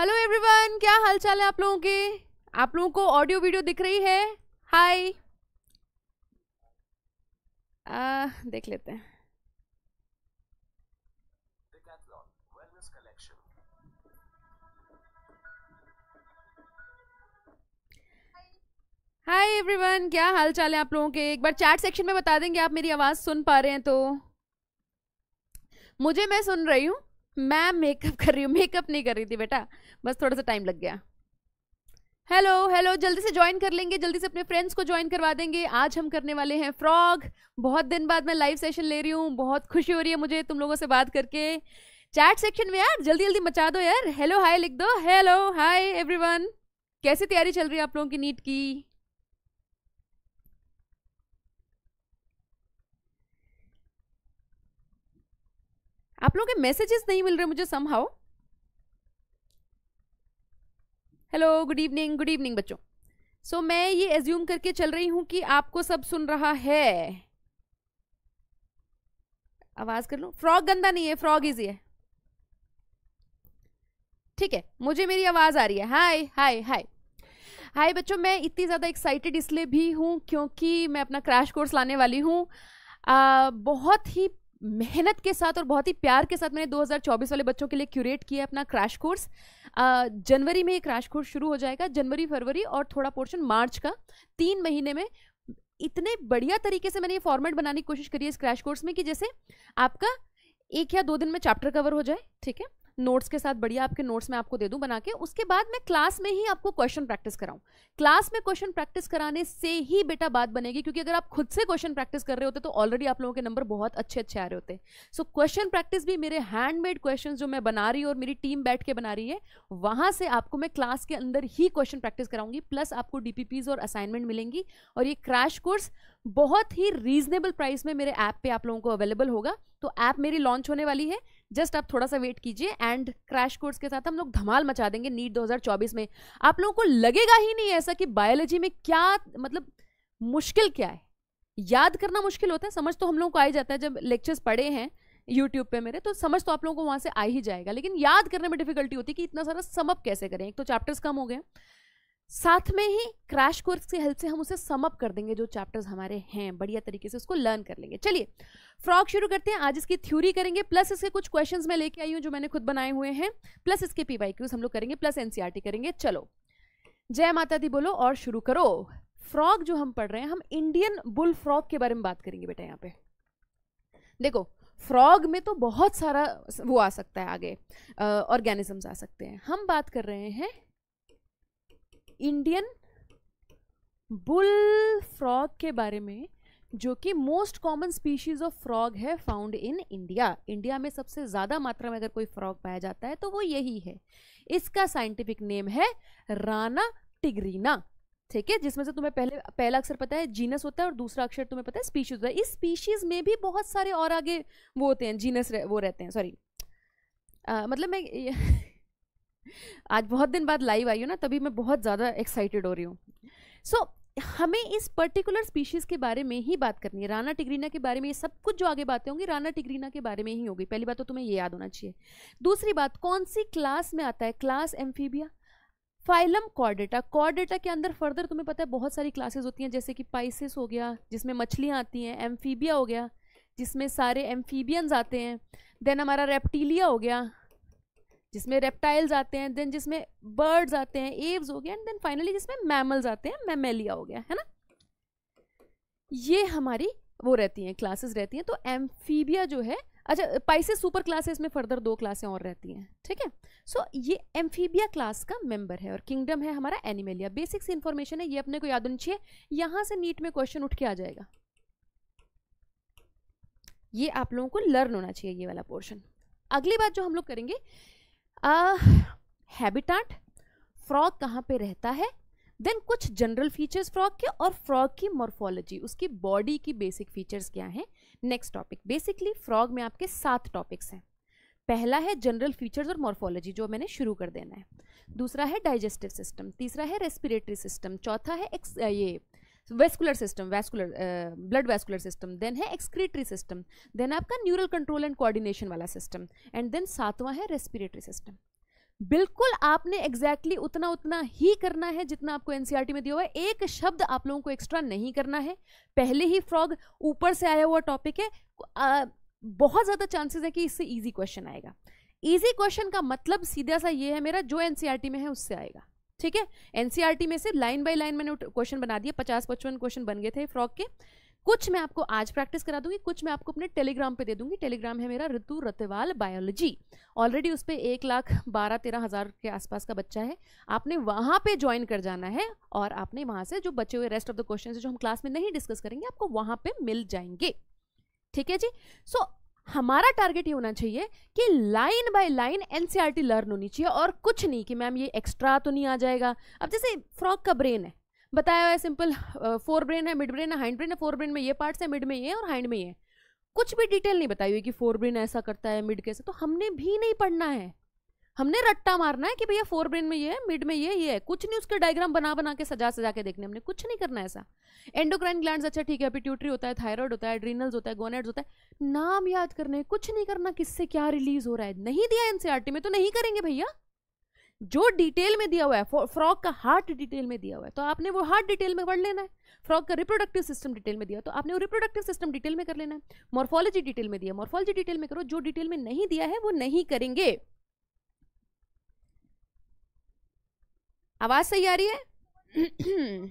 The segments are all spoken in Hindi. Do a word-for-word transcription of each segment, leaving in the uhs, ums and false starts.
हेलो एवरीवन, क्या हालचाल है आप लोगों के? आप लोगों को ऑडियो वीडियो दिख रही है? हाय, देख लेते हैं। हाय एवरीवन, क्या हालचाल है आप लोगों के? एक बार चैट सेक्शन में बता देंगे आप मेरी आवाज़ सुन पा रहे हैं तो। मुझे मैं सुन रही हूँ, मैं मेकअप कर रही हूँ। मेकअप नहीं कर रही थी बेटा, बस थोड़ा सा टाइम लग गया। हेलो हेलो, जल्दी से ज्वाइन कर लेंगे, जल्दी से अपने फ्रेंड्स को ज्वाइन करवा देंगे। आज हम करने वाले हैं फ्रॉग। बहुत दिन बाद मैं लाइव सेशन ले रही हूँ, बहुत खुशी हो रही है मुझे तुम लोगों से बात करके। चैट सेक्शन में यार जल्दी जल्दी मचा दो यार, हेलो हाय लिख दो। हेलो हाय एवरीवन, कैसी तैयारी चल रही है आप लोगों की नीट की? आप लोगों के मैसेजेस नहीं मिल रहे मुझे somehow. Hello, good evening, good evening बच्चों। सो so, मैं ये एज्यूम करके चल रही हूँ कि आपको सब सुन रहा है। आवाज कर लूँ। फ्रॉग गंदा नहीं है, फ्रॉग इजी है। ठीक है, मुझे मेरी आवाज आ रही है। हाय हाय हाय हाय बच्चों, मैं इतनी ज़्यादा एक्साइटेड इसलिए भी हूँ क्योंकि मैं अपना क्रैश कोर्स लाने वाली हूँ। बहुत ही मेहनत के साथ और बहुत ही प्यार के साथ मैंने दो हज़ार चौबीस वाले बच्चों के लिए क्यूरेट किया अपना क्रैश कोर्स। जनवरी में ये क्रैश कोर्स शुरू हो जाएगा, जनवरी फरवरी और थोड़ा पोर्शन मार्च का। तीन महीने में इतने बढ़िया तरीके से मैंने ये फॉर्मेट बनाने की कोशिश करी है इस क्रैश कोर्स में कि जैसे आपका एक या दो दिन में चैप्टर कवर हो जाए। ठीक है, नोट्स के साथ बढ़िया आपके नोट्स में आपको दे दूं बना के। उसके बाद मैं क्लास में ही आपको क्वेश्चन प्रैक्टिस कराऊं। क्लास में क्वेश्चन प्रैक्टिस कराने से ही बेटा बात बनेगी, क्योंकि अगर आप खुद से क्वेश्चन प्रैक्टिस कर रहे होते तो ऑलरेडी आप लोगों के नंबर बहुत अच्छे अच्छे आ रहे होते। सो क्वेश्चन प्रैक्टिस भी मेरे हैंडमेड क्वेश्चन जो मैं बना रही हूँ और मेरी टीम बैठ के बना रही है, वहाँ से आपको मैं क्लास के अंदर ही क्वेश्चन प्रैक्टिस कराऊंगी। प्लस आपको डी पी पीज और असाइनमेंट मिलेंगी। और ये क्रैश कोर्स बहुत ही रीजनेबल प्राइस में मेरे ऐप पे आप लोगों को अवेलेबल होगा। तो ऐप मेरी लॉन्च होने वाली है, जस्ट आप थोड़ा सा वेट कीजिए। एंड क्रैश कोर्स के साथ हम लोग धमाल मचा देंगे नीट दो हज़ार चौबीस में। आप लोगों को लगेगा ही नहीं ऐसा कि बायोलॉजी में क्या मतलब मुश्किल क्या है। याद करना मुश्किल होता है, समझ तो हम लोगों को आ ही जाता है जब लेक्चर्स पढ़े हैं यूट्यूब पे मेरे, तो समझ तो आप लोगों को वहाँ से आ ही जाएगा। लेकिन याद करने में डिफिकल्टी होती है कि इतना सारा समअप कैसे करें। एक तो चैप्टर्स कम हो गए, साथ में ही क्रैश कोर्स की हेल्प से हम उसे समअप कर देंगे। जो चैप्टर्स हमारे हैं बढ़िया तरीके से उसको लर्न कर लेंगे। चलिए फ्रॉग शुरू करते हैं। आज इसकी थ्योरी करेंगे, प्लस इसके कुछ क्वेश्चंस मैं लेके आई हूँ जो मैंने खुद बनाए हुए हैं, प्लस इसके पीवाईक्यूज हम लोग करेंगे, प्लस एनसीईआरटी करेंगे। चलो जय माता दी बोलो और शुरू करो। फ्रॉग जो हम पढ़ रहे हैं, हम इंडियन बुल फ्रॉग के बारे में बात करेंगे बेटा। यहाँ पे देखो, फ्रॉग में तो बहुत सारा वो आ सकता है, आगे ऑर्गेनिजम्स आ सकते हैं। हम बात कर रहे हैं इंडियन बुल फ्रॉग के बारे में, जो कि most common species of frog है फाउंड इन इंडिया। इंडिया में सबसे ज़्यादा मात्रा में अगर कोई फ्रॉग पाया जाता है तो वो यही है। इसका साइंटिफिक नेम है राना टिग्रीना। ठीक है, जिसमें से तुम्हें पहले पहला अक्षर पता है जीनस होता है और दूसरा अक्षर तुम्हें पता है स्पीशीज होता है। इस स्पीशीज में भी बहुत सारे और आगे वो होते हैं, जीनस रह, वो रहते हैं। सॉरी मतलब मैं आज बहुत दिन बाद लाइव आई हूँ ना, तभी मैं बहुत ज़्यादा एक्साइटेड हो रही हूँ। सो so, हमें इस पर्टिकुलर स्पीशीज़ के बारे में ही बात करनी है। राना टिग्रीना के बारे में ये सब कुछ जो आगे बातें होंगी राना टिग्रीना के बारे में ही होगी। पहली बात तो तुम्हें ये याद होना चाहिए। दूसरी बात, कौन सी क्लास में आता है? Class amphibia, phylum Chordata. Chordata के अंदर फर्दर तुम्हें पता है बहुत सारी क्लासेज होती हैं, जैसे कि पाइसिस हो गया जिसमें मछलियाँ आती हैं, एम्फीबिया हो गया जिसमें सारे एम्फीबियंस आते हैं, देन हमारा रेप्टीलिया हो गया जिसमें रेप्टाइल्स आते हैं, देन जिसमें बर्ड्स आते हैं, एव्स हो गया, एंड देन फाइनली जिसमें मैमल्स आते हैं, मैमेलिया हो गया, है ना। ये हमारी वो रहती हैं, क्लासेस रहती हैं। तो एम्फीबिया जो है, अच्छा पाइसेस सुपर क्लासेस में फर्दर दो क्लासें और रहती हैं। ठीक है, सो so, ये एम्फीबिया क्लास का मेंबर है और किंगडम है हमारा एनिमेलिया। बेसिक्स इन्फॉर्मेशन है, ये अपने को याद होनी चाहिए। यहाँ से नीट में क्वेश्चन उठ के आ जाएगा। ये आप लोगों को लर्न होना चाहिए ये वाला पोर्शन। अगली बात जो हम लोग करेंगे, हैबिटेट, फ्रॉग कहाँ पे रहता है, देन कुछ जनरल फीचर्स फ्रॉग के और फ्रॉग की मॉर्फोलॉजी, उसकी बॉडी की बेसिक फीचर्स क्या हैं। नेक्स्ट टॉपिक, बेसिकली फ्रॉग में आपके सात टॉपिक्स हैं। पहला है जनरल फीचर्स और मॉर्फोलॉजी, जो मैंने शुरू कर देना है। दूसरा है डाइजेस्टिव सिस्टम, तीसरा है रेस्पिरेटरी सिस्टम, चौथा है एक्स ये vascular system, vascular blood vascular system, then है एक्सक्रीटरी सिस्टम, देन आपका न्यूरल कंट्रोल एंड कोऑर्डिनेशन वाला सिस्टम, एंड देन सातवां है रेस्पिरेटरी सिस्टम। बिल्कुल आपने एग्जैक्टली exactly उतना उतना ही करना है जितना आपको एनसीईआरटी में दिया हुआ है। एक शब्द आप लोगों को एक्स्ट्रा नहीं करना है। पहले ही फ्रॉग ऊपर से आया हुआ टॉपिक है, आ, बहुत ज़्यादा चांसेस है कि इससे इजी क्वेश्चन आएगा। इजी क्वेश्चन का मतलब सीधा सा ये है मेरा, जो एनसीईआरटी में है उससे आएगा, ठीक है। एनसीईआरटी में से लाइन बाय लाइन मैंने क्वेश्चन बना दिया, पचास पचपन क्वेश्चन बन गए थे फ्रॉग के। कुछ मैं आपको आज प्रैक्टिस करा दूंगी, कुछ मैं आपको अपने टेलीग्राम पे दे दूंगी। टेलीग्राम है मेरा ऋतु रत्तेवाल बायोलॉजी। ऑलरेडी उस पर एक लाख बारह तेरह हज़ार के आसपास का बच्चा है, आपने वहाँ पे ज्वाइन कर जाना है और आपने वहाँ से जो बचे हुए रेस्ट ऑफ द क्वेश्चन जो हम क्लास में नहीं डिस्कस करेंगे आपको वहाँ पे मिल जाएंगे, ठीक है जी। सो so, हमारा टारगेट ये होना चाहिए कि line by line NCERT learn होनी चाहिए और कुछ नहीं कि मैम ये एक्स्ट्रा तो नहीं आ जाएगा। अब जैसे फ्रॉग का ब्रेन है, बताया हुआ है सिंपल, फोर ब्रेन है, मिड ब्रेन है, हाइंड ब्रेन है। फोर ब्रेन में ये पार्ट्स है, मिड में ये और हाइंड में ये। कुछ भी डिटेल नहीं बताई हुई कि फोर ब्रेन ऐसा करता है, मिड कैसे, तो हमने भी नहीं पढ़ना है। हमने रट्टा मारना है कि भैया फोर ब्रेन में ये है, मिड में ये ये है, कुछ नहीं। उसके डायग्राम बना बना के सजा सजा के देखने, हमने कुछ नहीं करना है ऐसा। एंडोक्राइन ग्लैंड्स, अच्छा ठीक है, पिट्यूटरी होता है, थायराइड होता है, एड्रीनल्स होता है, गोनेड्स होता है, नाम याद करने, कुछ नहीं करना, किससे क्या रिलीज हो रहा है। नहीं दिया एनसीईआरटी में तो नहीं करेंगे भैया, जो डिटेल में दिया हुआ है। फ्रॉग का हार्ट डिटेल में दिया हुआ है तो आपने वो हार्ट डिटेल में पढ़ लेना है। फ्रॉग का रिप्रोडक्टिव सिस्टम डिटेल में दिया तो आपने वो रिप्रोडक्टिव सिस्टम डिटेल में कर लेना है। मॉर्फोलॉजी डिटेल में दिया, मॉर्फोलॉजी डिटेल में करो। जो डिटेल में नहीं दिया है वो नहीं करेंगे। आवाज सही आ रही है?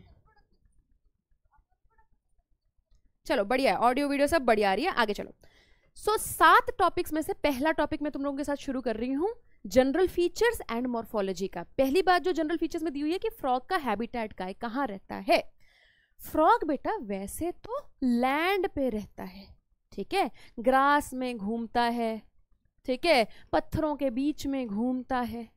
चलो बढ़िया है, ऑडियो वीडियो सब बढ़िया आ रही है, आगे चलो। सो so, सात टॉपिक्स में से पहला टॉपिक मैं तुम लोगों के साथ शुरू कर रही हूँ, जनरल फीचर्स एंड मॉर्फोलॉजी का। पहली बात जो जनरल फीचर्स में दी हुई है कि फ्रॉग का हैबिटेट का है, कहाँ रहता है। फ्रॉग बेटा वैसे तो लैंड पे रहता है, ठीक है, ग्रास में घूमता है, ठीक है, पत्थरों के बीच में घूमता है।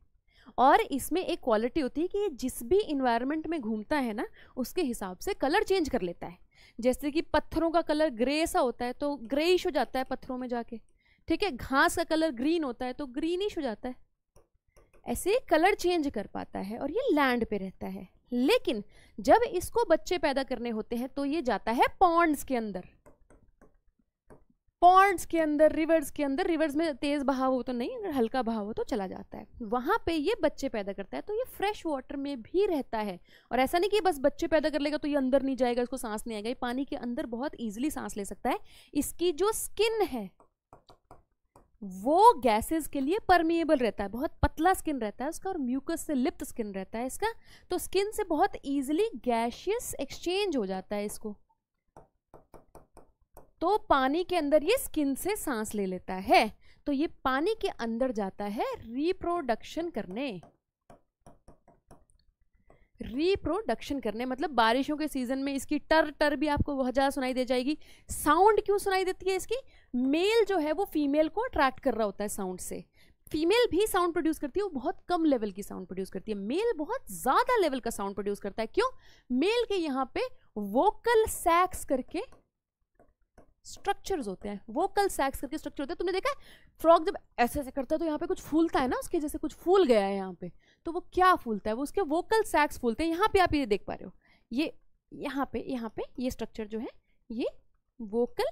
और इसमें एक क्वालिटी होती है कि ये जिस भी इन्वायरमेंट में घूमता है ना उसके हिसाब से कलर चेंज कर लेता है। जैसे कि पत्थरों का कलर ग्रे सा होता है तो ग्रेइश हो जाता है पत्थरों में जाके, ठीक है। घास का कलर ग्रीन होता है तो ग्रीनिश हो जाता है, ऐसे कलर चेंज कर पाता है। और ये लैंड पे रहता है, लेकिन जब इसको बच्चे पैदा करने होते हैं तो ये जाता है पॉन्ड्स के अंदर, पॉन्ड्स के अंदर, रिवर्स के अंदर। रिवर्स में तेज बहाव हो तो नहीं, अगर हल्का बहाव हो तो चला जाता है, वहाँ पे ये बच्चे पैदा करता है। तो ये फ्रेश वाटर में भी रहता है। और ऐसा नहीं कि बस बच्चे पैदा कर लेगा तो ये अंदर नहीं जाएगा, इसको सांस नहीं आएगा। ये पानी के अंदर बहुत ईजिली सांस ले सकता है। इसकी जो स्किन है वो गैसेस के लिए परमिएबल रहता है, बहुत पतला स्किन रहता है उसका और म्यूकस से लिप्त स्किन रहता है इसका। तो स्किन से बहुत ईजिली गैशियस एक्सचेंज हो जाता है इसको, तो पानी के अंदर ये स्किन से सांस ले लेता है। तो ये पानी के अंदर जाता है रिप्रोडक्शन करने। रिप्रोडक्शन करने मतलब बारिशों के सीजन में इसकी टर टर भी आपको बहुत ज़्यादा सुनाई दे जाएगी। साउंड क्यों सुनाई देती है इसकी? मेल जो है वो फीमेल को अट्रैक्ट कर रहा होता है साउंड से। फीमेल भी साउंड प्रोड्यूस करती है, वो बहुत कम लेवल की साउंड प्रोड्यूस करती है, मेल बहुत ज़्यादा लेवल का साउंड प्रोड्यूस करता है। क्यों? मेल के यहाँ पे वोकल सैक्स करके स्ट्रक्चर्स होते हैं, वोकल सैक्स करके स्ट्रक्चर होते हैं। तुमने देखा है फ्रॉग जब ऐसे ऐसे करता है तो यहाँ पे कुछ फूलता है ना, उसके जैसे कुछ फूल गया है यहाँ पे, तो वो क्या फूलता है, वो उसके वोकल सैक्स फूलते हैं। यहाँ पे आप ये देख पा रहे हो, ये यहाँ पे यहाँ पे ये स्ट्रक्चर जो है ये वोकल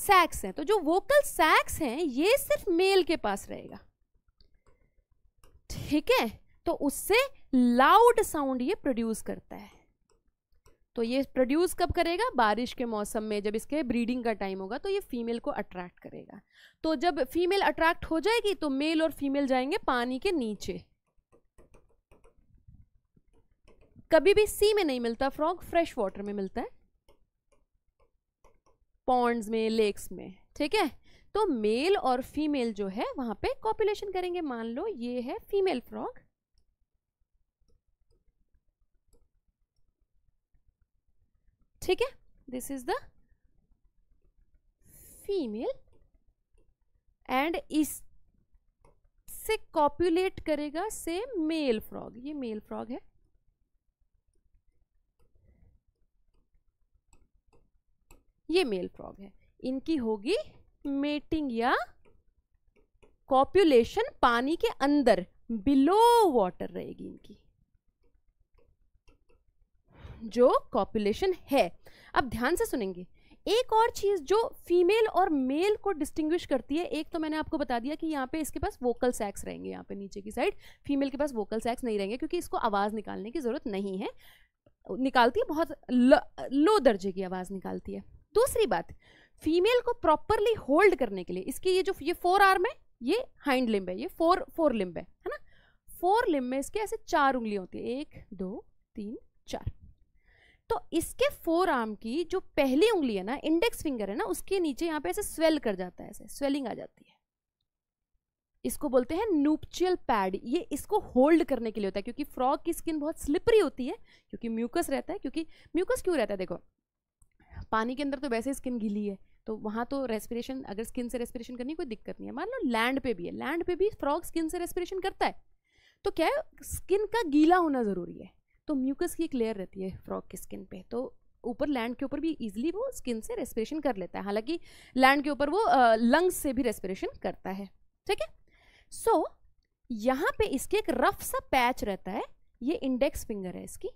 सैक्स हैं। तो जो वोकल सैक्स हैं ये सिर्फ मेल के पास रहेगा, ठीक है। तो उससे लाउड साउंड ये प्रोड्यूस करता है। तो ये प्रोड्यूस कब करेगा? बारिश के मौसम में, जब इसके ब्रीडिंग का टाइम होगा तो ये फीमेल को अट्रैक्ट करेगा। तो जब फीमेल अट्रैक्ट हो जाएगी तो मेल और फीमेल जाएंगे पानी के नीचे। कभी भी सी में नहीं मिलता फ्रॉग, फ्रेश वाटर में मिलता है, पॉन्ड्स में, लेक्स में, ठीक है। तो मेल और फीमेल जो है वहां पे कॉपुलेशन करेंगे। मान लो ये है फीमेल फ्रॉग, ठीक है, this is the female, and इससे कॉपुलेट करेगा से मेल फ्रॉग। ये मेल फ्रॉग है, ये मेल फ्रॉग है। इनकी होगी मेटिंग या कॉपुलेशन पानी के अंदर, बिलो वाटर रहेगी इनकी जो कॉपुलेशन है। अब ध्यान से सुनेंगे, एक और चीज़ जो फीमेल और मेल को डिस्टिंग्विश करती है, एक तो मैंने आपको बता दिया कि यहाँ पे इसके पास वोकल सैक्स रहेंगे, यहाँ पे नीचे की साइड फीमेल के पास वोकल सैक्स नहीं रहेंगे क्योंकि इसको आवाज़ निकालने की ज़रूरत नहीं है, निकालती है बहुत लो दर्जे की आवाज़ निकालती है। दूसरी बात, फीमेल को प्रॉपरली होल्ड करने के लिए इसकी ये जो ये फोर आर्म है, ये हाइंड लिम्ब है, ये फोर फोर लिम्ब है, है ना, फोर लिम्ब में इसके ऐसे चार उंगलियाँ होती है, एक दो तीन चार। तो इसके फोर आर्म की जो पहली उंगली है ना, इंडेक्स फिंगर है ना, उसके नीचे यहाँ पे ऐसे स्वेल कर जाता है, ऐसे स्वेलिंग आ जाती है, इसको बोलते हैं नूपचियल पैड। ये इसको होल्ड करने के लिए होता है क्योंकि फ्रॉग की स्किन बहुत स्लिपरी होती है, क्योंकि म्यूकस रहता है, क्योंकि म्यूकस क्यों रहता है, देखो पानी के अंदर तो वैसे स्किन गीली है, तो वहाँ तो रेस्पिरेशन, अगर स्किन से रेस्पिरेशन करनी कोई दिक्कत नहीं है, मान लो लैंड पे भी है, लैंड पे भी फ्रॉग स्किन से रेस्पिरेशन करता है, तो क्या है स्किन का गीला होना ज़रूरी है, तो म्यूकस की एक लेयर रहती है फ्रॉग की स्किन पे, तो ऊपर लैंड के ऊपर भी इजीली वो स्किन से रेस्पिरेशन कर लेता है, हालांकि लैंड के ऊपर वो लंग्स से भी रेस्पिरेशन करता है, ठीक है। सो यहाँ पे इसके एक रफ सा पैच रहता है, ये इंडेक्स फिंगर है इसकी,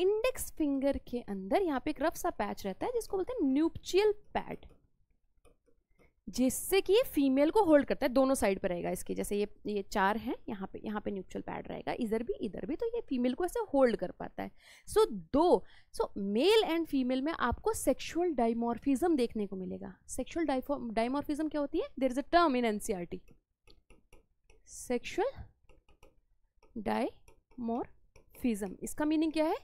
इंडेक्स फिंगर के अंदर यहाँ पे एक रफ सा पैच रहता है जिसको बोलते हैं न्यूपचियल पैड, जिससे कि ये फीमेल को होल्ड करता है, दोनों साइड पर रहेगा इसके, जैसे ये ये चार हैं, यहाँ पे यहाँ पे न्यूपचियल पैड रहेगा, इधर भी इधर भी, तो ये फीमेल को ऐसे होल्ड कर पाता है। सो so, दो so so, male and female में आपको सेक्शुअल डाइमॉर्फिज्म देखने को मिलेगा। सेक्शुअल डाइमॉर्फिज्म क्या होती है, there is a term in NCERT, sexual dimorphism. इसका मीनिंग क्या है,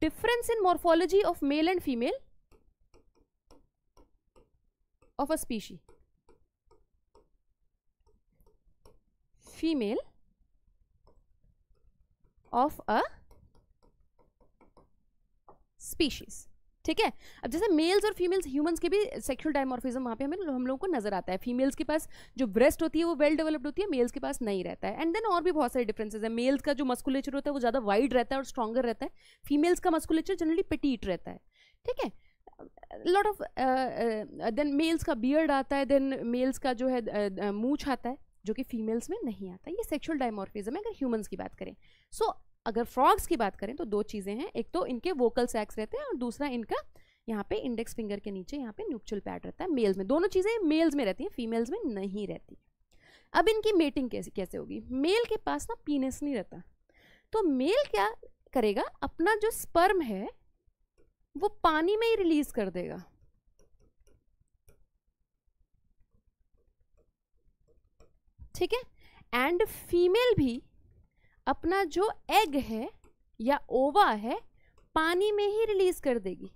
difference in morphology of male and female of a species, female of a species, ठीक है। अब जैसे मेल्स और फीमेल्स, ह्यूमंस के भी सेक्सुअल डाइमॉर्फिज्म वहाँ पे हमें हम लोगों को नजर आता है, फीमेल्स के पास जो ब्रेस्ट होती है वो वेल डेवलप्ड होती है, मेल्स के पास नहीं रहता है। एंड देन और भी बहुत सारे डिफरेंसेस है, मेल्स का जो मस्कुलेचर होता है वो ज़्यादा वाइड रहता है और स्ट्रॉन्गर रहता है, फीमेल्स का मस्कुलेचर जनरली पेटीट रहता है, ठीक है। लॉट ऑफ देन मेल्स का बियर्ड आता है, देन मेल्स का जो है uh, मूछ आता है जो कि फीमेल्स में नहीं आता। ये सेक्सुअल डाइमॉर्फिज्म है अगर ह्यूमंस की बात करें। सो so, अगर फ्रॉग्स की बात करें तो दो चीज़ें हैं, एक तो इनके वोकल सैक्स रहते हैं और दूसरा इनका यहाँ पे इंडेक्स फिंगर के नीचे यहाँ पे न्यूपचियल पैड रहता है। मेल्स में दोनों चीज़ें मेल्स में रहती हैं, फीमेल्स में नहीं रहती। अब इनकी मेटिंग कैसे कैसे होगी, मेल के पास ना पीनिस नहीं रहता, तो मेल क्या करेगा, अपना जो स्पर्म है वो पानी में ही रिलीज कर देगा, ठीक है। एंड फीमेल भी अपना जो एग है या ओवा है पानी में ही रिलीज कर देगी,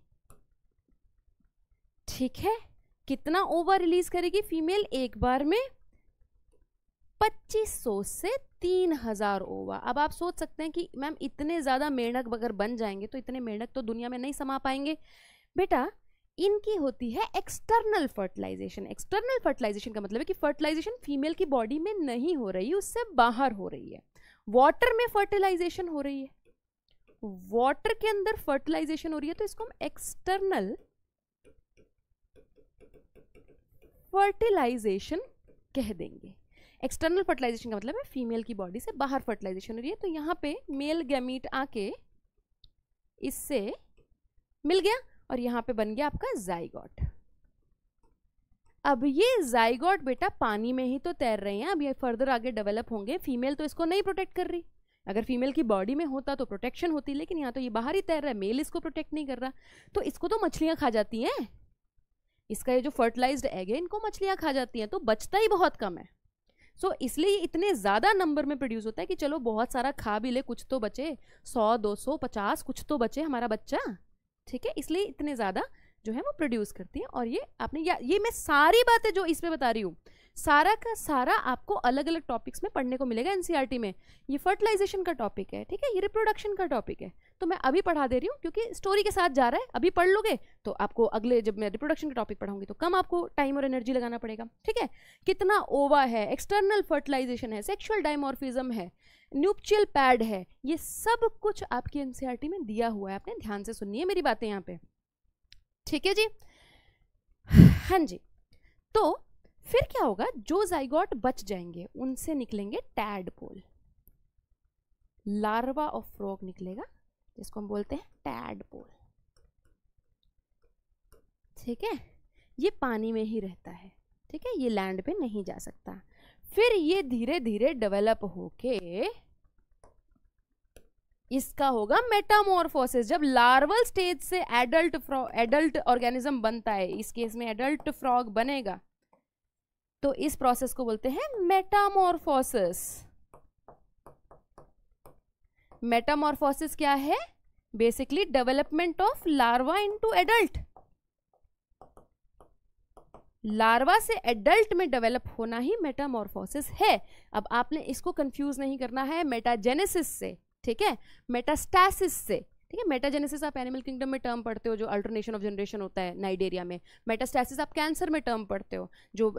ठीक है। कितना ओवा रिलीज करेगी फीमेल एक बार में, पच्चीस सौ से तीन हज़ार ओवा। अब आप सोच सकते हैं कि मैम इतने ज़्यादा मेंढक अगर बन जाएंगे तो इतने मेंढक तो दुनिया में नहीं समा पाएंगे। बेटा इनकी होती है एक्सटर्नल फर्टिलाइजेशन। एक्सटर्नल फर्टिलाइजेशन का मतलब है कि फर्टिलाइजेशन फीमेल की बॉडी में नहीं हो रही, उससे बाहर हो रही है। वाटर में फर्टिलाइजेशन हो रही है, वाटर के अंदर फर्टिलाइजेशन हो रही है, तो इसको हम एक्सटर्नल फर्टिलाइजेशन कह देंगे। एक्सटर्नल फर्टिलाइजेशन का मतलब है फीमेल की बॉडी से बाहर फर्टिलाइजेशन हो रही है, तो यहाँ पे मेल गैमीट आके इससे मिल गया और यहाँ पे बन गया आपका जाइगोट। अब ये जाइगोट बेटा पानी में ही तो तैर रहे हैं, अब ये फर्दर आगे डेवलप होंगे। फीमेल तो इसको नहीं प्रोटेक्ट कर रही, अगर फीमेल की बॉडी में होता तो प्रोटेक्शन होती, लेकिन यहाँ तो ये बाहर ही तैर रहा है, मेल इसको प्रोटेक्ट नहीं कर रहा, तो इसको तो मछलियाँ खा जाती हैं। इसका ये जो फर्टिलाइज्ड एग है इनको मछलियाँ खा जाती हैं, तो बचता ही बहुत कम है। सो so, इसलिए इतने ज़्यादा नंबर में प्रोड्यूस होता है कि चलो बहुत सारा खा भी ले, कुछ तो बचे, सौ दो सौ पचास कुछ तो बचे हमारा बच्चा, ठीक है। इसलिए इतने ज़्यादा जो है वो प्रोड्यूस करती है। और ये आपने या ये मैं सारी बातें जो इसमें बता रही हूँ सारा का सारा आपको अलग अलग टॉपिक्स में पढ़ने को मिलेगा एनसीईआरटी में। ये फर्टिलाइजेशन का टॉपिक है, ठीक है, ये रिप्रोडक्शन का टॉपिक है, तो मैं अभी पढ़ा दे रही हूँ क्योंकि स्टोरी के साथ जा रहा है। अभी पढ़ लोगे तो आपको अगले जब मैं रिप्रोडक्शन का टॉपिक पढ़ाऊंगी तो कम आपको टाइम और एनर्जी लगाना पड़ेगा, ठीक है। कितना ओवा है, एक्सटर्नल फर्टिलाइजेशन है, सेक्शुअल डाइमॉर्फिज्म है, न्यूपचियल पैड है, ये सब कुछ आपकी एनसीईआरटी में दिया हुआ है। आपने ध्यान से सुनिए मेरी बातें यहाँ पे, ठीक है जी, हाँ जी। तो फिर क्या होगा, जो जाइगोट बच जाएंगे उनसे निकलेंगे टैडपोल, लार्वा ऑफ फ्रॉग निकलेगा। जिसको हम बोलते हैं टैडपोल, ठीक है। ये पानी में ही रहता है, ठीक है, ये लैंड पे नहीं जा सकता। फिर ये धीरे धीरे डेवलप होके इसका होगा मेटामॉर्फोसिस। जब लार्वल स्टेज से एडल्ट एडल्ट ऑर्गेनिज्म बनता है, इस केस में एडल्ट फ्रॉग बनेगा, तो इस प्रोसेस को बोलते हैं मेटामॉर्फोसिस। मेटामॉर्फोसिस क्या है? Basically development of larva into adult. Larva से एडल्ट में डेवलप होना ही मेटामॉर्फोसिस है। अब आपने इसको कंफ्यूज नहीं करना है मेटाजेनेसिस से, ठीक है, मेटास्टैसिस से, ठीक है। मेटाजेनेसिस आप एनिमल किंगडम में टर्म पढ़ते हो जो अल्टरनेशन ऑफ जनरेशन होता है नाइडेरिया में। मेटास्टैसिस आप कैंसर में टर्म पढ़ते हो जो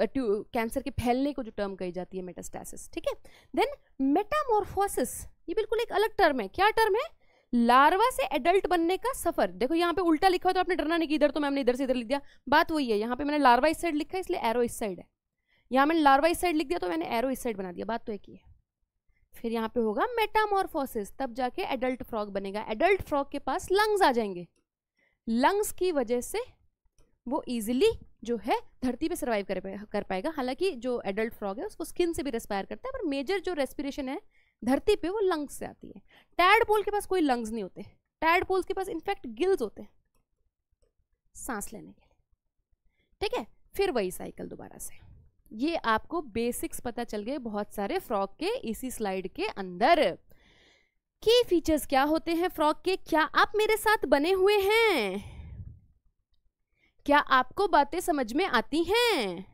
कैंसर के फैलने को जो टर्म कही जाती है मेटास्टैसिस, ठीक है। देन मेटामॉर्फोसिस ये बिल्कुल एक अलग टर्म है। क्या टर्म है? लार्वा से एडल्ट बनने का सफर। देखो यहाँ पे उल्टा लिखा हो तो आपने डरना नहीं कि इधर तो मैंने इधर से इधर लिख दिया, बात वही है। यहाँ पे मैंने लार्वा इस साइड लिखा है इसलिए एरो इस साइड है, यहाँ मैंने लार्वा इस साइड लिख दिया तो मैंने एरो इस साइड बना दिया, बात तो एक ही है। फिर यहाँ पे होगा मेटामॉर्फोसिस, तब जाके एडल्ट फ्रॉग बनेगा। एडल्ट फ्रॉग के पास लंग्स आ जाएंगे, लंग्स की वजह से वो इजिली जो है धरती पे सर्वाइव कर पाएगा। हालांकि जो एडल्ट फ्रॉग है उसको स्किन से भी रेस्पायर करता है, पर मेजर जो रेस्पिरेशन है धरती पे वो लंग्स से आती है। टैडपोल के पास कोई लंग्स नहीं होते, टैडपोल्स के पास इनफैक्ट गिल्स होते हैं सांस लेने के लिए, ठीक है। फिर वही साइकिल दोबारा से। ये आपको बेसिक्स पता चल गए बहुत सारे फ्रॉग के इसी स्लाइड के अंदर। की फीचर्स क्या होते हैं फ्रॉग के? क्या आप मेरे साथ बने हुए हैं? क्या आपको बातें समझ में आती हैं?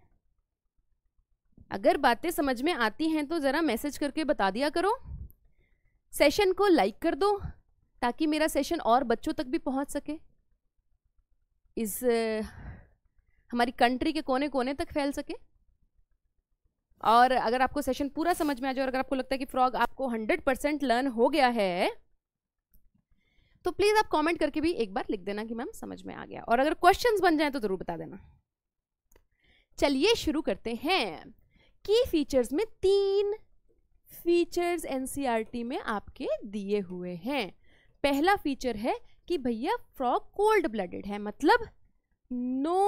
अगर बातें समझ में आती हैं तो ज़रा मैसेज करके बता दिया करो। सेशन को लाइक कर दो ताकि मेरा सेशन और बच्चों तक भी पहुंच सके, इस हमारी कंट्री के कोने कोने तक फैल सके। और अगर आपको सेशन पूरा समझ में आ जाए और अगर आपको लगता है कि फ्रॉग आपको हंड्रेड परसेंट लर्न हो गया है तो प्लीज़ आप कमेंट करके भी एक बार लिख देना कि मैम समझ में आ गया, और अगर क्वेश्चंस बन जाए तो ज़रूर बता देना। चलिए शुरू करते हैं। की फीचर्स में तीन फीचर्स एनसीईआरटी में आपके दिए हुए हैं। पहला फीचर है कि भैया फ्रॉग कोल्ड ब्लडेड है, मतलब नो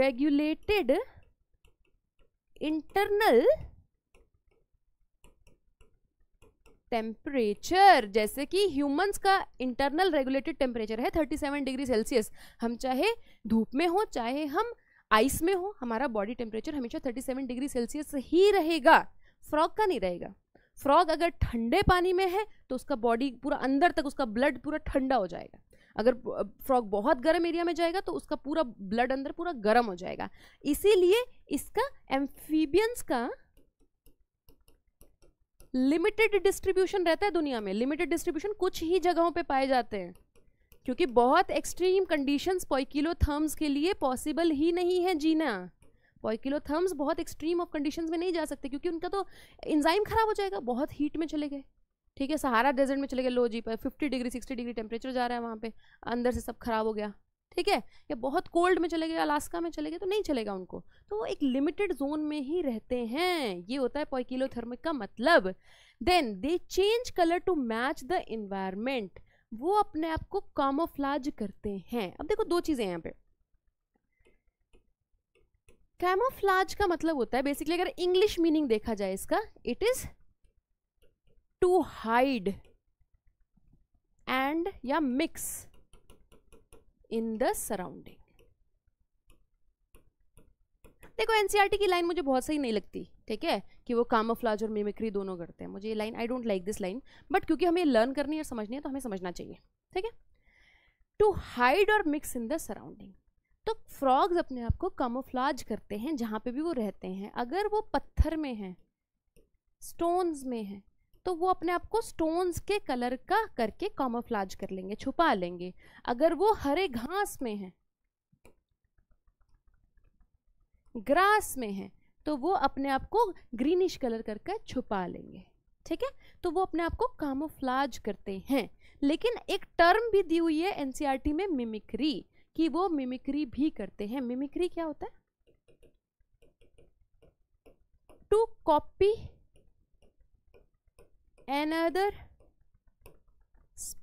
रेगुलेटेड इंटरनल टेम्परेचर। जैसे कि ह्यूमंस का इंटरनल रेगुलेटेड टेम्परेचर है सैंतीस डिग्री सेल्सियस। हम चाहे धूप में हो चाहे हम आइस में हो, हमारा बॉडी टेम्परेचर हमेशा सैंतीस डिग्री सेल्सियस ही रहेगा, फ्रॉग का नहीं रहेगा। फ्रॉग अगर ठंडे पानी में है तो उसका बॉडी पूरा अंदर तक, उसका ब्लड पूरा ठंडा हो जाएगा। अगर फ्रॉग बहुत गर्म एरिया में जाएगा तो उसका पूरा ब्लड अंदर पूरा गर्म हो जाएगा। इसीलिए इसका एम्फीबियंस का लिमिटेड डिस्ट्रीब्यूशन रहता है दुनिया में। लिमिटेड डिस्ट्रीब्यूशन, कुछ ही जगहों पे पाए जाते हैं क्योंकि बहुत एक्सट्रीम कंडीशंस पॉइकिलोथर्म्स के लिए पॉसिबल ही नहीं है जीना। पॉइकिलोथर्म्स बहुत एक्सट्रीम ऑफ कंडीशंस में नहीं जा सकते क्योंकि उनका तो एंजाइम खराब हो जाएगा। बहुत हीट में चले गए, ठीक है, सहारा डेजर्ट में चले गए, लो जी पर पचास डिग्री साठ डिग्री टेम्परेचर जा रहा है, वहाँ पे अंदर से सब खराब हो गया, ठीक है। या बहुत कोल्ड में चले गए, अलास्का में चले गए, तो नहीं चलेगा उनको, तो वो एक लिमिटेड जोन में ही रहते हैं। ये होता है पॉइकिलोथर्मिक का मतलब। Then they change colour to match the environment, वो अपने आप को कैमोफ्लाज करते हैं। अब देखो दो चीजें हैं यहाँ पे। कैमोफ्लाज का मतलब होता है बेसिकली, अगर इंग्लिश मीनिंग देखा जाए इसका, it is to hide and या मिक्स इन द सराउंडिंग। देखो एनसीईआरटी की लाइन मुझे बहुत सही नहीं लगती, ठीक है, कि वो कैमोफ्लाज और मिमिक्री दोनों करते हैं। मुझे ये line, I don't like this line, but क्योंकि हमें लर्न करनी है और समझनी है तो हमें समझना चाहिए, ठीक है। टू हाइड और मिक्स इन द सराउंडिंग, तो फ्रॉग्स अपने आप को कैमोफ्लाज करते हैं जहाँ पे भी वो रहते हैं। अगर वो पत्थर में हैं, स्टोन्स में हैं, तो वो अपने आप को स्टोन्स के कलर का करके कैमोफ्लाज कर लेंगे, छुपा लेंगे। अगर वो हरे घास में हैं, ग्रास में हैं, तो वो अपने आप को ग्रीनिश कलर करके छुपा लेंगे, ठीक है। तो वो अपने आप को कैमोफ्लाज करते हैं। लेकिन एक टर्म भी दी हुई है एनसीईआरटी में, मिमिक्री, कि वो मिमिक्री भी करते हैं। मिमिक्री क्या होता है? To copy another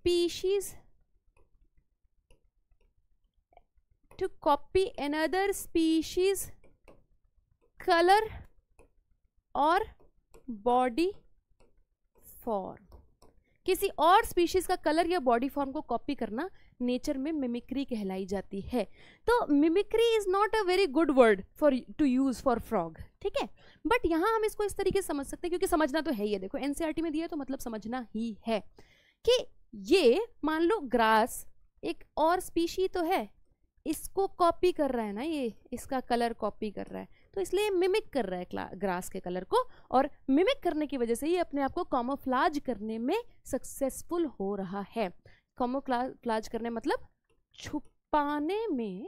species to copy another species color or body form. किसी और स्पीशीज़ का कलर या बॉडी फॉर्म को कॉपी करना नेचर में मिमिक्री कहलाई जाती है. तो mimicry is not a very good word for to use for frog, ठीक है. बट यहाँ हम इसको इस तरीके से समझ सकते हैं क्योंकि समझना तो है ही है. देखो एनसीईआरटी में दिया है तो मतलब समझना ही है कि ये मान लो ग्रास एक और स्पीशी तो है, इसको कॉपी कर रहा है ना, ये इसका कलर कॉपी कर रहा है तो इसलिए मिमिक कर रहा है ग्रास के कलर को, और मिमिक करने की वजह से ये अपने आप को कैमोफ्लेज करने में सक्सेसफुल हो रहा है. कैमोफ्लेज करने मतलब छुपाने में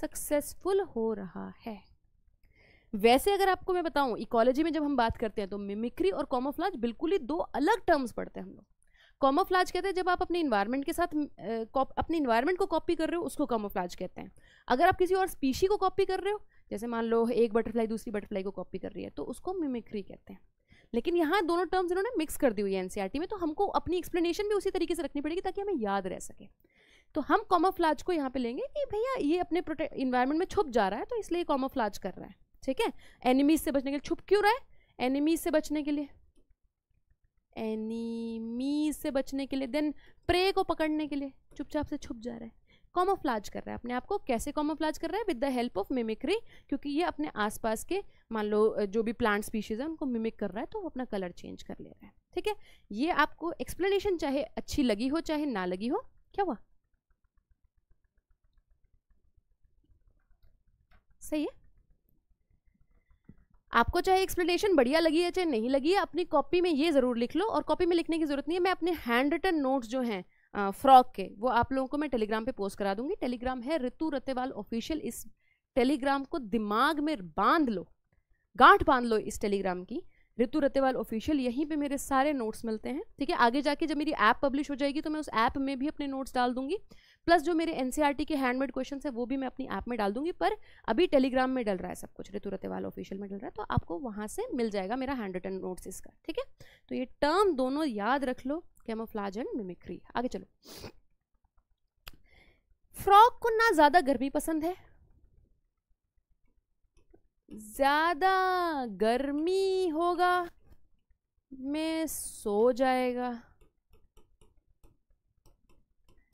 सक्सेसफुल हो रहा है. वैसे अगर आपको मैं बताऊं, इकोलॉजी में जब हम बात करते हैं तो मिमिक्री और कैमोफ्लेज बिल्कुल ही दो अलग टर्म्स पढ़ते हैं हम लोग. कैमोफ्लेज कहते हैं जब आप अपने इन्वायरमेंट के साथ अपने इन्वायरमेंट को कॉपी कर रहे हो उसको कैमोफ्लेज कहते हैं. अगर आप किसी और स्पीशी को कॉपी कर रहे हो, जैसे मान लो एक बटरफ्लाई दूसरी बटरफ्लाई को कॉपी कर रही है तो उसको मिमिक्री कहते हैं. लेकिन यहाँ दोनों टर्म्स इन्होंने मिक्स कर दी हुई है एनसीईआरटी में, तो हमको अपनी एक्सप्लेनेशन भी उसी तरीके से रखनी पड़ेगी ताकि हमें याद रह सके. तो हम कैमोफ्लेज को यहाँ पे लेंगे कि भैया ये अपने इन्वायरमेंट में छुप जा रहा है तो इसलिए कैमोफ्लेज कर रहा है, ठीक है. एनिमीज से बचने के लिए छुप क्यों रहा है? एनिमीज से बचने के लिए, एनिमीज से बचने के लिए, देन प्रे को पकड़ने के लिए चुपचाप से छुप जा रहा है. कैमोफ्लेज कर रहा है अपने आप को. कैसे कैमोफ्लेज कर रहा है? With the help of mimicry, क्योंकि ये अपने आसपास के मान लो जो भी प्लांट स्पीशीज है उनको मिमिक कर रहा है तो वो अपना कलर चेंज कर ले रहा है, ठीक है. ये आपको एक्सप्लेनेशन चाहे अच्छी लगी हो चाहे ना लगी हो. क्या हुआ? सही है? आपको चाहे एक्सप्लेनेशन बढ़िया लगी है चाहे नहीं लगी है, अपनी कॉपी में ये ज़रूर लिख लो. और कॉपी में लिखने की ज़रूरत नहीं है, मैं अपने हैंड रिटन नोट्स जो हैं फ्रॉग के वो आप लोगों को मैं टेलीग्राम पे पोस्ट करा दूंगी. टेलीग्राम है रितु रत्तेवाल ऑफिशियल. इस टेलीग्राम को दिमाग में बांध लो, गांठ बांध लो इस टेलीग्राम की, रितु रत्तेवाल ऑफिशियल. यहीं पे मेरे सारे नोट्स मिलते हैं, ठीक है. आगे जाके जब मेरी ऐप पब्लिश हो जाएगी तो मैं उस ऐप में भी अपने नोट्स डाल दूंगी, प्लस जो मेरे एनसीईआरटी के हैंडमेड क्वेश्चन है वो भी मैं अपनी ऐप में डाल दूंगी. पर अभी टेलीग्राम में डल रहा है सब कुछ, रितु रत्तेवाल ऑफिशियल में डल रहा है, तो आपको वहाँ से मिल जाएगा मेरा हैंड रिटन नोट्स इसका, ठीक है. तो ये टर्म दोनों याद रख लो, कैमोफ्लेज एंड मिमिक्री. आगे चलो. फ्रॉग को ना ज़्यादा गर्मी पसंद है, ज़्यादा गर्मी होगा मैं सो जाएगा,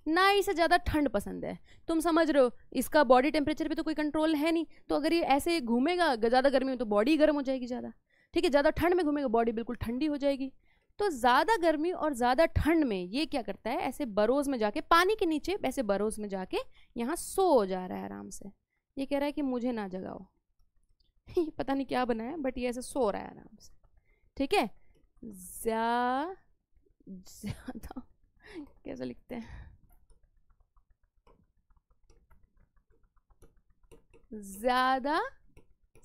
ना इसे ज़्यादा ठंड पसंद है. तुम समझ रहे हो इसका बॉडी टेम्परेचर पे तो कोई कंट्रोल है नहीं, तो अगर ये ऐसे घूमेगा ज़्यादा गर्मी में तो बॉडी गर्म हो जाएगी ज़्यादा, ठीक है. ज़्यादा ठंड में घूमेगा बॉडी बिल्कुल ठंडी हो जाएगी. तो ज़्यादा गर्मी और ज़्यादा ठंड में ये क्या करता है, ऐसे बरोज में जाके पानी के नीचे ऐसे बरोज में जाके यहाँ सो जा रहा है आराम से. ये कह रहा है कि मुझे ना जगाओ, पता नहीं क्या बनाया बट ये ऐसे सो रहा है आराम से, ठीक है. ज्या ज्यादा कैसे लिखते हैं, ज्यादा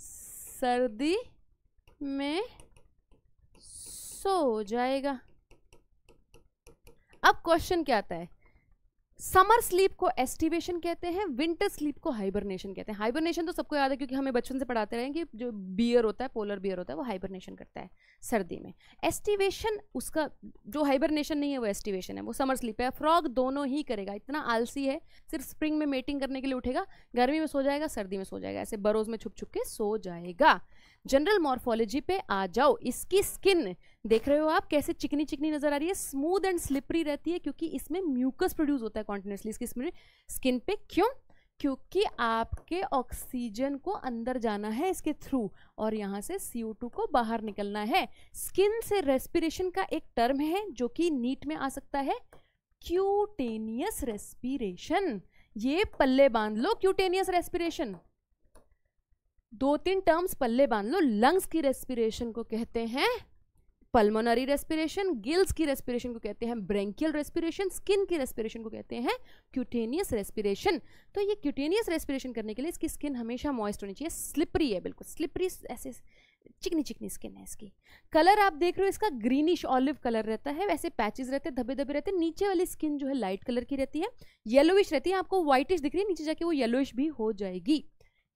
सर्दी में सो जाएगा. अब क्वेश्चन क्या आता है, समर स्लीप को एस्टिवेशन कहते हैं, विंटर स्लीप को हाइबरनेशन कहते हैं. हाइबरनेशन तो सबको याद है क्योंकि हमें बचपन से पढ़ाते रहे कि जो बियर होता है, पोलर बियर होता है, वो हाइबरनेशन करता है सर्दी में. एस्टिवेशन उसका जो हाइबरनेशन नहीं है वो एस्टिवेशन है, वो समर स्लीप है. फ्रॉग दोनों ही करेगा, इतना आलसी है, सिर्फ स्प्रिंग में मेटिंग करने के लिए उठेगा, गर्मी में सो जाएगा सर्दी में सो जाएगा, ऐसे बरोज में छुप छुप के सो जाएगा. जनरल मॉर्फोलॉजी पे आ जाओ. इसकी स्किन देख रहे हो आप कैसे चिकनी चिकनी नजर आ रही है, स्मूथ एंड स्लिपरी रहती है क्योंकि इसमें म्यूकस प्रोड्यूस होता है कॉन्टिन्यूसली इसकी स्किन पे. क्यों? क्योंकि आपके ऑक्सीजन को अंदर जाना है इसके थ्रू और यहाँ से सी ओ टू को बाहर निकलना है. स्किन से रेस्पिरेशन का एक टर्म है जो कि नीट में आ सकता है, क्यूटेनियस रेस्पिरेशन. ये पल्ले बांध लो, क्यूटेनियस रेस्पिरेशन. दो तीन टर्म्स पल्ले बांध लो. लंग्स की रेस्पिरेशन को कहते हैं पल्मोनरी रेस्पिरेशन, गिल्स की रेस्पिरेशन को कहते हैं ब्रेंकियल रेस्पिरेशन, स्किन की रेस्पिरेशन को कहते हैं क्यूटेनियस रेस्पिरेशन. तो ये क्यूटेनियस रेस्पिरेशन करने के लिए इसकी स्किन हमेशा मॉइस्ट होनी चाहिए. स्लिपरी है, बिल्कुल स्लिपरी, ऐसे चिकनी चिकनी स्किन है इसकी. कलर आप देख रहे हो इसका ग्रीनिश ऑलिव कलर रहता है, वैसे पैचेस रहते हैं, धब्बे धब्बे रहते हैं. नीचे वाली स्किन जो है लाइट कलर की रहती है, येलोइश रहती है. आपको व्हाइटिश दिख रही है, नीचे जाके वो येलोइश भी हो जाएगी,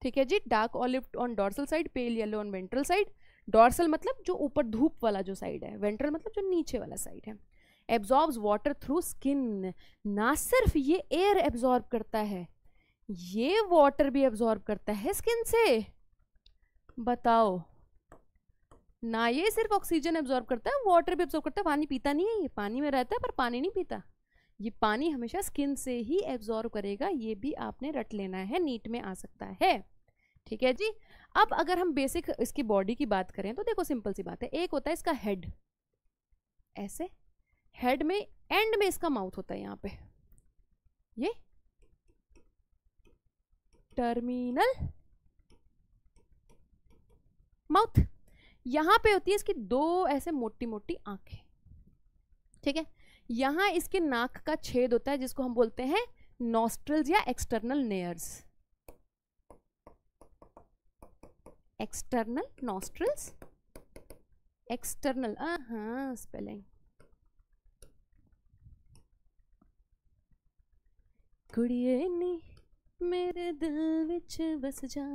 ठीक है जी. Dark olive on dorsal side, pale yellow on ventral side. Dorsal मतलब जो ऊपर धूप वाला जो साइड है, वेंट्रल मतलब जो नीचे वाला साइड है. एब्जॉर्ब्स वाटर थ्रू स्किन, ना सिर्फ ये एयर एब्जॉर्ब करता है, ये वाटर भी एब्जॉर्ब करता है स्किन से। बताओ, ना ये सिर्फ ऑक्सीजन एब्जॉर्ब करता है, वाटर भी एब्जॉर्ब करता है। पानी पीता नहीं है, ये पानी में रहता है पर पानी नहीं पीता, ये पानी हमेशा स्किन से ही एब्जॉर्ब करेगा। ये भी आपने रट लेना है, नीट में आ सकता है। ठीक है जी। अब अगर हम बेसिक इसकी बॉडी की बात करें तो देखो सिंपल सी बात है, एक होता है इसका हेड, ऐसे हेड में एंड में इसका माउथ होता है, यहाँ पे ये टर्मिनल माउथ। यहाँ पे होती है इसकी दो ऐसे मोटी मोटी आंखें, ठीक है। यहाँ इसके नाक का छेद होता है जिसको हम बोलते हैं नॉस्ट्रल्स या external nares, external nostrils, external, हाँ स्पेलिंग, कुड़िए नी मेरे दिल विच बस जा,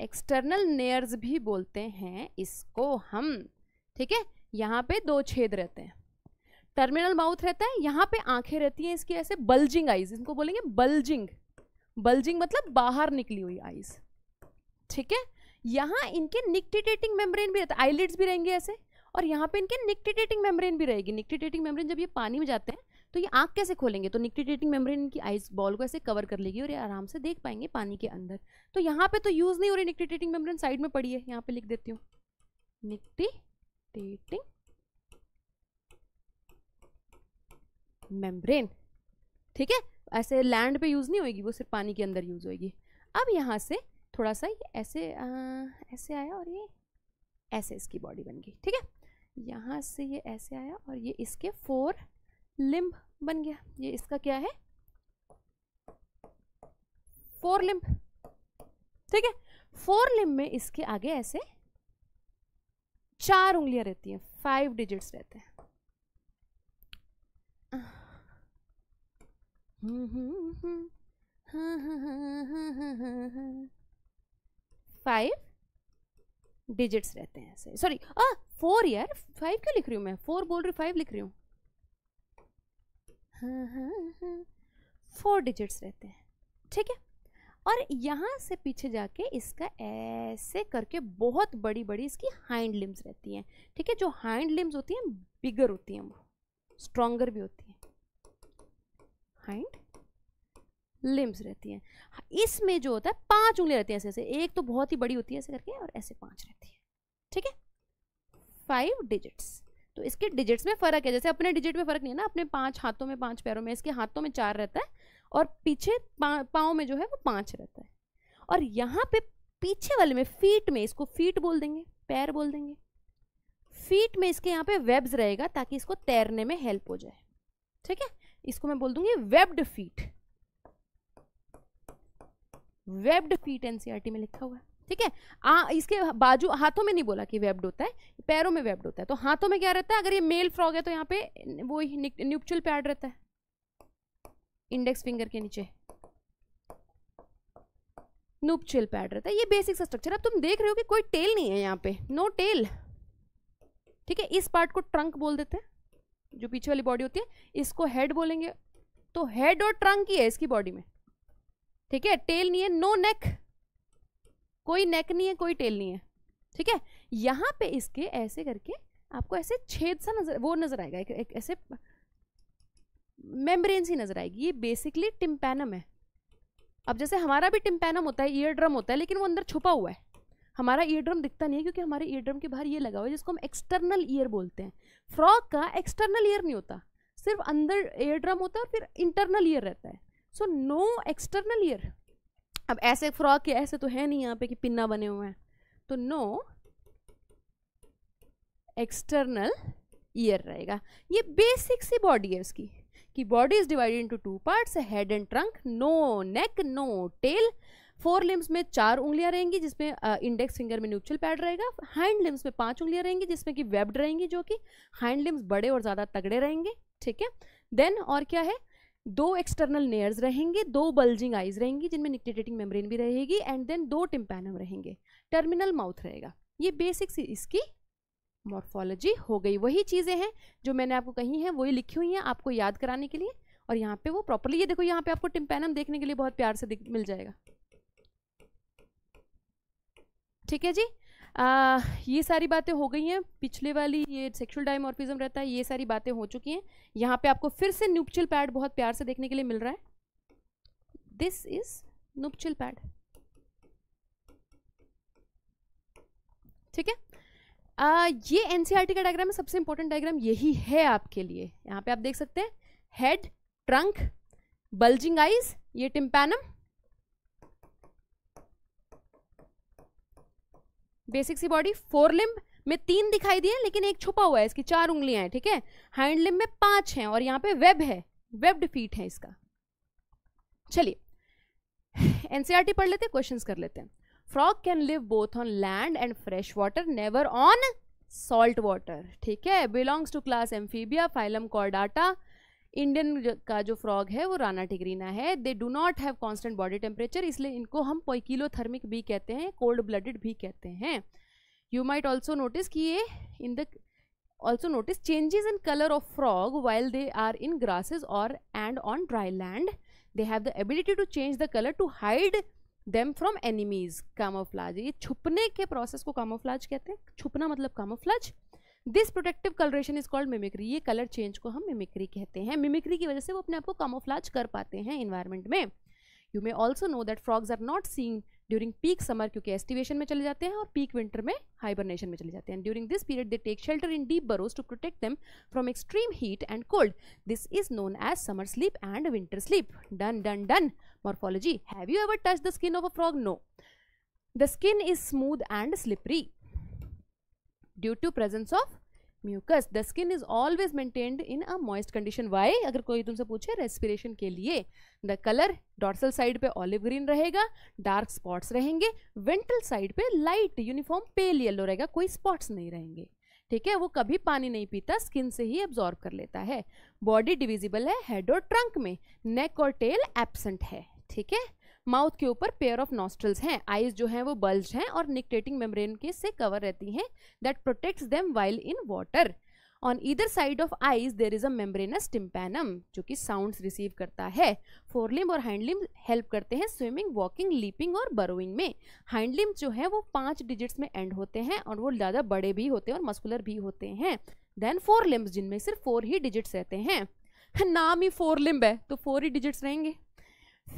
एक्सटर्नल नेयर्स भी बोलते हैं इसको हम, ठीक है। यहाँ पे दो छेद रहते हैं, टर्मिनल माउथ रहता है, यहाँ पे आंखें रहती हैं इसकी ऐसे बल्जिंग आईज, इनको बोलेंगे बल्जिंग, बल्जिंग मतलब बाहर निकली हुई आईज, ठीक है। यहाँ इनके निक्टिटेटिंग मेम्ब्रेन भी रहता है, आईलिड्स भी रहेंगे ऐसे, और यहाँ पे इनके निक्टिटेटिंग मेम्ब्रेन भी रहेगी। निक्टिटेटिंग मेम्ब्रेन, जब ये पानी में जाते हैं तो ये आँख कैसे खोलेंगे, तो निक्टिटेटिंग मेम्ब्रेन इनकी आइस बॉल को ऐसे कवर कर लेगी और ये आराम से देख पाएंगे पानी के अंदर। तो यहाँ पे तो यूज़ नहीं हो रही निक्टिटेटिंग मेम्ब्रेन, साइड में पड़ी है, यहाँ पे लिख देती हूँ निक्टिटेटिंग मेम्ब्रेन, ठीक है। ऐसे लैंड पे यूज़ नहीं होगी वो, सिर्फ पानी के अंदर यूज़ होगी। अब यहाँ से थोड़ा सा ऐसे आ, ऐसे आया और ये ऐसे इसकी बॉडी बन गई, ठीक है। यहाँ से ये ऐसे आया और ये इसके फोर लिम्ब बन गया, ये इसका क्या है, फोर लिम्ब, ठीक है। फोर लिम्ब में इसके आगे ऐसे चार उंगलियां रहती हैं, फाइव डिजिट्स रहते हैं। फाइव डिजिट्स रहते हैं ऐसे, सॉरी फोर, यार फाइव क्यों लिख रही हूँ मैं, फोर बोल रही हूँ, फाइव लिख रही हूँ, हाँ हाँ हाँ फोर डिजिट्स रहते हैं, ठीक है। और यहाँ से पीछे जाके इसका ऐसे करके बहुत बड़ी बड़ी इसकी हाइंड लिम्स रहती हैं, ठीक है। जो हाइंड लिम्स होती हैं बिगर होती हैं, वो स्ट्रॉन्गर भी होती हैं, हाइंड लिम्स रहती हैं। इसमें जो होता है पांच उंगलियां रहती हैं ऐसे ऐसे, एक तो बहुत ही बड़ी होती है ऐसे करके और ऐसे पांच रहती है, ठीक है। फाइव डिजिट्स, तो इसके डिजिट्स में फ़र्क है, जैसे अपने डिजिट में फ़र्क नहीं है ना, अपने पांच हाथों में, पांच पैरों में, इसके हाथों में चार रहता है और पीछे पाँव में जो है वो पांच रहता है। और यहाँ पे पीछे वाले में फीट में, इसको फीट बोल देंगे, पैर बोल देंगे, फीट में इसके यहाँ पे वेब्स रहेगा ताकि इसको तैरने में हेल्प हो जाए, ठीक है। इसको मैं बोल दूंगी webbed feet, webbed feet NCERT में लिखा हुआ है, ठीक है। आ इसके बाजू, हाथों में नहीं बोला कि वेब्ड होता है, पैरों में वेब्ड होता है। तो हाथों में क्या रहता है, अगर ये मेल फ्रॉग है तो यहाँ पे वो न्यूक्लियल पैड रहता है इंडेक्स फिंगर के नीचे, न्यूक्लियल पैड रहता है। ये बेसिक सा स्ट्रक्चर। अब तुम देख रहे हो कि कोई टेल नहीं है यहाँ पे, नो टेल, ठीक है। इस पार्ट को ट्रंक बोल देते हैं, जो पीछे वाली बॉडी होती है इसको हेड बोलेंगे, तो हेड और ट्रंक ही है इसकी बॉडी में, ठीक है। टेल नहीं है, नो नेक, कोई नेक नहीं है, कोई टेल नहीं है, ठीक है। यहाँ पे इसके ऐसे करके आपको ऐसे छेद सा नजर, वो नजर आएगा, एक, एक ऐसे मेम्ब्रेन सी नजर आएगी। ये बेसिकली टिम्पैनम है। अब जैसे हमारा भी टिम्पैनम होता है, ईयर ड्रम होता है, लेकिन वो अंदर छुपा हुआ है। हमारा ईयर ड्रम दिखता नहीं है क्योंकि हमारे ईयर ड्रम के बाहर ये लगा हुआ है, जिसको हम एक्सटर्नल ईयर बोलते हैं। फ्रॉग का एक्सटर्नल ईयर नहीं होता, सिर्फ अंदर ईयर ड्रम होता है और फिर इंटरनल ईयर रहता है। So no external ear. अब ऐसे फ्रॉग के ऐसे तो है नहीं यहाँ पे कि पिन्ना बने हुए हैं, तो नो एक्सटर्नल ईयर रहेगा। ये बेसिक सी बॉडी है उसकी, कि body is divided into two parts, head and trunk, no neck, no tail. Fore limbs में चार उंगलियां रहेंगी जिसमें इंडेक्स फिंगर में न्यूक्लियल पैड रहेगा। हाइंड लिम्स में पांच उंगलियां रहेंगी जिसमें कि वेब्ड रहेंगी, जो कि हाइंड लिम्स बड़े और ज़्यादा तगड़े रहेंगे, ठीक है। देन और क्या है, दो एक्सटर्नल नेयर्स रहेंगे, दो बल्जिंग आईज रहेंगी जिनमें निक्टिटेटिंग मेम्ब्रेन भी रहेगी, एंड देन दो टिम्पैनम रहेंगे, टर्मिनल माउथ रहेगा। ये बेसिक्स इसकी मॉर्फोलॉजी हो गई। वही चीज़ें हैं जो मैंने आपको कही हैं, वही लिखी हुई हैं आपको याद कराने के लिए। और यहाँ पे वो प्रॉपरली, ये देखो यहाँ पे आपको टिम्पैनम देखने के लिए बहुत प्यार से मिल जाएगा। ठीक है जी, आ, ये सारी बातें हो गई हैं। पिछले वाली ये सेक्सुअल डायमॉर्फिज्म रहता है, ये सारी बातें हो चुकी हैं। यहाँ पे आपको फिर से न्यूपचल पैड बहुत प्यार से देखने के लिए मिल रहा है। This is nuptial pad. ठीक है, आ, ये एनसीईआरटी का डायग्राम है, सबसे इंपॉर्टेंट डायग्राम यही है आपके लिए। यहाँ पे आप देख सकते हैं हेड, ट्रंक, बल्जिंग आइज, ये टिम्पैनम। बेसिक सी बॉडी। फोर लिम्ब में तीन दिखाई दिए लेकिन एक छुपा हुआ है, इसकी चार उंगलियां हैं। ठीक है, हैंड लिम्ब में पांच हैं और यहाँ पे वेब है, वेब्ड फीट है इसका। चलिए एनसीईआरटी पढ़ लेते हैं, क्वेश्चंस कर लेते हैं। Frog can live both on land and fresh water, never on salt water. ठीक है, belongs to class amphibia, phylum chordata. Indian का जो फ्रॉग है वो राना टिग्रीना है। They do not have constant body temperature, इसलिए इनको हम पोइकिलोथर्मिक भी कहते हैं, कोल्ड ब्लडेड भी कहते हैं। यू माइट ऑल्सो नोटिस कि ये in the also notice changes in colour of frog while they are in grasses और and on dry land. They have the ability to change the colour to hide them from enemies. Camouflage, ये छुपने के प्रोसेस को कामोफ्लाज कहते हैं। छुपना मतलब camouflage. This protective coloration is called mimicry. ये कलर चेंज को हम मिमिक्री कहते हैं। मिमिक्री की वजह से वो अपने आप को कामोफ्लाज कर पाते हैं इन्वायरमेंट में। You may also know that frogs are not seen during peak summer, क्योंकि एस्टिवेशन में चले जाते हैं और पीक विंटर में हाइबरनेशन में चले जाते हैं। During this period they take shelter in deep burrows to protect them from extreme heat and cold. This is known as summer sleep and winter sleep. Done done done. Morphology. Have you ever touch the skin of a frog? No. The skin is smooth and slippery due to presence of mucus. The skin is always maintained in a moist condition. Why? अगर कोई तुमसे पूछे रेस्पिरेशन के लिए। द कलर डॉर्सल साइड पे ऑलिव ग्रीन रहेगा, डार्क स्पॉट्स रहेंगे। वेंट्रल साइड पे लाइट यूनिफॉर्म पेल येलो रहेगा, कोई स्पॉट्स नहीं रहेंगे। ठीक है, वो कभी पानी नहीं पीता, स्किन से ही एब्जॉर्ब कर लेता है। बॉडी डिविजिबल है हेड और ट्रंक में, नेक और टेल एब्सेंट है। ठीक है, माउथ के ऊपर पेयर ऑफ नॉस्ट्रल्स हैं। आईज जो हैं वो बल्ज हैं और निकटेटिंग मेम्ब्रेन के से कवर रहती हैं। That protects them while in water. On either side of eyes there is a membranous tympanum जो कि साउंड्स रिसीव करता है। फोरलिम्ब और हैंडलिम्ब हेल्प करते हैं स्विमिंग, वॉकिंग, लीपिंग और बरोइंग में। हैंडलिम्ब जो है वो पाँच डिजिट्स में एंड होते हैं और वो ज़्यादा बड़े भी होते हैं और मस्कुलर भी होते हैं देन फोरलिम्ब्स जिनमें सिर्फ फोर ही डिजिट्स रहते हैं। नाम ही फोरलिम्ब है तो फोर ही डिजिट्स रहेंगे।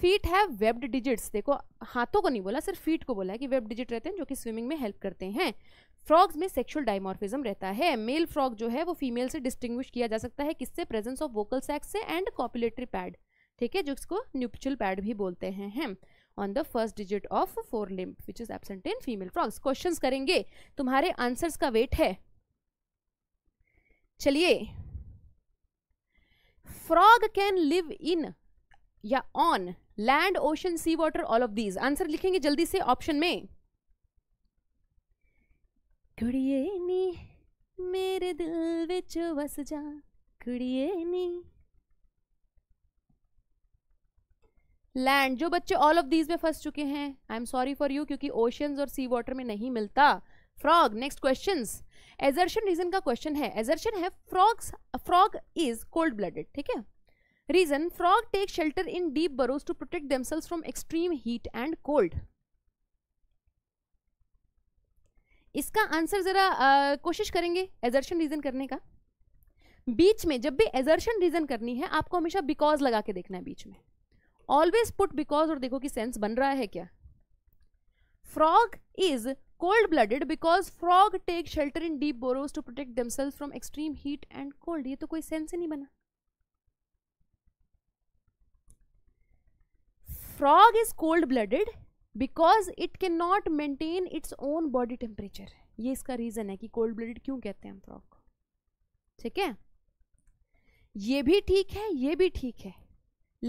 Feet have webbed digits. देखो हाथों को नहीं बोला, सिर्फ फीट को बोला है कि वेब्ड डिजिट रहते हैं जो कि स्विमिंग में हेल्प करते हैं। फ्रॉग्स में सेक्सुअल डायमॉर्फिज्म रहता है। मेल फ्रॉग जो है वो फीमेल से डिस्टिंग्विश किया जा सकता है, किससे? प्रेजेंस ऑफ वोकल सैक से एंड कॉपुलेटरी पैड। ठीक है, जो इसको न्यूपचुअल पैड भी बोलते हैं। On the first digit of four limb which is absent in female frogs. Question करेंगे, तुम्हारे आंसर्स का वेट है। चलिए, फ्रॉग कैन लिव इन या on land, ocean, sea water, all of these. Answer लिखेंगे जल्दी से ऑप्शन में। कुड़िए नी मेरे दिल विच वस जा, कुड़िए नी लैंड। जो बच्चे ऑल ऑफ दीज में फंस चुके हैं, I am sorry for you, क्योंकि ओशन और सी वाटर में नहीं मिलता frog. Next question, assertion reason का क्वेश्चन है। एजर्शन है frogs, frog is cold blooded. ठीक है, reason frog take shelter in deep burrows to protect themselves from extreme heat and cold. इसका आंसर जरा uh, कोशिश करेंगे एजर्शन रीजन करने का। बीच में जब भी एजर्शन रीजन करनी है आपको हमेशा बिकॉज लगा के देखना है बीच में। ऑलवेज पुट बिकॉज और देखो कि सेंस बन रहा है क्या। Frog is cold blooded because frog take shelter in deep burrows to protect themselves from extreme heat and cold. ये तो कोई सेंस ही नहीं बना। Frog is cold blooded because it cannot maintain its own body temperature. ये इसका रीजन है कि cold blooded क्यों कहते हैं हम frog को। ठीक है, ये भी ठीक है, ये भी ठीक है,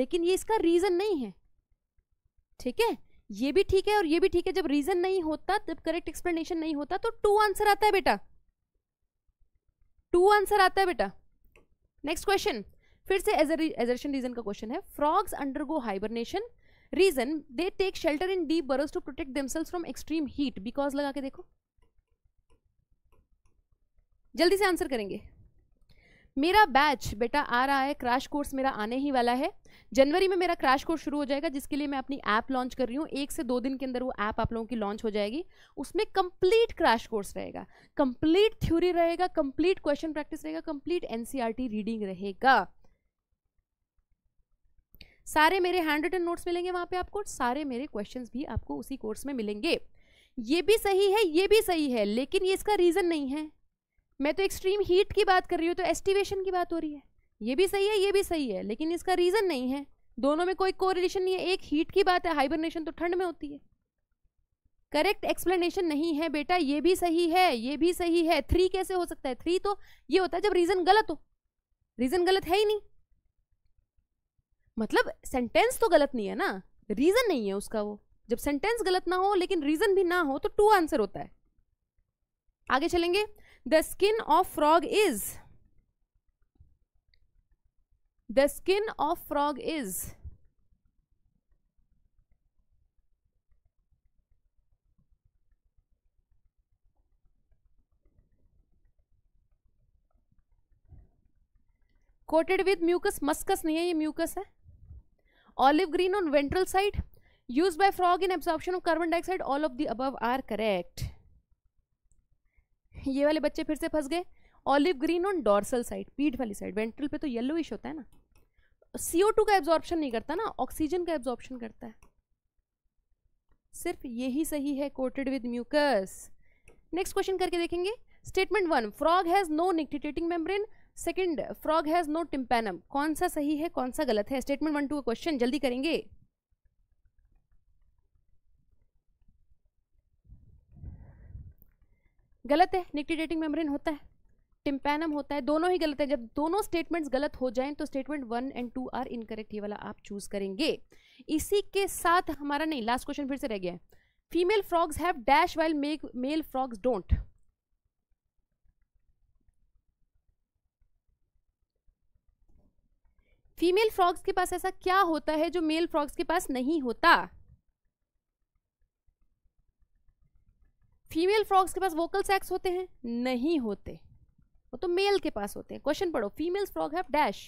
लेकिन ये इसका रीजन नहीं है। ठीक है, ये भी ठीक है और ये भी ठीक है। जब रीजन नहीं होता, जब करेक्ट एक्सप्लेनेशन नहीं होता तो टू आंसर आता है बेटा, टू आंसर आता है बेटा। नेक्स्ट क्वेश्चन, फिर से एजर्शन रीजन का क्वेश्चन है। Frogs undergo hibernation. Reason they take shelter in deep burrows to protect themselves from extreme heat. Because लगा के देखो, जल्दी से आंसर करेंगे। मेरा बैच बेटा आ रहा है, क्रैश कोर्स मेरा आने ही वाला है, जनवरी में मेरा क्रैश कोर्स शुरू हो जाएगा, जिसके लिए मैं अपनी ऐप लॉन्च कर रही हूँ। एक से दो दिन के अंदर वो ऐप आप लोगों की लॉन्च हो जाएगी। उसमें कंप्लीट क्रैश कोर्स रहेगा, कंप्लीट थ्योरी रहेगा, कंप्लीट क्वेश्चन प्रैक्टिस रहेगा, कंप्लीट एनसीईआरटी रीडिंग रहेगा। सारे मेरे हैंड रिटन नोट्स मिलेंगे वहाँ पे आपको, सारे मेरे क्वेश्चन भी आपको उसी कोर्स में मिलेंगे। ये भी सही है, ये भी सही है, लेकिन ये इसका रीज़न नहीं है। मैं तो एक्सट्रीम हीट की बात कर रही हूँ, तो एस्टिवेशन की बात हो रही है। ये भी सही है, ये भी सही है, लेकिन इसका रीज़न नहीं है। दोनों में कोई कोरिलेशन नहीं है। एक हीट की बात है, हाइबरनेशन तो ठंड में होती है। करेक्ट एक्सप्लेनेशन नहीं है बेटा। ये भी सही है, ये भी सही है। थ्री कैसे हो सकता है? थ्री तो ये होता है जब रीज़न गलत हो। रीज़न गलत है ही नहीं, मतलब सेंटेंस तो गलत नहीं है ना, रीज़न नहीं है उसका। वो जब सेंटेंस गलत ना हो लेकिन रीज़न भी ना हो तो टू आंसर होता है। आगे चलेंगे। The skin of frog is, the skin of frog is coated with mucus, muscus नहीं है ये mucus है, olive green on ventral side, used by frog in absorption of carbon dioxide, all of the above are correct. ये वाले बच्चे फिर से फंस गए। Olive green on dorsal side, पीठ वाली साइड, वेंट्रल पे तो येलोइश होता है ना। सी ओ टू का एब्जॉर्प्शन नहीं करता ना, ऑक्सीजन का एब्जॉर्प्शन करता है। सिर्फ यही सही है, coated with mucus. Next question करके देखेंगे। Statement one, frog has no nictitating membrane. Second, frog has no tympanum. कौन सा सही है, कौन सा गलत है? स्टेटमेंट वन टू का क्वेश्चन जल्दी करेंगे। गलत है, निक्टिडेटिंग मेम्ब्रेन होता है, टिम्पैनम होता है, दोनों ही गलत है। जब दोनों स्टेटमेंट्स गलत हो जाएं तो statement one and two are incorrect, ये वाला आप चूज करेंगे। इसी के साथ हमारा नहीं, लास्ट क्वेश्चन फिर से रह गया है। Female frogs have dash while male frogs don't. Female frogs के पास ऐसा क्या होता है जो मेल फ्रॉग्स के पास नहीं होता? फीमेल फ्रॉग्स के पास वोकल सैक्स होते हैं? नहीं होते, वो तो मेल के पास होते हैं। क्वेश्चन पढ़ो, female frog have dash,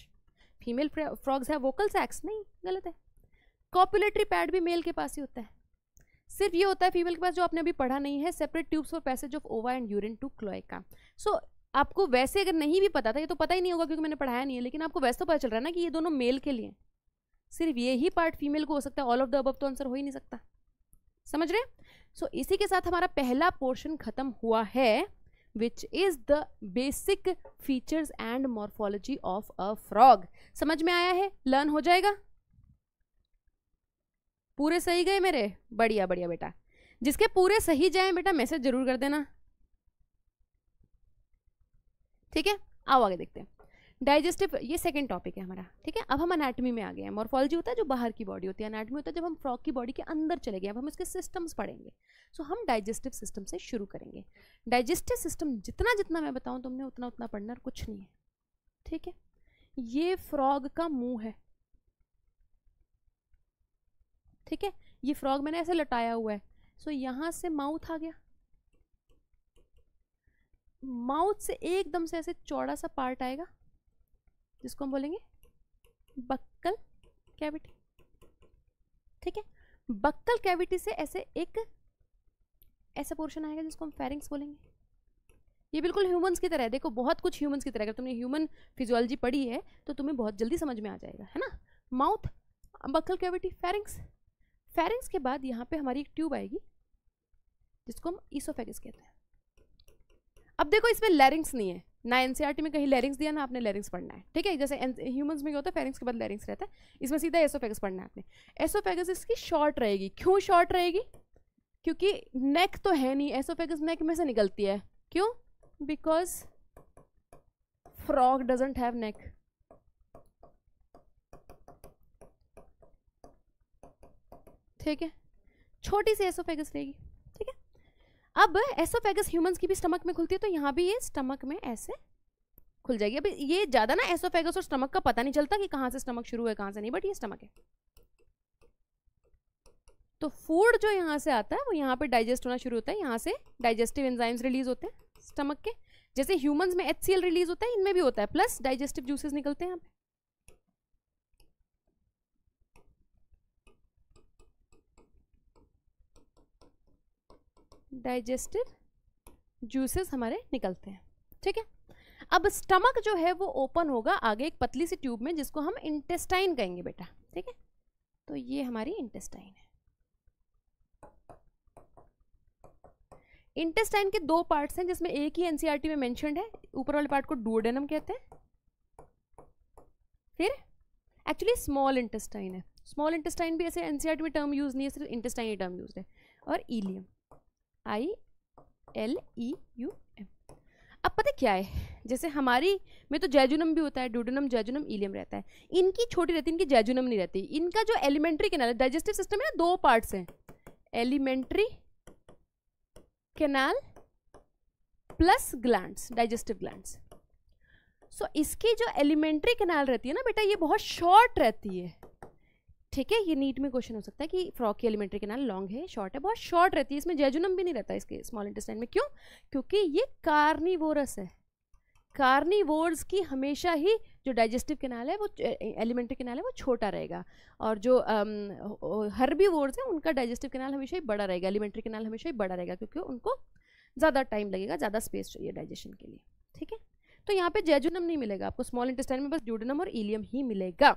female frogs have vocal sacs, नहीं, गलत है। कॉपुलेटरी पैड भी मेल के पास ही होता है। सिर्फ ये होता है फीमेल के पास जो आपने अभी पढ़ा नहीं है, separate tubes for passage of ova and urine to cloaca. So आपको वैसे अगर नहीं भी पता था, ये तो पता ही नहीं होगा क्योंकि मैंने पढ़ाया नहीं है, लेकिन आपको वैसे तो पता चल रहा है ना कि ये दोनों मेल के लिए, सिर्फ ये ही पार्ट फीमेल को हो सकता है। ऑल ऑफ द अबव तो आंसर हो ही नहीं सकता, समझ रहे? सो so, इसी के साथ हमारा पहला पोर्शन खत्म हुआ है, which is the basic features and morphology of a frog. समझ में आया है? लर्न हो जाएगा? पूरे सही गए मेरे? बढ़िया बढ़िया बेटा। जिसके पूरे सही जाए बेटा मैसेज जरूर कर देना, ठीक है? आओ आगे देखते हैं। डाइजेस्टिव, ये सेकेंड टॉपिक है हमारा, ठीक है? अब हम एनाटॉमी में आ गए हैं। मॉर्फोलॉजी होता है जो बाहर की बॉडी होती है, एनाटॉमी होता है जब हम फ्रॉग की बॉडी के अंदर चले गए। अब हम उसके सिस्टम्स पढ़ेंगे। सो so, हम डाइजेस्टिव सिस्टम से शुरू करेंगे। डाइजेस्टिव सिस्टम जितना जितना मैं बताऊँ तुमने उतना उतना पढ़ना, कुछ नहीं है, ठीक है? ये फ्रॉग का मुँह है, ठीक है? ये फ्रॉग मैंने ऐसे लटाया हुआ है। सो so, यहाँ से माउथ आ गया, माउथ से एकदम से ऐसे चौड़ा सा पार्ट आएगा जिसको हम बोलेंगे बक्कल कैविटी, ठीक है? बक्कल कैविटी से ऐसे एक ऐसा पोर्शन आएगा जिसको हम फेरिंग्स बोलेंगे। ये बिल्कुल ह्यूमंस की तरह है, देखो बहुत कुछ ह्यूमंस की तरह। अगर तुमने ह्यूमन फिजियोलॉजी पढ़ी है तो तुम्हें बहुत जल्दी समझ में आ जाएगा, है ना? Mouth, buccal cavity, pharynx. Pharynx के बाद यहाँ पे हमारी एक ट्यूब आएगी जिसको हम ईसोफेगस कहते हैं। अब देखो इसमें लैरिंग्स नहीं है ना, एनसीईआरटी में कहीं लैरिंग्स दिया ना आपने, लैरिंग्स पढ़ना है, ठीक है? जैसे ह्यूमंस में क्या होता है, फेरिंग्स के बाद लैरिंग्स रहता है, इसमें सीधा एसोफेगस पढ़ना है आपने। एसोफेगस इसकी शॉर्ट रहेगी। क्यों शॉर्ट रहेगी? क्योंकि नेक तो है नहीं, एसोफेगस नेक में से निकलती है। क्यों? Because frog doesn't have neck. ठीक है, छोटी सी एसोफेगस रहेगी, ठीक है? अब एसोफेगस ह्यूमंस की भी स्टमक में खुलती है, तो यहाँ भी ये स्टमक में ऐसे खुल जाएगी। अभी ये ज़्यादा ना एसोफेगस और स्टमक का पता नहीं चलता कि कहाँ से स्टमक शुरू है कहाँ से नहीं, बट ये स्टमक है। तो फूड जो यहाँ से आता है वो यहाँ पे डाइजेस्ट होना शुरू होता है, यहाँ से डाइजेस्टिव एंजाइम्स रिलीज होते हैं स्टमक के। जैसे ह्यूमंस में एचसीएल रिलीज होता है, इनमें भी होता है, प्लस डाइजेस्टिव जूसेस निकलते हैं यहाँ पे। डाइजेस्टिव जूसेस हमारे निकलते हैं, ठीक है। अब स्टमक जो है वो ओपन होगा आगे एक पतली सी ट्यूब में, जिसको हम इंटेस्टाइन कहेंगे बेटा, ठीक है। तो ये हमारी इंटेस्टाइन है। इंटेस्टाइन के दो पार्ट्स हैं, जिसमें एक ही एनसीईआरटी में मेंशन्ड है। ऊपर वाले पार्ट को डुओडेनम कहते हैं, फिर एक्चुअली स्मॉल इंटेस्टाइन है। स्मॉल इंटेस्टाइन भी ऐसे एनसीईआरटी में टर्म यूज नहीं है, सिर्फ इंटेस्टाइन ही टर्म यूज है। और ileum, I L E U M. अब पता क्या है, जैसे हमारी में तो जैजुनम भी होता है, ड्यूडेनम, जैजुनम, इलियम रहता है। इनकी छोटी रहती है, इनकी जैजुनम नहीं रहती। इनका जो एलिमेंट्री कैनाल है, डाइजेस्टिव सिस्टम है ना, दो पार्ट्स हैं, alimentary canal plus glands, digestive glands. So इसकी जो एलिमेंट्री कैनाल रहती है ना बेटा, ये बहुत शॉर्ट रहती है, ठीक है। ये नीट में क्वेश्चन हो सकता है कि फ्रॉग की एलिमेंट्री कैनाल लॉन्ग है, शॉर्ट है, बहुत शॉर्ट रहती है। इसमें जैजुनम भी नहीं रहता इसके स्मॉल इंटेस्टाइन में। क्यों? क्योंकि ये कार्निवोरस है। कार्निवोर्स की हमेशा ही जो डाइजेस्टिव कैनाल है, वो एलिमेंट्री कैनाल है, वो छोटा रहेगा। और जो हर्बीवोर्स है, उनका डाइजेस्टिव कैनाल हमेशा ही बड़ा रहेगा, एलिमेंट्री कैनाल हमेशा ही बड़ा रहेगा, क्योंकि उनको ज़्यादा टाइम लगेगा, ज़्यादा स्पेस चाहिए डाइजेशन के लिए, ठीक है। तो यहाँ पे जैजुनम नहीं मिलेगा आपको, स्मॉल इंटेस्टाइन में बस ड्यूडेनम और इलियम ही मिलेगा।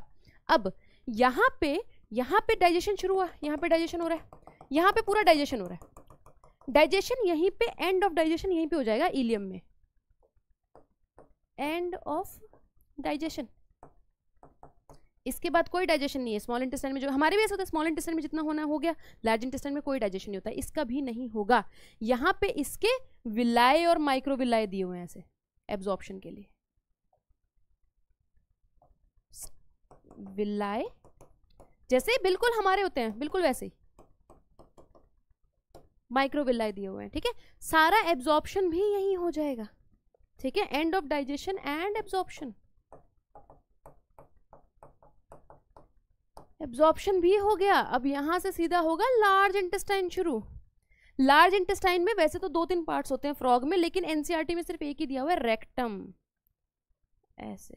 अब यहाँ पे यहाँ पे डाइजेशन शुरू हुआ, यहाँ पे डाइजेशन हो रहा है, यहाँ पे पूरा डाइजेशन हो रहा है। डाइजेशन यहीं पे, एंड ऑफ डाइजेशन यहीं पे हो जाएगा इलियम में, एंड ऑफ डाइजेशन। इसके बाद कोई डाइजेशन नहीं है स्मॉल इंटेस्टाइन में। जो हमारे भी ऐसा होता है, स्मॉल इंटेस्टाइन में जितना होना हो गया, लार्ज इंटेस्टाइन में कोई डाइजेशन नहीं होता, इसका भी नहीं होगा। यहाँ पे इसके विलाय और माइक्रोविलाय दिए हुए हैं ऐसे एब्जॉर्प्शन के लिए, विलाय जैसे बिल्कुल हमारे होते हैं, बिल्कुल वैसे ही माइक्रोविलाय दिए हुए हैं, ठीक है। सारा एब्जॉर्प्शन भी यही हो जाएगा, ठीक है, end of digestion and absorption. Absorption भी हो गया, अब यहां से सीधा होगा लार्ज इंटेस्टाइन शुरू। लार्ज इंटेस्टाइन में वैसे तो दो तीन पार्ट्स होते हैं फ्रॉग में, लेकिन एनसीईआरटी में सिर्फ एक ही दिया हुआ है, रेक्टम। ऐसे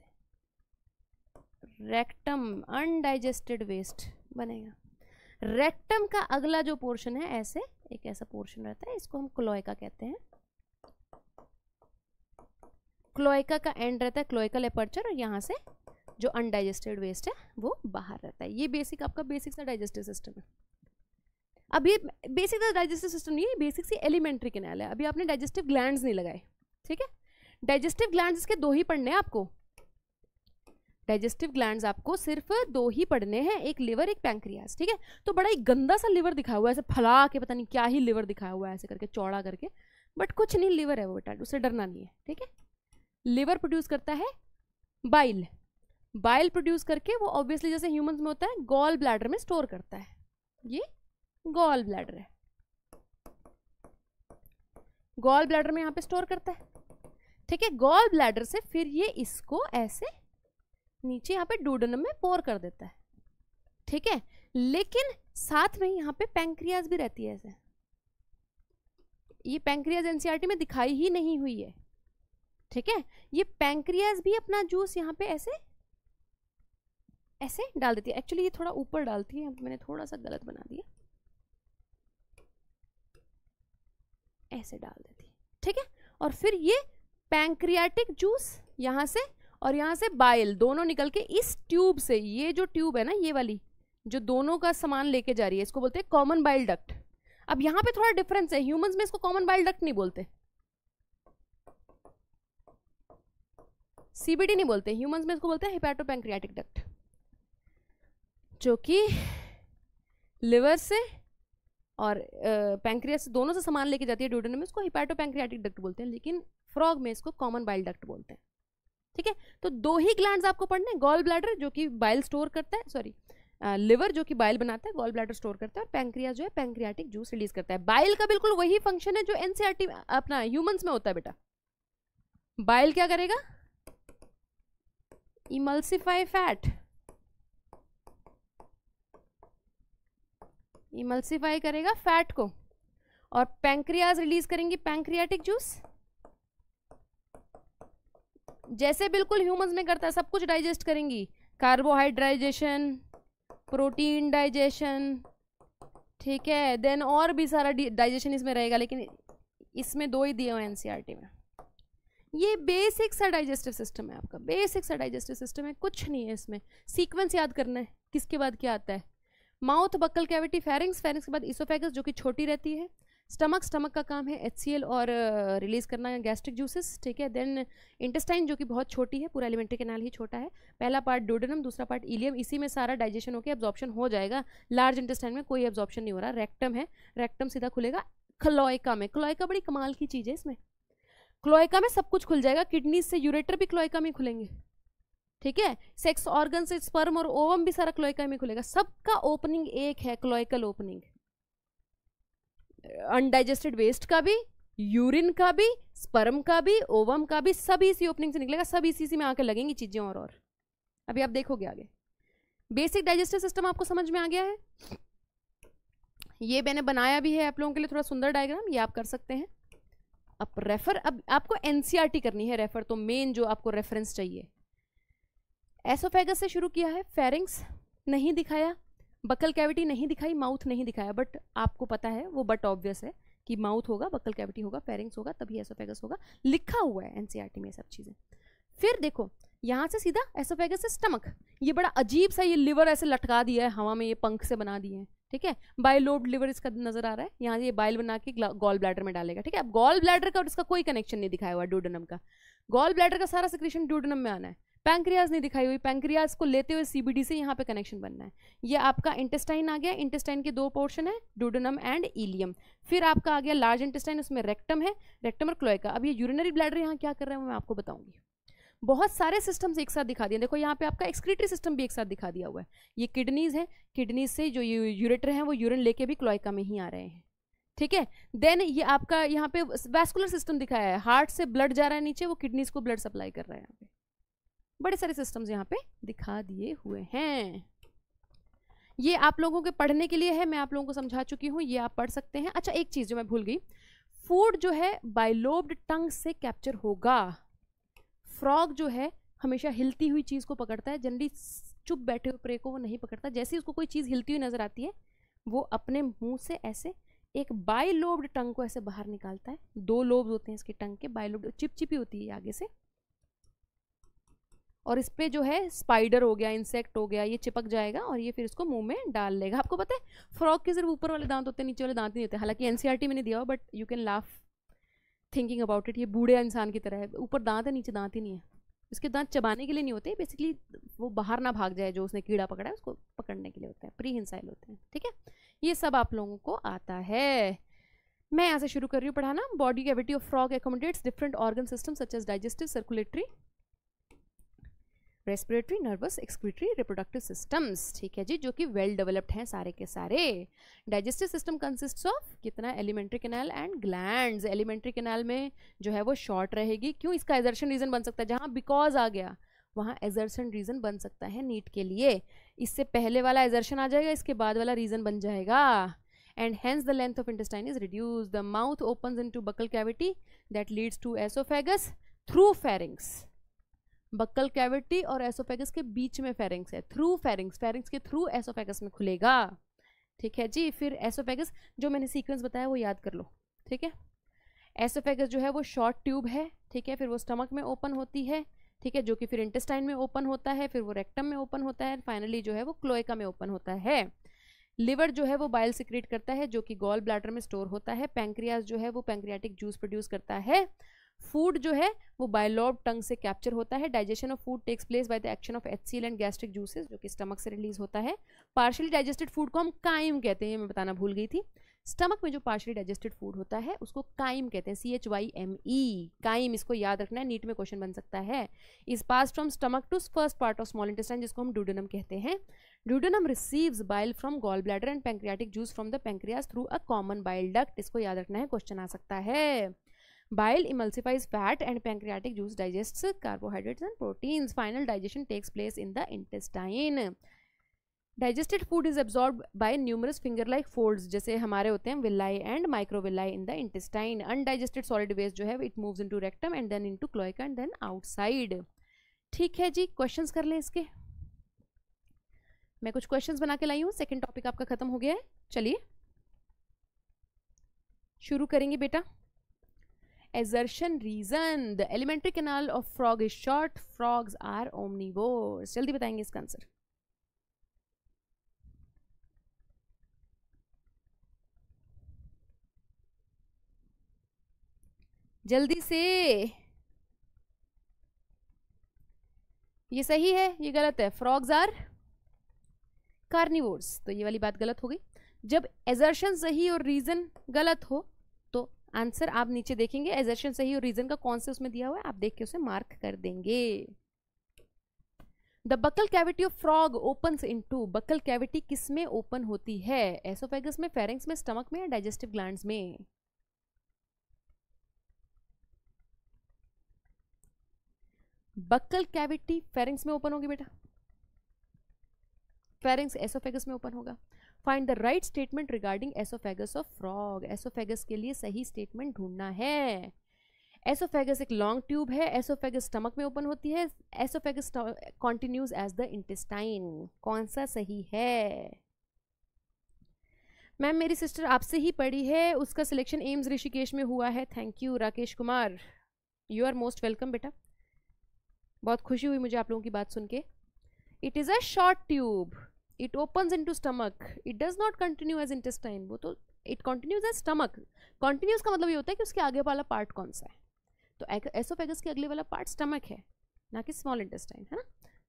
रेक्टम अनडाइजेस्टेड वेस्ट बनेगा। रेक्टम का अगला जो पोर्शन है, ऐसे एक ऐसा पोर्शन रहता है, इसको हम क्लोएका कहते हैं। क्लोएका का एंड रहता है क्लोएकल एपर्चर, और यहाँ से जो अनडाइजेस्टेड वेस्ट है वो बाहर रहता है। ये बेसिक आपका बेसिक सा डाइजेस्टिव सिस्टम है। अब ये बेसिक सा डाइजेस्टिव सिस्टम नहीं है, बेसिक सी एलिमेंट्री कैनाल है। अभी आपने डाइजेस्टिव ग्लैंड्स नहीं लगाए, ठीक है। डाइजेस्टिव ग्लैंड्स इसके दो ही पढ़ने हैं आपको, डाइजेस्टिव ग्लैंड्स आपको सिर्फ दो ही पढ़ने हैं, एक लिवर, एक पैंक्रियास, ठीक है। तो बड़ा ही गंदा सा लिवर दिखाया हुआ है, ऐसे फैला के, पता नहीं क्या ही लिवर दिखाया हुआ है, ऐसे करके चौड़ा करके, बट कुछ नहीं, लिवर है वो बेटा, उससे डरना नहीं है, ठीक है। लिवर प्रोड्यूस करता है बाइल, बाइल प्रोड्यूस करके वो ऑब्वियसली जैसे ह्यूमंस में होता है, गॉल ब्लैडर में स्टोर करता है। ये गॉल ब्लैडर है, गॉल ब्लैडर में यहाँ पे स्टोर करता है, ठीक है। गॉल ब्लैडर से फिर ये इसको ऐसे नीचे यहाँ पे डूडेनम में पोर कर देता है, ठीक है। लेकिन साथ में यहाँ पे पैंक्रियाज भी रहती है ऐसे। ये पैंक्रियाज एनसीईआरटी में दिखाई ही नहीं हुई है, ठीक है। ये पैंक्रियाज भी अपना जूस यहाँ पे ऐसे ऐसे डाल देती है। एक्चुअली ये थोड़ा ऊपर डालती है, मैंने थोड़ा सा गलत बना दिया, ऐसे डाल देती है, ठीक है। और फिर ये पैंक्रियाटिक जूस यहाँ से और यहाँ से बाइल दोनों निकल के इस ट्यूब से, ये जो ट्यूब है ना, ये वाली जो दोनों का सामान लेके जा रही है, इसको बोलते हैं कॉमन बाइल डक्ट। अब यहाँ पे थोड़ा डिफरेंस है, ह्यूमंस में इसको कॉमन बाइल डक्ट नहीं बोलते, सीबीडी नहीं बोलते, ह्यूमंस में इसको बोलते हैं हेपेटोपैंक्रियाटिक डक्ट, जो कि लिवर से और पैंक्रियास से दोनों से सामान लेके जाती है ड्यूडेनम में, इसको हेपेटोपैंक्रियाटिक डक्ट बोलते हैं, लेकिन फ्रॉग में इसको कॉमन बाइल डक्ट बोलते हैं, ठीक है। तो दो ही ग्लैंड्स आपको पढ़ने हैं, गॉल ब्लैडर जो कि बाइल स्टोर करता है, सॉरी लिवर जो कि बाइल बनाता है, गॉल ब्लैडर स्टोर करता है, और पैंक्रियास जो है पैंक्रियाटिक जूस रिलीज करता है। बाइल का बिल्कुल वही फंक्शन है जो एनसीईआरटी अपना ह्यूमंस में होता है बेटा। बाइल क्या करेगा? इमल्सिफाई फैट, इमल्सिफाई करेगा फैट को, और पैंक्रियाज रिलीज करेंगी पैंक्रियाटिक जूस, जैसे बिल्कुल ह्यूमंस में करता है, सब कुछ डाइजेस्ट करेंगी, कार्बोहाइड्रेट डाइजेशन, प्रोटीन डाइजेशन, ठीक है, देन और भी सारा डाइजेशन इसमें रहेगा, लेकिन इसमें दो ही दिए हुए एनसीईआरटी में। ये बेसिक सा डाइजेस्टिव सिस्टम है आपका, बेसिक सा डाइजेस्टिव सिस्टम है, कुछ नहीं है इसमें। सीक्वेंस याद करना है किसके बाद क्या आता है। Mouth, buccal cavity, pharynx, pharynx के बाद इसोफेगस जो कि छोटी रहती है। स्टमक, स्टमक का काम है एचसीएल और रिलीज करना गैस्ट्रिक जूसेस, ठीक है। देन इंटेस्टाइन जो कि बहुत छोटी है, पूरा एलिमेंट्री कैनाल ही छोटा है। पहला पार्ट ड्यूोडेनम, दूसरा पार्ट इलियम, इसी में सारा डाइजेशन होकर एब्जॉर्प्शन हो जाएगा। लार्ज इंटेस्टाइन में कोई एब्जॉर्प्शन नहीं हो रहा। रेक्टम है, रेक्टम सीधा खुलेगा। क्लोएका में, क्लोएका बड़ी कमाल की चीज़ है, इसमें क्लोएका में सब कुछ खुल जाएगा। किडनी से यूरेटर भी क्लोएका में खुलेंगे, ठीक है। सेक्स ऑर्गन से स्पर्म और ओवम भी सारा क्लोएका में खुलेगा। सबका ओपनिंग एक है, क्लोएकल ओपनिंग। अनडाइजेस्टेड वेस्ट का भी, यूरिन का भी, स्पर्म का भी, ओवम का भी, सब इसी ओपनिंग से निकलेगा, सब इसी इसी में आकर लगेंगी चीज़ें। और और अभी आप देखोगे आगे। बेसिक डाइजेस्टिव सिस्टम आपको समझ में आ गया है। ये मैंने बनाया भी है आप लोगों के लिए, थोड़ा सुंदर डायग्राम, ये आप कर सकते हैं। अब रेफर, अब आपको एनसीईआरटी करनी है रेफर, तो मेन जो आपको रेफरेंस चाहिए। एसोफेगस से शुरू किया है, फेरिंग्स नहीं दिखाया, बकल कैविटी नहीं दिखाई, माउथ नहीं दिखाया, बट आपको पता है वो, बट ऑब्वियस है कि माउथ होगा, बकल कैविटी होगा, फेरिंग्स होगा, तभी एसोफेगस होगा। लिखा हुआ है एनसीईआरटी में सब चीज़ें। फिर देखो यहाँ से सीधा एसोफेगस से स्टमक। ये बड़ा अजीब सा, ये लिवर ऐसे लटका दिया है हवा में, ये पंख से बना दिए हैं, ठीक है। बाइलोब्ड लिवर इसका नजर आ रहा है, यहाँ ये बाइल बना के गॉल ब्लैडर में डालेगा, ठीक है। अब गॉल ब्लैडर का और इसका कोई कनेक्शन नहीं दिखाया हुआ, ड्यूोडेनम का। गॉल ब्लैडर का सारा सिक्रेशन ड्यूोडेनम में आना है। पैंक्रियाज नहीं दिखाई हुई, पैंक्रियाज को लेते हुए सीबीडी से यहाँ पे कनेक्शन बनना है। ये आपका इंटेस्टाइन आ गया। इंटेस्टाइन के दो पोर्शन है, ड्यूोडेनम एंड इलियम। फिर आपका आ गया लार्ज इंटेस्टाइन, उसमें रेक्टम है, रेक्टम और क्लोएका। अब ये यूरिनरी ब्लैडर यहाँ क्या कर रहा है वो मैं आपको बताऊंगी। बहुत सारे सिस्टम्स एक साथ दिखा दिए, देखो यहाँ पे आपका एक्सक्रीटरी सिस्टम भी एक साथ दिखा दिया हुआ है। ये किडनीज है, किडनीज से जो यूरेटर हैं वो यूरिन लेके भी क्लोएका में ही आ रहे हैं, ठीक है। देन ये आपका यहाँ पे वैस्कुलर सिस्टम दिखाया है, हार्ट से ब्लड जा रहा है नीचे, वो किडनीज को ब्लड सप्लाई कर रहा है। यहाँ पे बड़े सारे सिस्टम्स यहाँ पे दिखा दिए हुए हैं। ये आप लोगों के पढ़ने के लिए है, मैं आप लोगों को समझा चुकी हूँ, ये आप पढ़ सकते हैं। अच्छा, एक चीज़ जो मैं भूल गई, फूड जो है बाइलोब्ड टंग से कैप्चर होगा। फ्रॉग जो है हमेशा हिलती हुई चीज़ को पकड़ता है, जनरली चुप बैठे हुए प्रे को वो नहीं पकड़ता। जैसे ही उसको कोई चीज़ हिलती हुई नजर आती है, वो अपने मुंह से ऐसे एक बाइलोब्ड टंग को ऐसे बाहर निकालता है। दो लोब्स होते हैं इसके टंग के, बाइलोब्ड चिपचिपी होती है आगे से, और इस पे जो है स्पाइडर हो गया, इंसेक्ट हो गया, ये चिपक जाएगा और ये फिर इसको मुंह में डाल लेगा। आपको पता है फ्रॉग के सिर्फ ऊपर वाले दांत होते हैं, नीचे वाले दांत नहीं होते। हालांकि एनसीईआरटी मैंने दिया हो, but you can laugh thinking about it. ये बूढ़े इंसान की तरह है, ऊपर दांत है, नीचे दांत ही नहीं है। इसके दांत चबाने के लिए नहीं होते, बेसिकली वो बाहर ना भाग जाए, जो उसने कीड़ा पकड़ा है उसको पकड़ने के लिए होता है, प्रीहिंसाइल होते हैं, ठीक है। ये सब आप लोगों को आता है। मैं यहाँ से शुरू कर रही हूँ पढ़ाना। Body cavity of frog accommodates different organ system such as digestive, circulatory, respiratory, nervous, excretory, reproductive systems, ठीक है जी, जो कि वेल डेवलप्ड हैं सारे के सारे। डाइजेस्टिव सिस्टम कंसिस्ट्स ऑफ कितना, alimentary canal and glands. Alimentary canal में जो है वो शॉर्ट रहेगी, क्यों, इसका एजर्शन रीजन बन सकता है। जहाँ बिकॉज आ गया वहाँ एजर्शन रीजन बन सकता है नीट के लिए। इससे पहले वाला एजर्शन आ जाएगा, इसके बाद वाला रीजन बन जाएगा। and hence the length of intestine is reduced. The mouth opens into buccal cavity that leads to esophagus through pharynx. Buccal cavity और एसोफेगस के बीच में फेरिंग्स है, थ्रू फेरिंग्स, फेरिंग्स के थ्रू एसोफेगस में खुलेगा, ठीक है जी। फिर एसोफेगस जो मैंने सीक्वेंस बताया वो याद कर लो, ठीक है। एसोफेगस जो है वो शॉर्ट ट्यूब है, ठीक है। फिर वो स्टमक में ओपन होती है, ठीक है, जो कि फिर इंटेस्टाइन में ओपन होता है, फिर वो रेक्टम में ओपन होता है, फाइनली जो है वो क्लोएका में ओपन होता है। लिवर जो है वो बाइल सिक्रेट करता है, जो कि गॉल ब्लैडर में स्टोर होता है। पैंक्रियाज जो है वो पैंक्रियाटिक जूस प्रोड्यूस करता है। फूड जो है वो बाइलोब्ड टंग से कैप्चर होता है। Digestion of food takes place by the action of HCl and gastric juices, जो कि स्टमक से रिलीज होता है। पार्शियली डाइजेस्टेड फूड को हम काइम कहते हैं, मैं बताना भूल गई थी। स्टमक में जो पार्शियली डाइजेस्टेड फूड होता है उसको काइम कहते हैं, C H Y M E, chyme. इसको याद रखना है, नीट में क्वेश्चन बन सकता है। इस pass from stomach to first part of small intestine, जिसको हम ड्यूोडेनम कहते हैं। Duodenum receives bile from gall bladder and pancreatic juice from the pancreas through a common bile duct. इसको याद रखना है, क्वेश्चन आ सकता है। Bile emulsifies fat and pancreatic juice digests carbohydrates and proteins. Final digestion takes place in the intestine. Digested food is absorb by numerous finger like folds, जैसे हमारे होते हैं villi and microvilli in the intestine. Undigested solid waste जो है it moves into rectum and then into cloaca and then outside. ठीक है जी, क्वेश्चंस कर लें इसके. मैं कुछ क्वेश्चंस बना के लाई हूँ. सेकेंड टॉपिक आपका खत्म हो गया है. चलिए शुरू करेंगे बेटा. Assertion reason. The elementary canal of frog is short. Frogs are omnivores. जल्दी बताएंगे इसका आंसर. जल्दी से. ये सही है, ये गलत है. Frogs are carnivores. तो ये वाली बात गलत हो गई. जब assertion सही और reason गलत हो आंसर आप नीचे देखेंगे. एजर्शन सही और रीजन का कौन से उसमें दिया हुआ है आप देख के उसे मार्क कर देंगे. The buccal cavity of frog opens into. Buccal cavity किस में ओपन होती है? एसोफेगस में, फेरिंग्स में, स्टमक में या डाइजेस्टिव ग्लैंड्स में? बकल कैविटी फेरिंग्स में ओपन होगी बेटा. फेरिंग्स एसोफेगस में ओपन होगा. Find the right statement regarding oesophagus of frog. Oesophagus के लिए सही स्टेटमेंट ढूंढना है. एसोफेगस एक लॉन्ग ट्यूब है. एसोफेगस स्टमक में ओपन होती है. Oesophagus continues as the intestine. कौन सा सही है? मैम मेरी सिस्टर आपसे ही पढ़ी है, उसका सिलेक्शन एम्स ऋषिकेश में हुआ है. Thank you Rakesh Kumar, you are most welcome बेटा. बहुत खुशी हुई मुझे आप लोगों की बात सुन के. It is a short tube. It opens into stomach. It does not continue as intestine. वो तो it continues as stomach. Continues का मतलब ये होता है कि उसके आगे वाला पार्ट कौन सा है. तो एसोफेगस के अगले वाला पार्ट स्टमक है, ना कि स्मॉल इंटेस्टाइन, है ना.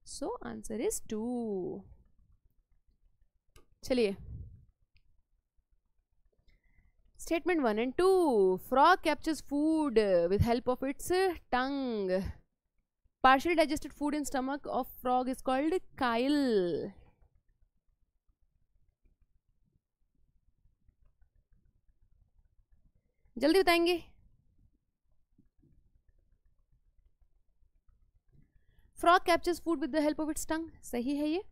So answer is two. चलिए statement one and two. Frog captures food with help of its tongue. Partially digested food in stomach of frog is called chyle. जल्दी बताएंगे. Frog captures food with the help of its tongue, सही है ये.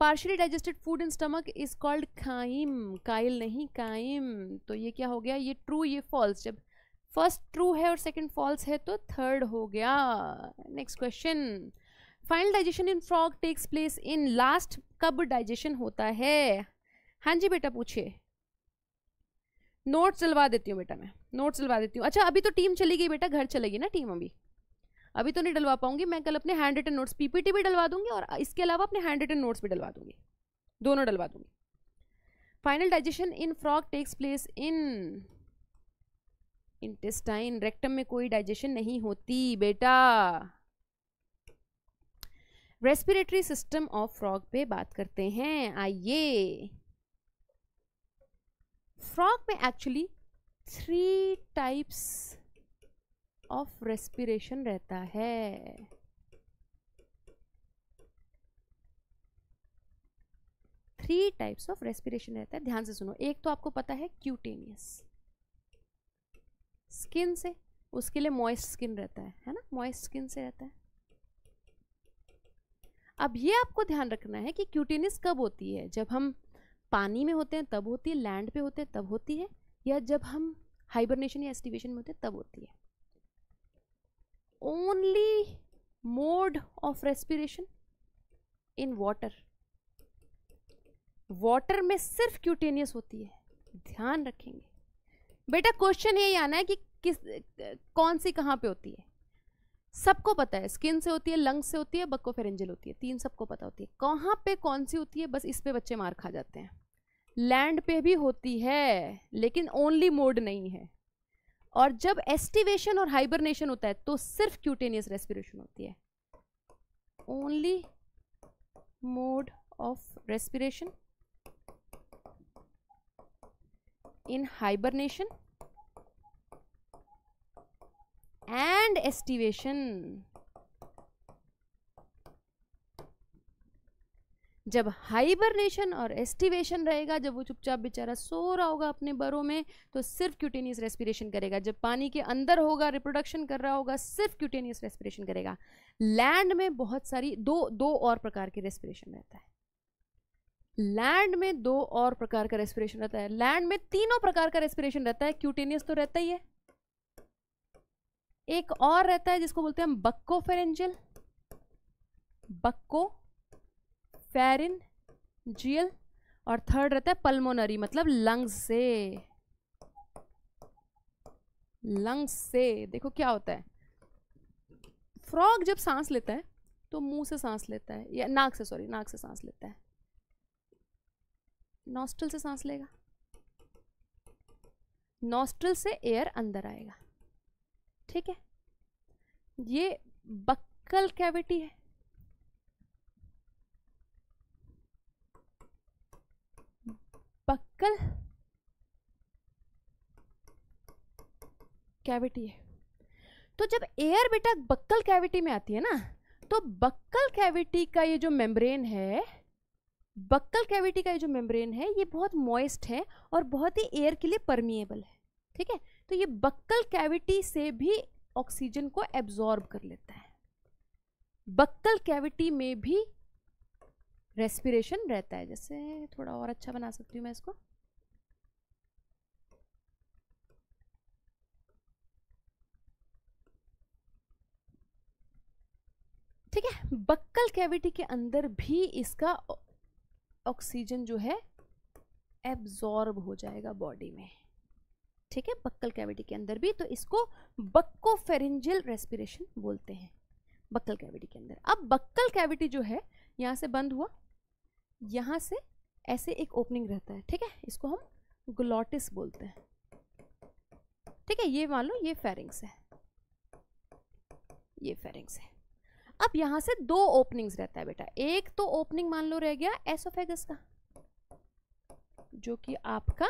Partially digested food in stomach is called chyme. Chyle नहीं, काइम. तो ये क्या हो गया? ये ट्रू, ये फॉल्स. जब फर्स्ट ट्रू है और सेकंड फॉल्स है तो थर्ड हो गया. Next question. Final digestion in frog takes place in. Last कब डाइजेशन होता है? हाँ जी बेटा पूछिए. नोट्स चलवा देती हूँ बेटा, मैं नोट्स डलवा देती हूँ. अच्छा अभी तो टीम चली गई बेटा, घर चलेगी ना टीम. अभी अभी तो नहीं डलवा पाऊंगी. मैं कल अपने हैंड रिटन नोट्स, पीपीटी भी डलवा दूंगी और इसके अलावा अपने हैंड रिटन नोट्स भी डलवा दूंगी, दोनों डलवा दूंगी. Final digestion in frog takes place in intestine. Rectum में कोई डाइजेशन नहीं होती बेटा. रेस्पिरेटरी सिस्टम ऑफ फ्रॉग पे बात करते हैं. आइए, फ्रॉग में actually three types of respiration रहता है. थ्री टाइप्स ऑफ रेस्पिरेशन रहता है. ध्यान से सुनो. एक तो आपको पता है क्यूटेनियस, स्किन से. उसके लिए मॉइस्ट स्किन रहता है, है ना. मॉइस्ट स्किन से रहता है. अब ये आपको ध्यान रखना है कि क्यूटेनियस कब होती है? जब हम पानी में होते हैं तब होती है, लैंड पे होते हैं तब होती है, या जब हम हाइबरनेशन या एस्टिवेशन में होते हैं तब होती है. Only mode of respiration in water. Water में सिर्फ क्यूटेनियस होती है, ध्यान रखेंगे बेटा. क्वेश्चन है ये आना है कि किस कौन सी कहाँ पे होती है. सबको पता है स्किन से होती है, लंग्स से होती है, बक्कोफेरेंजियल होती है. तीन सबको पता होती है. कहाँ पे कौन सी होती है बस इस पे बच्चे मार खा जाते हैं. लैंड पे भी होती है लेकिन ओनली मोड नहीं है. और जब एस्टिवेशन और हाइबरनेशन होता है तो सिर्फ क्यूटेनियस रेस्पिरेशन होती है. Only mode of respiration in hibernation and aestivation. जब हाइबरनेशन और एस्टिवेशन रहेगा, जब वो चुपचाप बेचारा सो रहा होगा अपने बरों में, तो सिर्फ क्यूटेनियस रेस्पिरेशन करेगा. जब पानी के अंदर होगा, रिप्रोडक्शन कर रहा होगा, सिर्फ क्यूटेनियस रेस्पिरेशन करेगा. लैंड में बहुत सारी दो दो और प्रकार की रेस्पिरेशन रहता है. लैंड में दो और प्रकार का रेस्पिरेशन रहता है, लैंड में तीनों प्रकार का रेस्पिरेशन रहता है, क्यूटेनियस तो रहता ही है, एक और रहता है जिसको बोलते हैं हम बक्कोफेरेंजियल, बक्कोफेरेंजियल, और थर्ड रहता है पल्मोनरी, मतलब लंग्स से, लंग्स से। देखो क्या होता है, फ्रॉग जब सांस लेता है तो मुंह से सांस लेता है या नाक से, सॉरी नाक से सांस लेता है, नॉस्ट्रल से सांस लेगा, नॉस्ट्रल से एयर अंदर आएगा, ठीक है। ये बक्कल कैविटी है, बक्कल कैविटी है। तो जब एयर बेटा बक्कल कैविटी में आती है ना, तो बक्कल कैविटी का ये जो मेम्ब्रेन है, बक्कल कैविटी का ये जो मेम्ब्रेन है ये बहुत मॉइस्ट है और बहुत ही एयर के लिए परमिएबल है, ठीक है। तो ये बक्कल कैविटी से भी ऑक्सीजन को एब्जॉर्ब कर लेता है, बक्कल कैविटी में भी रेस्पिरेशन रहता है। जैसे थोड़ा और अच्छा बना सकती हूँ मैं इसको, ठीक है। बक्कल कैविटी के अंदर भी इसका ऑक्सीजन जो है एब्जॉर्ब हो जाएगा बॉडी में, ठीक है, बक्कल कैविटी के अंदर भी। तो इसको बक्कोफेरेंजियल रेस्पिरेशन बोलते हैं, बक्कल कैविटी के अंदर। अब बक्कल कैविटी जो है यहाँ से बंद हुआ, यहाँ से ऐसे एक ओपनिंग रहता है, ठीक है, इसको हम ग्लोटिस बोलते हैं, ठीक है। ये मान लो ये फेरिंग्स है, ये फेरिंग्स है। अब यहाँ से दो ओपनिंग्स रहता है बेटा, एक तो ओपनिंग मान लो रह गया एसोफेगस का, जो कि आपका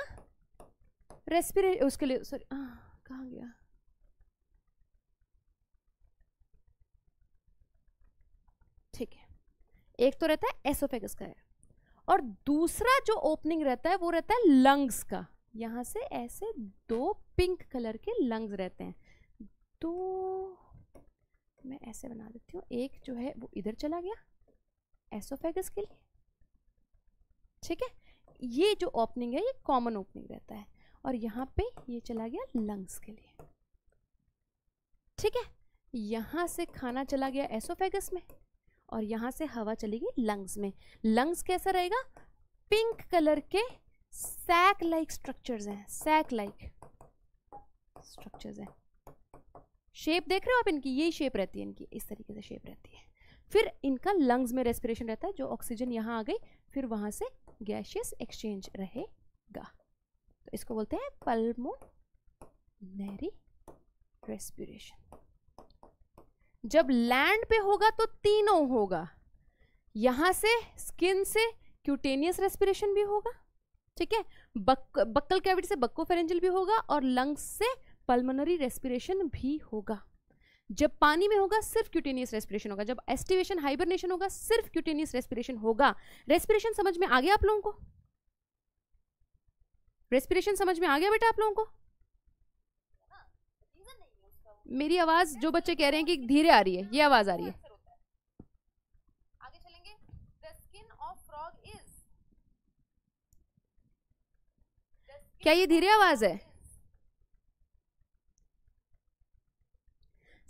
रेस्पिरेट उसके लिए, सॉरी कहाँ गया, ठीक है, एक तो रहता है एसोफेगस का है, और दूसरा जो ओपनिंग रहता है वो रहता है लंग्स का। यहाँ से ऐसे दो पिंक कलर के लंग्स रहते हैं, दो मैं ऐसे बना देती हूँ, एक जो है वो इधर चला गया एसोफेगस के लिए, ठीक है। ये जो ओपनिंग है ये कॉमन ओपनिंग रहता है, और यहाँ पे ये चला गया लंग्स के लिए, ठीक है। यहाँ से खाना चला गया एसोफेगस में और यहाँ से हवा चली गई लंग्स में। लंग्स कैसा रहेगा, पिंक कलर के सैक लाइक स्ट्रक्चर्स हैं, सैक लाइक स्ट्रक्चर्स हैं, शेप देख रहे हो आप इनकी, यही शेप रहती है इनकी, इस तरीके से शेप रहती है। फिर इनका लंग्स में रेस्पिरेशन रहता है, जो ऑक्सीजन यहाँ आ गई फिर वहाँ से गैसियस एक्सचेंज रहेगा, तो इसको बोलते हैं पल्मोनरी रेस्पिरेशन। जब लैंड पे होगा तो तीनों होगा, यहाँ से स्किन से क्यूटेनियस रेस्पिरेशन भी होगा, ठीक है, बक, बक्कल कैविटी से बक्कोफेरेंजियल भी होगा और लंग्स से पल्मोनरी रेस्पिरेशन भी होगा। जब पानी में होगा सिर्फ क्यूटेनियस रेस्पिरेशन होगा, जब एस्टिवेशन हाइबरनेशन होगा सिर्फ क्यूटेनियस रेस्पिरेशन होगा। रेस्पिरेशन समझ में आ गया आप लोगों को, रेस्पिरेशन समझ में आ गया बेटा आप लोगों को? मेरी आवाज जो बच्चे कह रहे हैं कि धीरे आ रही है, ये आवाज आ रही है। आगे चलेंगे। The skin of frog is... क्या ये धीरे आवाज है?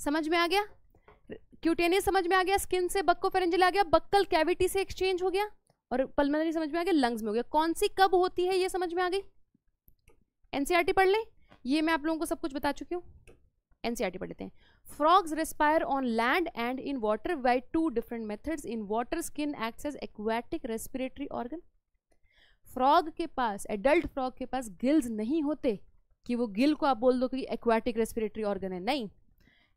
समझ में आ गया? क्यूटेनियस समझ में आ गया, स्किन से बक्कोफेरेंजियल आ गया, बक्कल कैविटी से एक्सचेंज हो गया और पल्मोनरी समझ में आ गया, लंग्स में हो गया। कौन सी कब होती है ये समझ में आ गई? एनसीईआरटी पढ़ ले, ये मैं आप लोगों को सब कुछ बता चुकी हूँ। एनसीईआरटी पढ़ लेते हैं। Frogs respire on land and in water by two different methods. In water, skin acts as aquatic respiratory organ. Frog के पास, adult frog के पास gills नहीं होते कि वो गिल को आप बोल दो कि aquatic respiratory organ है, नहीं,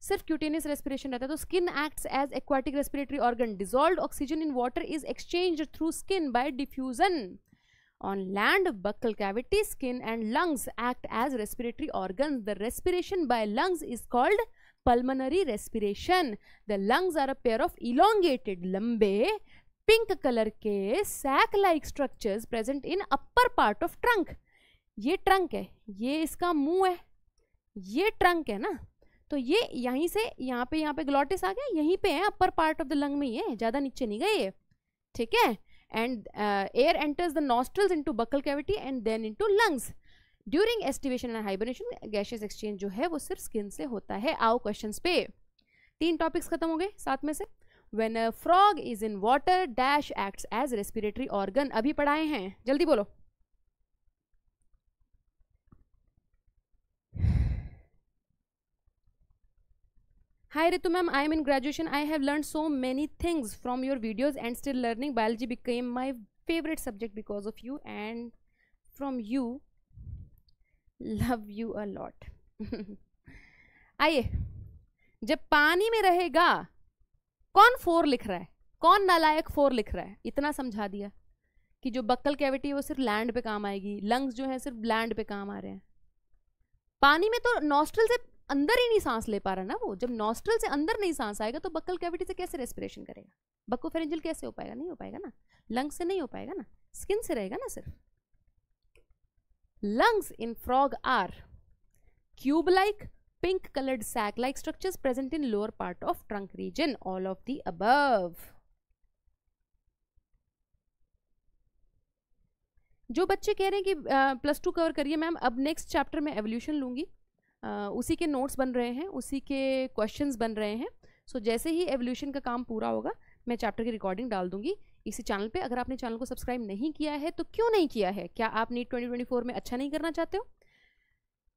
सिर्फ cutaneous respiration रहता है। तो skin acts as aquatic respiratory organ. Dissolved oxygen in water is exchanged through skin by diffusion. On land, buccal cavity, skin and lungs act as respiratory organs. The respiration by lungs is called pulmonary respiration. The lungs are a pair of elongated, lambe, pink color के sac-like structures present in upper part of trunk. ये trunk है, ये इसका मुंह है, ये trunk है ना, तो ये यहीं से यहाँ पे यहाँ पे glottis आ गया, यहीं पे है upper part of the lung में, ये ज़्यादा नीचे नहीं गए, ठीक है। and uh, air enters the nostrils into buccal cavity and then into lungs. During estivation and hibernation gaseous exchange जो है वो सिर्फ स्किन से होता है. आओ questions पे, तीन टॉपिक्स खत्म हो गए साथ में से. When a frog is in water dash acts as respiratory organ, अभी पढ़ाए हैं, जल्दी बोलो. Hi Ritu ma'am, I am in graduation. I have learned so many things from your videos and still learning. Biology became my favorite subject because of you and from you. Love you a lot. आइए, जब पानी में रहेगा, कौन फोर लिख रहा है, कौन नालायक फोर लिख रहा है, इतना समझा दिया कि जो बक्कल कैविटी है वो सिर्फ लैंड पे काम आएगी, लंग्स जो है सिर्फ लैंड पे काम आ रहे हैं. पानी में तो नॉस्ट्रल से अंदर ही नहीं सांस ले पा रहा ना वो. जब नॉस्ट्रल से अंदर नहीं सांस आएगा तो बक्कल कैविटी से कैसे रेस्पिरेशन करेगा, बक्कोफेरिंजियल कैसे हो पाएगा, नहीं हो पाएगा ना. लंग्स से नहीं हो पाएगा ना, स्किन से रहेगा ना सिर्फ. Lungs in frog are cube-like, pink-colored sac-like structures present in lower part of trunk region. All of the above. जो बच्चे कह रहे हैं कि प्लस टू कवर करिए मैम, अब नेक्स्ट चैप्टर में एवोल्यूशन लूँगी, उसी के नोट्स बन रहे हैं, उसी के क्वेश्चंस बन रहे हैं. सो so, जैसे ही एवोल्यूशन का काम पूरा होगा मैं चैप्टर की रिकॉर्डिंग डाल दूँगी इसी चैनल पे. अगर आपने चैनल को सब्सक्राइब नहीं किया है तो क्यों नहीं किया है, क्या आप नीट ट्वेंटी ट्वेंटी फोर में अच्छा नहीं करना चाहते हो?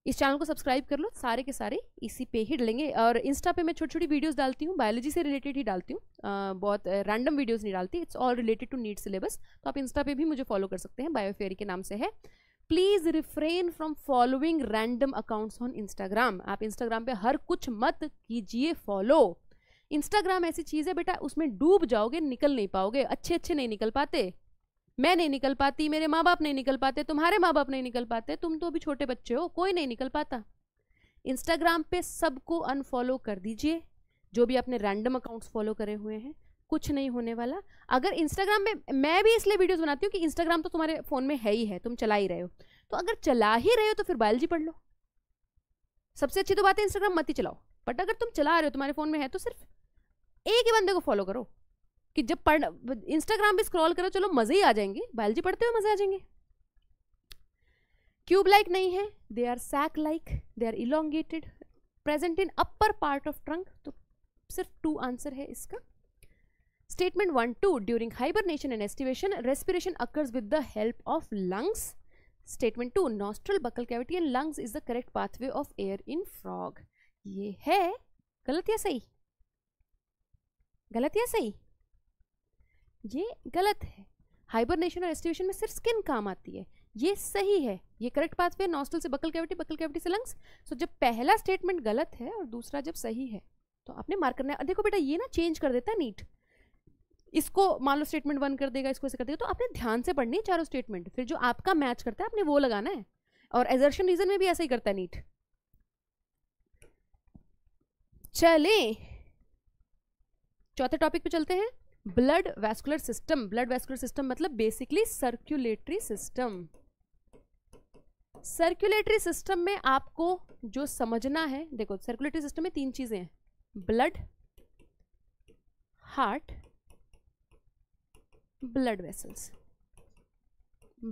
इस चैनल को सब्सक्राइब कर लो, सारे के सारे इसी पे ही डालेंगे. और इंस्टा पे मैं छोटी छोटी वीडियोस डालती हूँ, बायोलॉजी से रिलेटेड ही डालती हूँ, बहुत रैंडम वीडियोस नहीं डालती. It's all related to NEET syllabus. तो आप इंस्टा पे भी मुझे फॉलो कर सकते हैं, बायोफेरी के नाम से है. Please refrain from following random accounts on Instagram. आप इंस्टाग्राम पर हर कुछ मत कीजिए फॉलो. इंस्टाग्राम ऐसी चीज़ है बेटा, उसमें डूब जाओगे, निकल नहीं पाओगे. अच्छे अच्छे नहीं निकल पाते, मैं नहीं निकल पाती, मेरे माँ बाप नहीं निकल पाते, तुम्हारे माँ बाप नहीं निकल पाते, तुम तो अभी छोटे बच्चे हो, कोई नहीं निकल पाता. इंस्टाग्राम पे सबको अनफॉलो कर दीजिए जो भी आपने रैंडम अकाउंट्स फॉलो करे हुए हैं, कुछ नहीं होने वाला. अगर इंस्टाग्राम में मैं भी इसलिए वीडियोज़ बनाती हूँ कि इंस्टाग्राम तो तुम्हारे फ़ोन में है ही है, तुम चला ही रहे हो, तो अगर चला ही रहे हो तो फिर बायोलॉजी पढ़ लो. सबसे अच्छी तो बात है इंस्टाग्राम मत ही चलाओ, बट अगर तुम चला रहे हो, तुम्हारे फ़ोन में है, तो सिर्फ एक ही बंदे को फॉलो करो कि जब पढ़ इंस्टाग्राम पे स्क्रॉल करो, चलो मजे ही आ जाएंगे, बायोलॉजी पढ़ते हुए मजे आ जाएंगे. क्यूब लाइक नहीं है, they are sac like, they are elongated, present in upper part of trunk. तो सिर्फ टू आंसर है इसका. Statement one two, during hibernation and aestivation respiration occurs with the help of lungs. Statement two, nostril buccal cavity and lungs is the correct pathway of air in frog. ये है गलत या सही, गलत या सही, ये गलत है. हाइबरनेशन और एस्टिवेशन में सिर्फ स्किन काम आती है, ये सही है, ये करेक्ट पाथवे, नॉस्ट्रल से बकल कैविटी, बकल कैविटी से लंग्स. सो जब पहला स्टेटमेंट गलत है और दूसरा जब सही है तो आपने मार्क करना है. देखो बेटा ये ना चेंज कर देता है नीट, इसको मान लो स्टेटमेंट वन कर देगा, इसको ऐसे कर देगा, तो आपने ध्यान से पढ़नी है चारों स्टेटमेंट, फिर जो आपका मैच करता है आपने वो लगाना है. और एजर्शन रीजन में भी ऐसा ही करता है नीट. चले चौथे टॉपिक पे चलते हैं, blood vascular system. Blood vascular system मतलब basically circulatory system. Circulatory system में आपको जो समझना है, देखो सर्कुलेटरी सिस्टम में तीन चीजें हैं, blood, heart, blood vessels.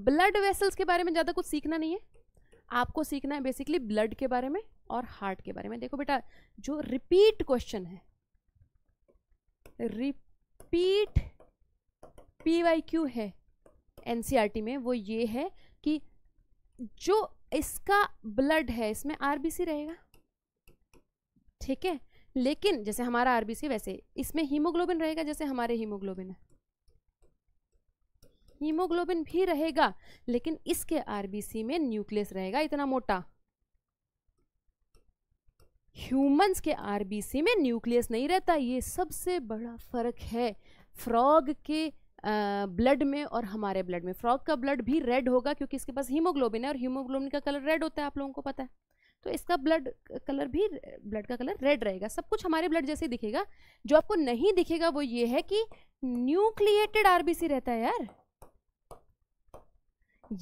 Blood vessels के बारे में ज्यादा कुछ सीखना नहीं है, आपको सीखना है बेसिकली ब्लड के बारे में और हार्ट के बारे में. देखो बेटा जो रिपीट क्वेश्चन है, रिपीट पीवाईक्यू है एनसीईआरटी में, वो ये है कि जो इसका ब्लड है इसमें आरबीसी रहेगा, ठीक है, लेकिन जैसे हमारा आरबीसी वैसे इसमें हीमोग्लोबिन रहेगा, जैसे हमारे हीमोग्लोबिन है, हीमोग्लोबिन भी रहेगा, लेकिन इसके आरबीसी में न्यूक्लियस रहेगा इतना मोटा. ह्यूमंस के आरबीसी में न्यूक्लियस नहीं रहता, ये सबसे बड़ा फर्क है फ्रॉग के ब्लड में और हमारे ब्लड में. फ्रॉग का ब्लड भी रेड होगा क्योंकि इसके पास हीमोग्लोबिन है और हीमोग्लोबिन का कलर रेड होता है, आप लोगों को पता है, तो इसका ब्लड कलर भी, ब्लड का कलर रेड रहेगा, सब कुछ हमारे ब्लड जैसे दिखेगा. जो आपको नहीं दिखेगा वो ये है कि न्यूक्लिएटेड आरबीसी रहता है. यार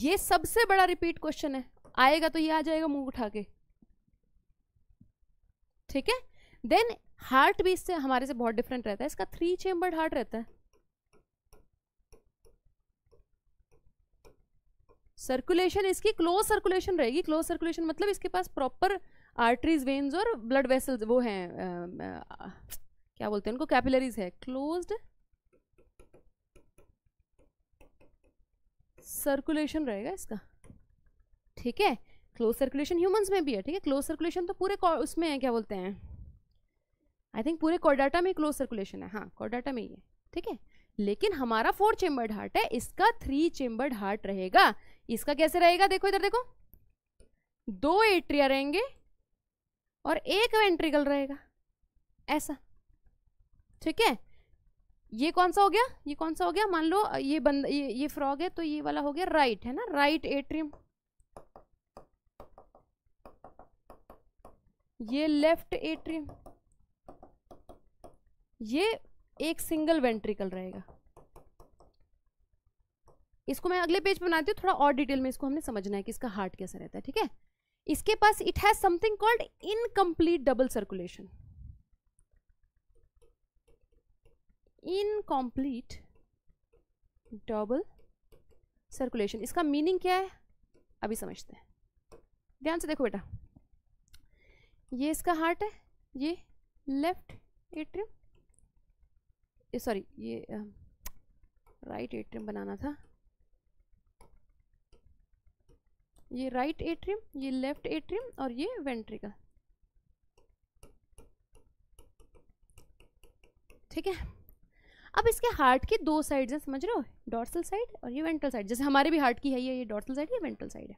ये सबसे बड़ा रिपीट क्वेश्चन है, आएगा तो ये आ जाएगा मुंह उठा के, ठीक है. देन हार्ट भी इससे हमारे से बहुत डिफरेंट रहता है, इसका थ्री चेम्बर्ड हार्ट रहता है, सर्कुलेशन इसकी क्लोज सर्कुलेशन रहेगी। क्लोज सर्कुलेशन मतलब इसके पास प्रॉपर आर्टरीज, वेन्स और ब्लड वेसल्स वो हैं, क्या बोलते हैं उनको, कैपिलरीज है। क्लोज्ड सर्कुलेशन रहेगा इसका, ठीक है। क्लोज सर्कुलेशन ह्यूमंस में भी है, ठीक है। क्लोज सर्कुलेशन तो पूरे उसमें है, क्या बोलते हैं, आई थिंक पूरे कॉर्डाटा में क्लोज सर्कुलेशन है, हाँ कॉर्डाटा में ही है, ठीक है। लेकिन हमारा फोर चेम्बर्ड हार्ट है, इसका थ्री चेम्बर्ड हार्ट रहेगा। इसका कैसे रहेगा, देखो इधर देखो, दो एट्रिया रहेंगे और एक वेंट्रिकल रहेगा, ऐसा, ठीक है। ये कौन सा हो गया, ये कौन सा हो गया, मान लो ये बंद ये, ये फ्रॉग है तो ये वाला हो गया राइट, है ना, राइट एट्रियम। ये लेफ्ट एट्रियम, ये एक सिंगल वेंट्रिकल रहेगा। इसको मैं अगले पेज पर बनाती हूँ, थोड़ा और डिटेल में इसको हमने समझना है कि इसका हार्ट कैसा रहता है, ठीक है। इसके पास it has something called incomplete double circulation, incomplete double circulation. इसका मीनिंग क्या है अभी समझते हैं, ध्यान से देखो बेटा। ये इसका हार्ट है, ये लेफ्ट एट्रियम, सॉरी ये राइट एट्रियम बनाना था, ये राइट एट्रियम, ये लेफ्ट एट्रियम और ये वेंट्रिकल, ठीक है। अब इसके हार्ट की दो साइड्स हैं, समझ रहे हो, डॉर्सल साइड और ये वेंट्रल साइड, जैसे हमारे भी हार्ट की है ये ये डॉर्सल साइड, ये वेंट्रल साइड है।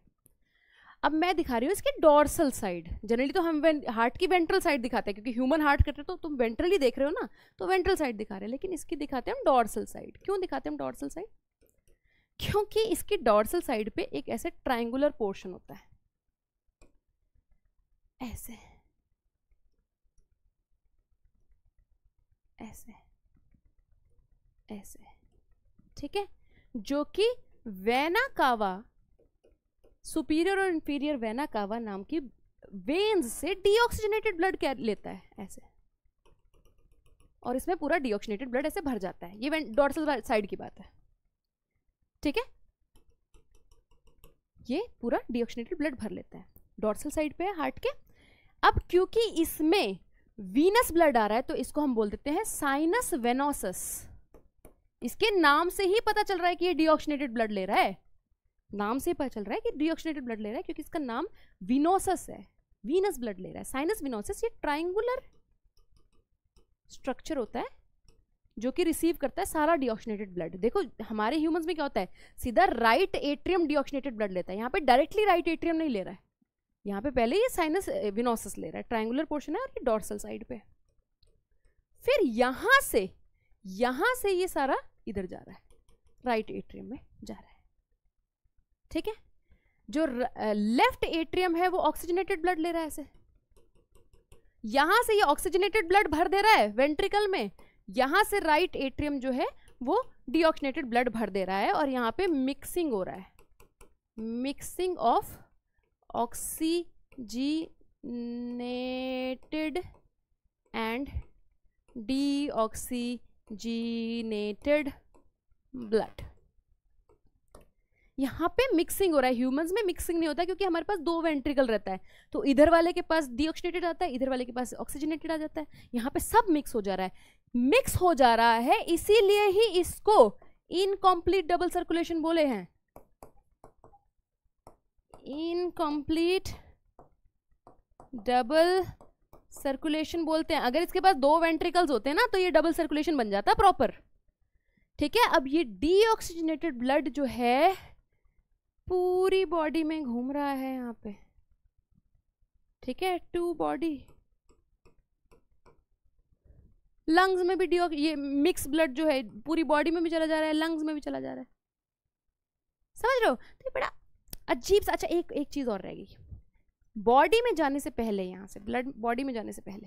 अब मैं दिखा रही हूँ इसके डॉर्सल साइड, जनरली तो हम हार्ट की वेंट्रल साइड दिखाते हैं क्योंकि ह्यूमन हार्ट कट रहे तो तुम वेंट्रली देख रहे हो ना, तो वेंट्रल साइड दिखा रहे हैं, लेकिन इसकी दिखाते हैं हम डॉर्सल साइड। क्यों दिखाते हैं हम डॉर्सल साइड, क्योंकि इसकी डॉर्सल साइड पे एक ऐसे ट्रायंगुलर पोर्शन होता है, ऐसे ऐसे ऐसे, ठीक है, जो कि वेना कावा, सुपीरियर और इंफीरियर वेना कावा नाम की वेन्स से डीऑक्सीजनेटेड ब्लड क्या लेता है, ऐसे, और इसमें पूरा डीऑक्सीजनेटेड ब्लड ऐसे भर जाता है। ये डॉर्सल साइड की बात है, ठीक है, ये पूरा डीऑक्सीजनेटेड ब्लड भर लेता है, डॉर्सल साइड पे है हार्ट के। अब क्योंकि इसमें वीनस ब्लड आ रहा है तो इसको हम बोल देते हैं साइनस वेनोसस। इसके नाम से ही पता चल रहा है कि ये डीऑक्सीजनेटेड ब्लड ले रहा है, नाम से पता चल रहा है कि डीऑक्सीजनेटेड ब्लड ले रहा है, क्योंकि इसका नाम विनोसस है, वीनस ब्लड ले रहा है, साइनस विनोसस। ये ट्रायंगुलर स्ट्रक्चर होता है जो कि रिसीव करता है सारा डीऑक्सीजनेटेड ब्लड। देखो हमारे ह्यूमंस में क्या होता है, सीधा राइट एट्रियम डीऑक्सीजनेटेड ब्लड लेता है, यहाँ पे डायरेक्टली राइट एट्रियम नहीं ले रहा है, यहाँ पे पहले ये साइनस विनोसस ले रहा है, ट्रायंगुलर पोर्शन है और ये डॉर्सल साइड पे। फिर यहाँ से यहाँ से ये सारा इधर जा रहा है, राइट एट्रियम में जा रहा है, ठीक है। जो लेफ्ट एट्रियम है वो ऑक्सीजनेटेड ब्लड ले रहा है ऐसे, यहाँ से ये ऑक्सीजनेटेड ब्लड भर दे रहा है वेंट्रिकल में, यहाँ से राइट एट्रियम जो है वो डीऑक्सीजनेटेड ब्लड भर दे रहा है, और यहाँ पे मिक्सिंग हो रहा है, mixing of oxygenated and deoxygenated blood, यहाँ पे मिक्सिंग हो रहा है। ह्यूमंस में मिक्सिंग नहीं होता क्योंकि हमारे पास दो वेंट्रिकल रहता है, तो इधर वाले के पास डीऑक्सीजनेटेड आता है, इधर वाले के पास ऑक्सीजनेटेड आ जाता है, यहाँ पे सब मिक्स हो जा रहा है, मिक्स हो जा रहा है, इसीलिए ही इसको इनकम्प्लीट डबल सर्कुलेशन बोले हैं, इनकम्प्लीट डबल सर्कुलेशन बोलते हैं। अगर इसके पास दो वेंट्रिकल्स होते हैं ना तो ये डबल सर्कुलेशन बन जाता है प्रॉपर, ठीक है। अब ये डीऑक्सीजनेटेड ब्लड जो है पूरी बॉडी में घूम रहा है यहाँ पे, ठीक है, टू बॉडी, लंग्स में भी डी ये मिक्स ब्लड जो है पूरी बॉडी में भी चला जा रहा है, लंग्स में भी चला जा रहा है, समझ रहे हो। तो ये बड़ा अजीब सा, अच्छा एक एक चीज़ और रहेगी, बॉडी में जाने से पहले, यहाँ से ब्लड बॉडी में जाने से पहले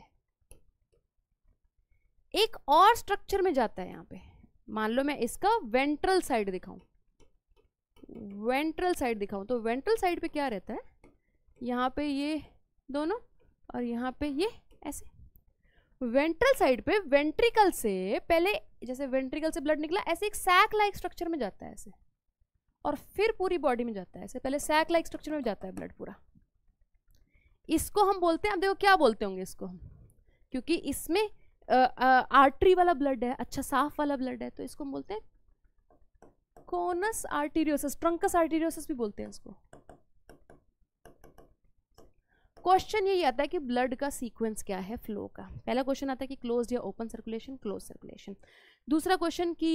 एक और स्ट्रक्चर में जाता है। यहाँ पे मान लो मैं इसका वेंट्रल साइड दिखाऊं, वेंट्रल साइड दिखाऊं तो वेंट्रल साइड पे क्या रहता है, यहाँ पे ये दोनों और यहाँ पे ये ऐसे। वेंट्रल साइड पे वेंट्रिकल से पहले, जैसे वेंट्रिकल से ब्लड निकला, ऐसे एक सैक लाइक स्ट्रक्चर में जाता है ऐसे, और फिर पूरी बॉडी में जाता है, इससे पहले सैक लाइक स्ट्रक्चर में जाता है ब्लड पूरा। इसको हम बोलते हैं, अब देखो क्या बोलते होंगे इसको हम, क्योंकि इसमें आ, आ, आर्टरी वाला ब्लड है, अच्छा साफ वाला ब्लड है, तो इसको हम बोलते हैं कोनस आर्टेरियोसिस, ट्रंकस आर्टेरियोसिस भी बोलते हैं इसको। क्वेश्चन यही आता है कि ब्लड का सीक्वेंस क्या है फ्लो का। पहला क्वेश्चन आता है कि क्लोज या ओपन सर्कुलेशन, क्लोज सर्कुलेशन। दूसरा क्वेश्चन कि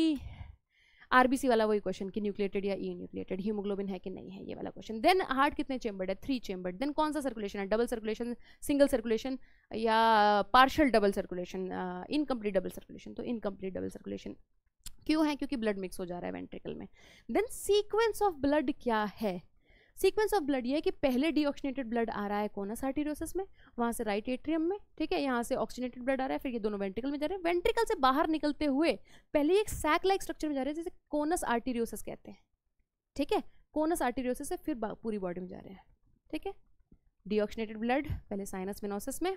आरबीसी वाला, वही क्वेश्चन कि न्यूक्लिएटेड या ई न्यूक्लिएटेड, हीमोग्लोबिन है कि नहीं है, ये वाला क्वेश्चन। देन हार्ट कितने चेंबर्ड है, थ्री चेंबर्ड। देन कौन सा सर्कुलेशन है, डबल सर्कुलेशन, सिंगल सर्कुलेशन या partial double circulation, incomplete double circulation, तो इनकम्प्लीट डबल सर्कुलेशन क्यों है, क्योंकि ब्लड मिक्स हो जा रहा है वेंट्रिकल में। देन सीक्वेंस ऑफ ब्लड क्या है, सीक्वेंस ऑफ ब्लड ये है कि पहले डीऑक्सीनेटेड ब्लड आ रहा है कोनस आर्टेरियोसिस में, वहाँ से राइट एट्रियम में, ठीक है, यहाँ से ऑक्सीनेटेड ब्लड आ रहा है, फिर ये दोनों वेंट्रिकल में जा रहे हैं, वेंट्रिकल से बाहर निकलते हुए पहले एक सैक लाइक स्ट्रक्चर में जा रहे हैं जिसे कोनस आर्टेरियोसिस कहते हैं, ठीक है, कोनस आर्टेरियोसिस से फिर पूरी बॉडी में जा रहे हैं, ठीक है। डीऑक्सीनेटेड ब्लड पहले साइनस वेनोसिस में,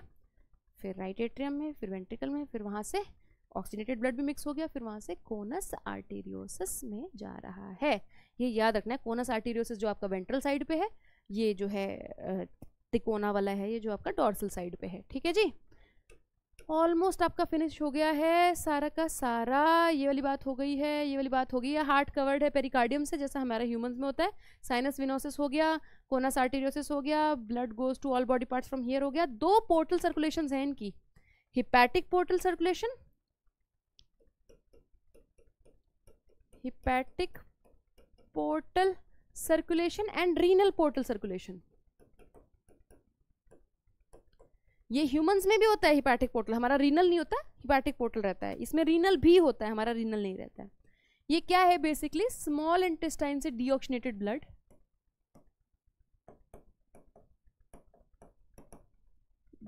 फिर राइट एट्रियम में, फिर वेंट्रिकल में, फिर वहाँ से ऑक्सीनेटेड ब्लड भी मिक्स हो गया, फिर वहाँ से कोनस आर्टेरियोसिस में जा रहा है। ये याद रखना है, कोनस आर्टेरियोसिस जो आपका वेंट्रल साइड पे है, ये जो है तिकोना वाला है, ये जो आपका डॉर्सल साइड पे है, ठीक है जी। ऑलमोस्ट आपका फिनिश हो गया है सारा का सारा, ये वाली बात हो गई है, ये वाली बात हो गई है। हार्ट कवर्ड है पेरिकार्डियम से, जैसा हमारा ह्यूमंस में होता है, साइनस विनोसिस हो गया, कोनस आर्टेरियोसिस हो गया, blood goes to all body parts from here हो गया। दो पोर्टल सर्कुलेशन हैं इनकी, hepatic portal circulation, hepatic portal circulation and renal portal circulation. ये ह्यूमंस में भी होता है हिपैटिक पोर्टल, हमारा रीनल नहीं होता, हिपैटिक पोर्टल रहता है, इसमें रीनल भी होता है, हमारा रीनल नहीं रहता है। ये क्या है, बेसिकली स्मॉल इंटेस्टाइन से डीऑक्सीनेटेड ब्लड,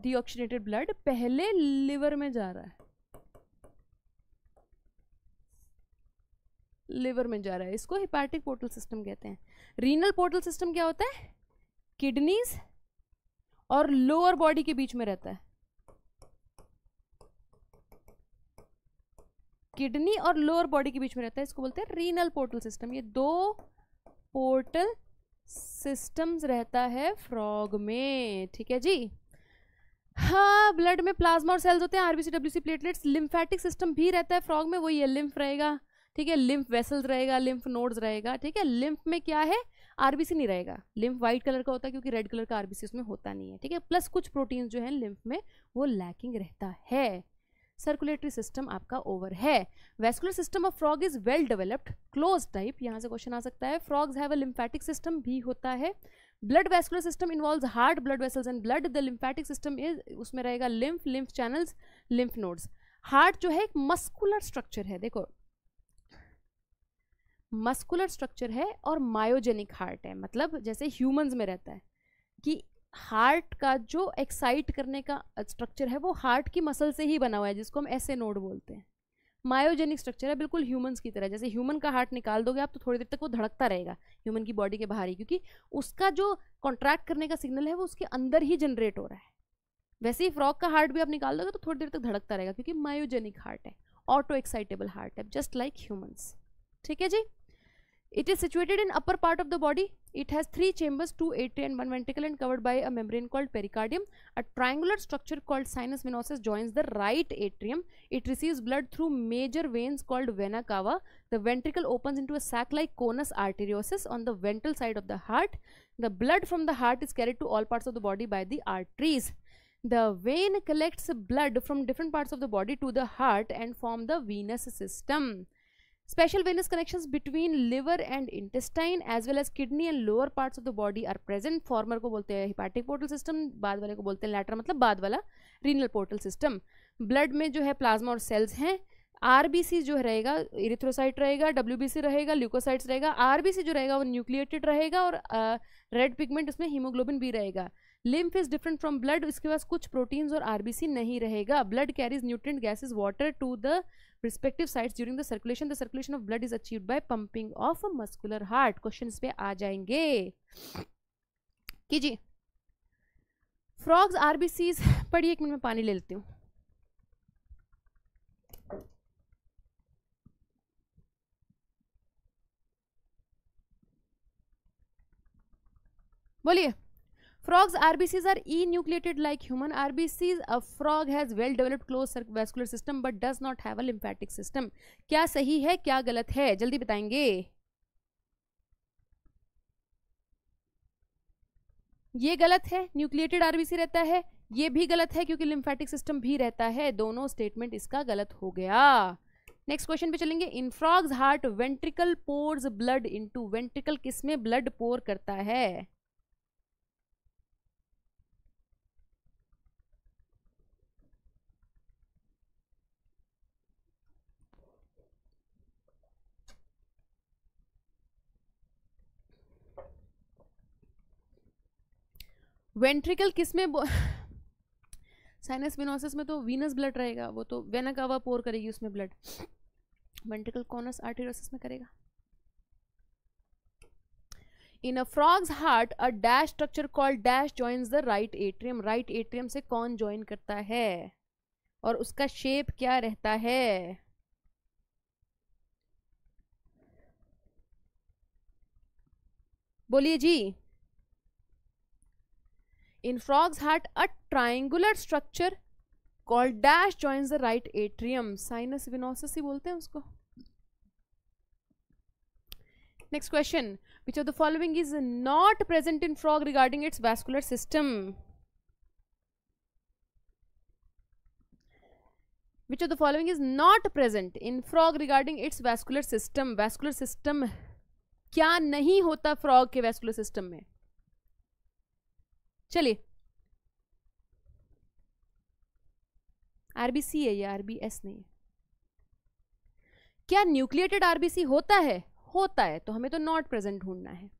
डीऑक्सीनेटेड ब्लड पहले लिवर में जा रहा है, लिवर में जा रहा है, इसको हिपैटिक पोर्टल सिस्टम कहते हैं। रीनल पोर्टल सिस्टम क्या होता है, किडनीज और लोअर बॉडी के बीच में रहता है, किडनी और लोअर बॉडी के बीच में रहता है, इसको बोलते हैं रीनल पोर्टल सिस्टम। ये दो पोर्टल सिस्टम्स रहता है फ्रॉग में, ठीक है जी। हाँ, ब्लड में प्लाज्मा और सेल्स होते हैं, RBC WBC platelets, lymphatic system भी रहता है फ्रॉग में, वही है, लिम्फ रहेगा, ठीक है, लिम्फ वेसल्स रहेगा, लिम्फ नोड्स रहेगा, ठीक है। लिम्फ में क्या है, आरबीसी नहीं रहेगा, लिम्फ वाइट कलर का होता है क्योंकि रेड कलर का आरबीसी उसमें होता नहीं है, ठीक है, प्लस कुछ प्रोटीन्स जो है लिम्फ में वो लैकिंग रहता है। सर्कुलेटरी सिस्टम आपका ओवर है। Vascular system of frog is well developed, close type, यहाँ से क्वेश्चन आ सकता है। Frogs have a lymphatic system भी होता है। Blood vascular system involves heart, blood vessels and blood. The lymphatic system is, उसमें रहेगा lymph, lymph channels, lymph nodes. Heart जो है एक मस्कुलर स्ट्रक्चर है, देखो मस्कुलर स्ट्रक्चर है और मायोजेनिक हार्ट है, मतलब जैसे ह्यूमंस में रहता है कि हार्ट का जो एक्साइट करने का स्ट्रक्चर है वो हार्ट की मसल से ही बना हुआ है, जिसको हम ऐसे नोड बोलते हैं। मायोजेनिक स्ट्रक्चर है, बिल्कुल ह्यूमंस की तरह। जैसे ह्यूमन का हार्ट निकाल दोगे आप तो थोड़ी देर तक वो धड़कता रहेगा ह्यूमन की बॉडी के बाहर ही, क्योंकि उसका जो कॉन्ट्रैक्ट करने का सिग्नल है वो उसके अंदर ही जनरेट हो रहा है। वैसे ही फ्रॉग का हार्ट भी आप निकाल दोगे तो थोड़ी देर तक धड़कता रहेगा, क्योंकि मायोजेनिक हार्ट है, ऑटो एक्साइटेबल हार्ट है, जस्ट लाइक ह्यूमन्स, ठीक है जी। It is situated in upper part of the body, it has three chambers, two atria and one ventricle and covered by a membrane called pericardium. A triangular structure called sinus venosus joins the right atrium, it receives blood through major veins called vena cava. The ventricle opens into a sac like conus arteriosus on the ventral side of the heart. The blood from the heart is carried to all parts of the body by the arteries. The vein collects blood from different parts of the body to the heart and form the venous system. Special venous connections between liver and intestine as well as kidney and lower parts of the body are present. Former को बोलते हैं hepatic portal system, बाद वाले को बोलते हैं lateral, मतलब बाद वाला renal portal system. Blood में जो है प्लाज्मा और सेल्स हैं। आरबीसी जो रहेगा इरिथ्रोसाइट रहेगा, डब्ल्यूबीसी रहेगा, ल्यूकोसाइट्स रहेगा। आरबीसी जो रहेगा वो न्यूक्लिएटेड रहेगा और रेड uh, पिगमेंट उसमें हीमोग्लोबिन भी रहेगा। Lymph is different from blood, इसके पास कुछ प्रोटीन्स और आरबीसी नहीं रहेगा। Blood carries nutrient gases water to the respective sites during the circulation. The circulation of blood is achieved by pumping of muscular heart. Questions पे आ जाएंगे कि जी फ्रॉग्स आरबीसीज, पढ़िए, एक मिनट में पानी ले लेती हूँ। बोलिए. Frogs R B Cs are enucleated like human R B Cs. A frog has well developed closed vascular system but does not have a lymphatic system. क्या सही है क्या गलत है जल्दी बताएंगे. ये गलत है, न्यूक्लिएटेड आरबीसी रहता है. ये भी गलत है क्योंकि लिम्फेटिक सिस्टम भी रहता है. दोनों स्टेटमेंट इसका गलत हो गया. नेक्स्ट क्वेश्चन पे चलेंगे. In frog's heart ventricle pours blood into. Ventricle किसमें ब्लड पोर करता है. वेंट्रिकल किसमें. साइनस वेनोसिस में तो वीनस ब्लड रहेगा, वो तो वेना कावा पोर करेगी उसमें ब्लड. वेंट्रिकल कॉनस आर्टेरियोसिस में करेगा. In a frog's heart a dash structure called dash joins the right atrium. Right atrium से कौन ज्वाइन करता है और उसका शेप क्या रहता है. बोलिए जी. In frog's heart, a triangular structure called dash joins the right atrium. Sinus venosus ही बोलते हैं उसको. Next question. Which of the following is not present in frog regarding its vascular system? Which of the following is not present in frog regarding its vascular system? Vascular system क्या नहीं होता frog के vascular system में. चलिए आरबीसी है या आरबीएस नहीं है. क्या न्यूक्लिएटेड आरबीसी होता है. होता है तो हमें तो नॉट प्रेजेंट ढूंढना है.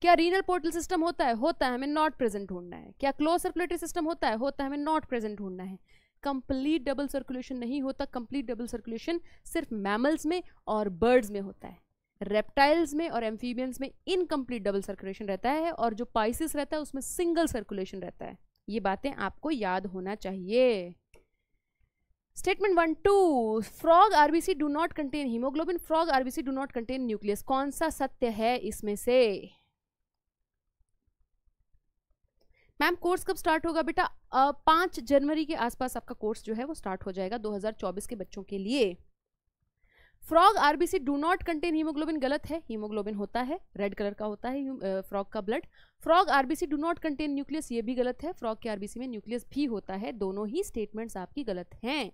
क्या रीनल पोर्टल सिस्टम होता है. होता है, हमें नॉट प्रेजेंट ढूंढना है. क्या क्लोज सर्कुलेटरी सिस्टम होता है. होता है, हमें नॉट प्रेजेंट ढूंढना है. कंप्लीट डबल सर्कुलेशन नहीं होता. कंप्लीट डबल सर्कुलेशन सिर्फ मैमल्स में और बर्ड्स में होता है. रेप्टाइल्स में और एम्फीबियंस में इनकम्प्लीट डबल सर्कुलेशन रहता है और जो पाइसिस रहता है उसमें सिंगल सर्कुलेशन रहता है. ये बातें आपको याद होना चाहिए. Statement one two. Frog RBC do not contain haemoglobin. Frog RBC do not contain nucleus. कौन सा सत्य है इसमें से. मैम कोर्स कब स्टार्ट होगा. बेटा पाँच जनवरी के आसपास आपका कोर्स जो है वो स्टार्ट हो जाएगा दो हजार चौबीस के बच्चों के लिए. Frog RBC do not contain haemoglobin गलत है. हीमोग्लोबिन होता है, रेड कलर का होता है फ्रॉग का blood. Frog RBC do not contain nucleus ये भी गलत है. फ्रॉग के आरबीसी में न्यूक्लियस भी होता है. दोनों ही स्टेटमेंट्स आपकी गलत हैं.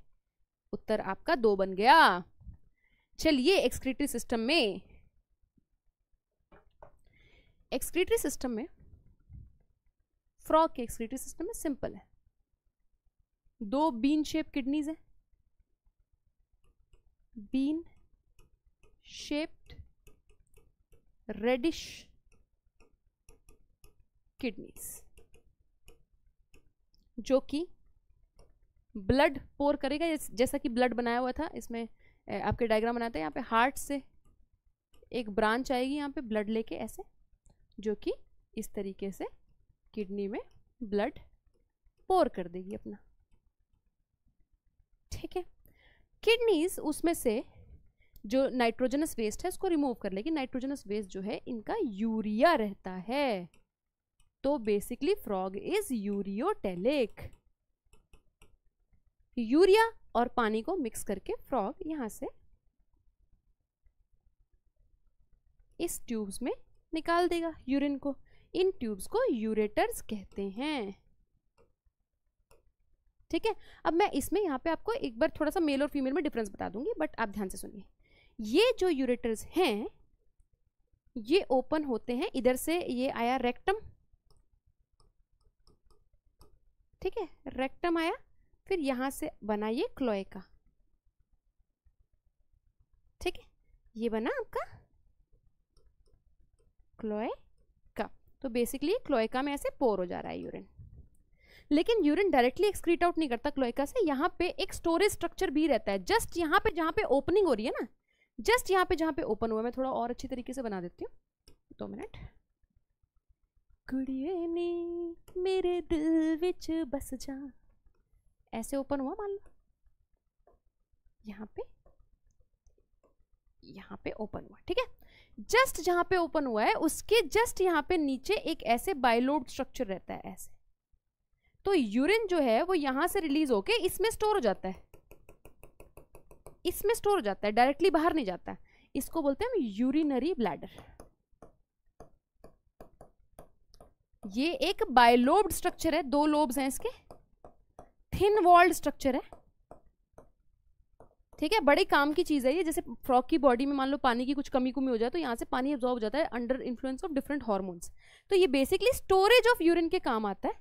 उत्तर आपका दो बन गया. चलिए एक्सक्रीटरी सिस्टम में. एक्सक्रीटरी सिस्टम में फ्रॉग के एक्सक्रीटरी सिस्टम में सिंपल है. दो बीन शेप किडनीज है. बीन शेप्ड रेडिश किडनीज जो कि ब्लड पोर करेगा. जैसा कि ब्लड बनाया हुआ था इसमें आपके डायग्राम बनाते हैं. यहाँ पे हार्ट से एक ब्रांच आएगी यहाँ पे ब्लड लेके ऐसे जो कि इस तरीके से किडनी में ब्लड पोर कर देगी अपना. ठीक है. किडनीज उसमें से जो नाइट्रोजनस वेस्ट है उसको रिमूव कर लेगी. नाइट्रोजनस वेस्ट जो है इनका यूरिया रहता है. तो basically frog is ureotelic. Urea और पानी को मिक्स करके फ्रॉग यहां से इस ट्यूब्स में निकाल देगा यूरिन को. इन ट्यूब्स को यूरेटर्स कहते हैं. ठीक है. अब मैं इसमें यहाँ पे आपको एक बार थोड़ा सा मेल और फीमेल में डिफरेंस बता दूंगी बट आप ध्यान से सुनिए. ये जो यूरेटर्स हैं ये ओपन होते हैं. इधर से ये आया रेक्टम. ठीक है. रेक्टम आया फिर यहाँ से बना ये क्लोएका. ठीक है. ये बना आपका क्लोएका. तो बेसिकली क्लोएका में ऐसे पोर हो जा रहा है यूरिन. लेकिन यूरिन डायरेक्टली एक्सक्रीट आउट नहीं करता क्लोएका से. यहाँ पे एक स्टोरेज स्ट्रक्चर भी रहता है. जस्ट यहाँ पे जहाँ पे ओपनिंग हो रही है ना, जस्ट यहाँ पे जहाँ पे ओपन हुआ है. मैं थोड़ा और अच्छी तरीके से बना देती हूँ. दो मिनट. कुड़िये नी मेरे दिल विच बस जा. ऐसे ओपन हुआ मान लो. यहाँ पे यहाँ पे ओपन हुआ. ठीक है. जस्ट जहाँ पे ओपन हुआ है उसके जस्ट यहाँ पे नीचे एक ऐसे बाइलोड स्ट्रक्चर रहता है ऐसे, तो यूरिन जो है वो यहाँ से रिलीज होके इसमें स्टोर हो जाता है, इसमें स्टोर हो जाता है, डायरेक्टली बाहर नहीं जाता। इसको बोलते हैं यूरिनरी ब्लैडर। ये एक बाइलोब्ड स्ट्रक्चर है, दो लोब्स हैं इसके, थिन वॉल्ड स्ट्रक्चर है, ठीक है, बड़े काम की चीज़ है ये। जैसे फ्रॉग की बॉडी में मान लो पानी की कुछ कमी कमी हो जाए तो यहाँ से पानी एब्जॉर्ब हो जाता है under influence of different hormones. तो ये बेसिकली स्टोरेज ऑफ यूरिन के काम आता है।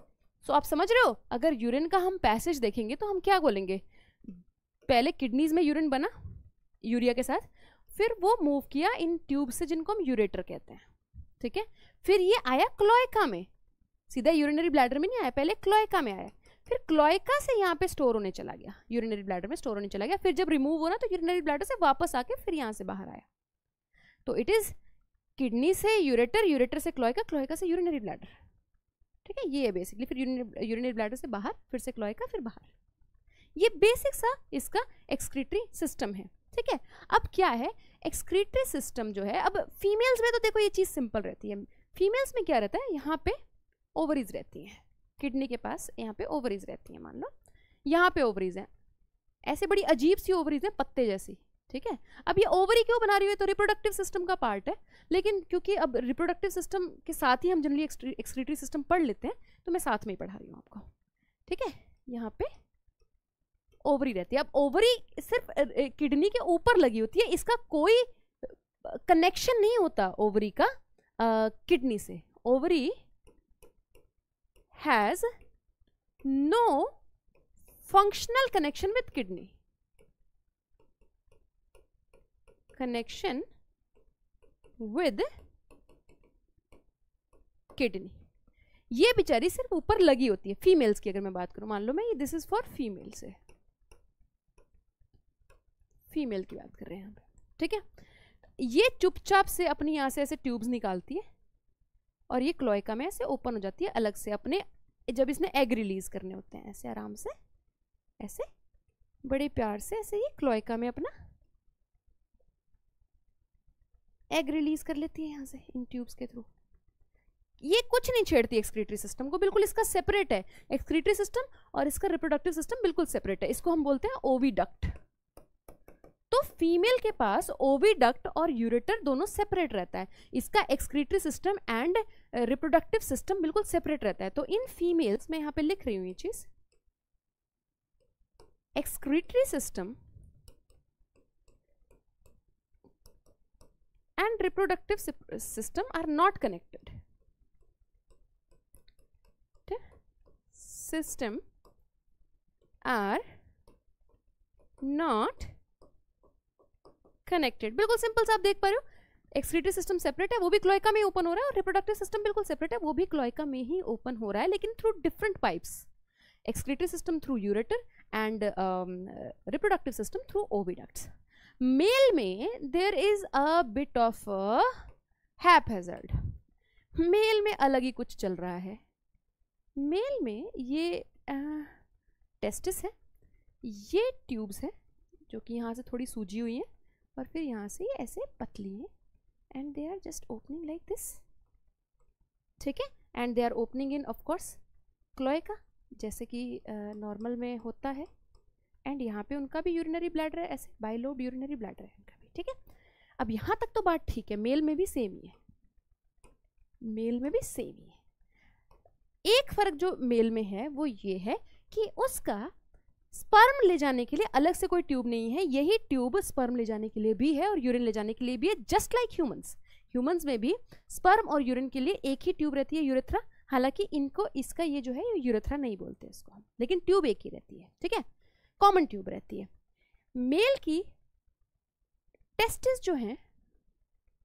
सो so, आप समझ रहे हो, अगर यूरिन का हम पैसेज देखेंगे तो हम क्या बोलेंगे, पहले किडनीज में यूरिन बना यूरिया के साथ, फिर वो मूव किया इन ट्यूब से जिनको हम यूरेटर कहते हैं, ठीक है, फिर ये आया क्लोएका में, सीधा यूरिनरी ब्लैडर में नहीं आया, पहले क्लोएका में आया, फिर क्लोएका से यहाँ पे स्टोर होने चला गया, यूरिनरी ब्लैडर में स्टोर होने चला गया, फिर जब रिमूव हो ना तो यूरिनरी ब्लैडर से वापस आके फिर यहाँ से बाहर आया। तो इट इज़ किडनी से यूरेटर, यूरेटर से क्लोएका, क्लोएका से यूरिनरी ब्लैडर, ठीक है, ये है बेसिकली। फिर यूरिनरी ब्लैडर से बाहर, फिर से क्लोएका, फिर बाहर। ये बेसिक सा इसका एक्सक्रीटरी सिस्टम है, ठीक है। अब क्या है एक्सक्रीटरी सिस्टम जो है, अब फीमेल्स में तो देखो ये चीज़ सिंपल रहती है। फीमेल्स में क्या रहता है, यहाँ पे ओवरीज रहती हैं, किडनी के पास यहाँ पे ओवरीज रहती हैं, मान लो यहाँ पे ओवरीज हैं, ऐसे बड़ी अजीब सी ओवरीज हैं, पत्ते जैसी, ठीक है। अब ये ओवरी क्यों बना रही है, तो रिप्रोडक्टिव सिस्टम का पार्ट है, लेकिन क्योंकि अब रिप्रोडक्टिव सिस्टम के साथ ही हम जनरली एक्सक्रीटरी सिस्टम पढ़ लेते हैं, तो मैं साथ में ही पढ़ा रही हूँ आपको, ठीक है। यहाँ पे ओवरी रहती है। अब ओवरी सिर्फ किडनी के ऊपर लगी होती है, इसका कोई कनेक्शन नहीं होता ओवरी का किडनी से। Ovary has no functional connection with kidney, connection with kidney. ये बेचारी सिर्फ ऊपर लगी होती है। फीमेल्स की अगर मैं बात करूं, मान लो मैं ये दिस इज फॉर फीमेल्स है, फीमेल की बात कर रहे हैं यहाँ पे, ठीक है। ये चुपचाप से अपनी यहाँ से ऐसे ट्यूब्स निकालती है और ये क्लोएका में ऐसे ओपन हो जाती है अलग से, अपने जब इसने एग रिलीज करने होते हैं ऐसे आराम से, ऐसे बड़े प्यार से ऐसे ये क्लोएका में अपना एग रिलीज कर लेती है यहाँ से इन ट्यूब्स के थ्रू। ये कुछ नहीं छेड़ती एक्सक्रीटरी सिस्टम को, बिल्कुल इसका सेपरेट है एक्सक्रीटरी सिस्टम, और इसका रिप्रोडक्टिव सिस्टम बिल्कुल सेपरेट है। इसको हम बोलते हैं ओविडक्ट। तो फीमेल के पास ओविडक्ट और यूरेटर दोनों सेपरेट रहता है, इसका excretory system and reproductive system बिल्कुल सेपरेट रहता है। तो इन फीमेल्स में यहाँ पे लिख रही हूँ ये चीज, excretory system and reproductive system are not connected. The system are not connected. बिल्कुल सिंपल सा आप देख पा रहे हो, एक्सक्रीटरी सिस्टम सेपरेट है, वो भी क्लोएका में ही ओपन हो रहा है, और रिप्रोडक्टिव सिस्टम बिल्कुल सेपरेट है, वो भी क्लोएका में ही ओपन हो रहा है, लेकिन through different pipes. Excretory system through ureter and reproductive system through oviducts. Male में there is a bit of haphazard, male में अलग ही कुछ चल रहा है। मेल में ये टेस्टिस है, ये ट्यूब्स है जो कि यहाँ से थोड़ी सूजी हुई है, और फिर यहाँ से ऐसे पतली है, and they are just opening like this, ठीक है, and they are opening in of course cloaca जैसे कि नॉर्मल uh, में होता है, एंड यहाँ पे उनका भी यूरिनरी ब्लैडर है, ऐसे बाइलोब यूरिनरी ब्लैडर है इनका भी, ठीक है। अब यहाँ तक तो बात ठीक है, मेल में भी सेम ही है, मेल में भी सेम ही है। एक फर्क जो मेल में है वो ये है कि उसका स्पर्म ले जाने के लिए अलग से कोई ट्यूब नहीं है, यही ट्यूब स्पर्म ले जाने के लिए भी है और यूरिन ले जाने के लिए भी है, जस्ट लाइक ह्यूमन्स। ह्यूमन्स में भी स्पर्म और यूरिन के लिए एक ही ट्यूब रहती है, यूरेथ्रा। हालांकि इनको इसका ये जो है यूरेथ्रा नहीं बोलते इसको हम, लेकिन ट्यूब एक ही रहती है, ठीक है, कॉमन ट्यूब रहती है। मेल की टेस्टिस जो हैं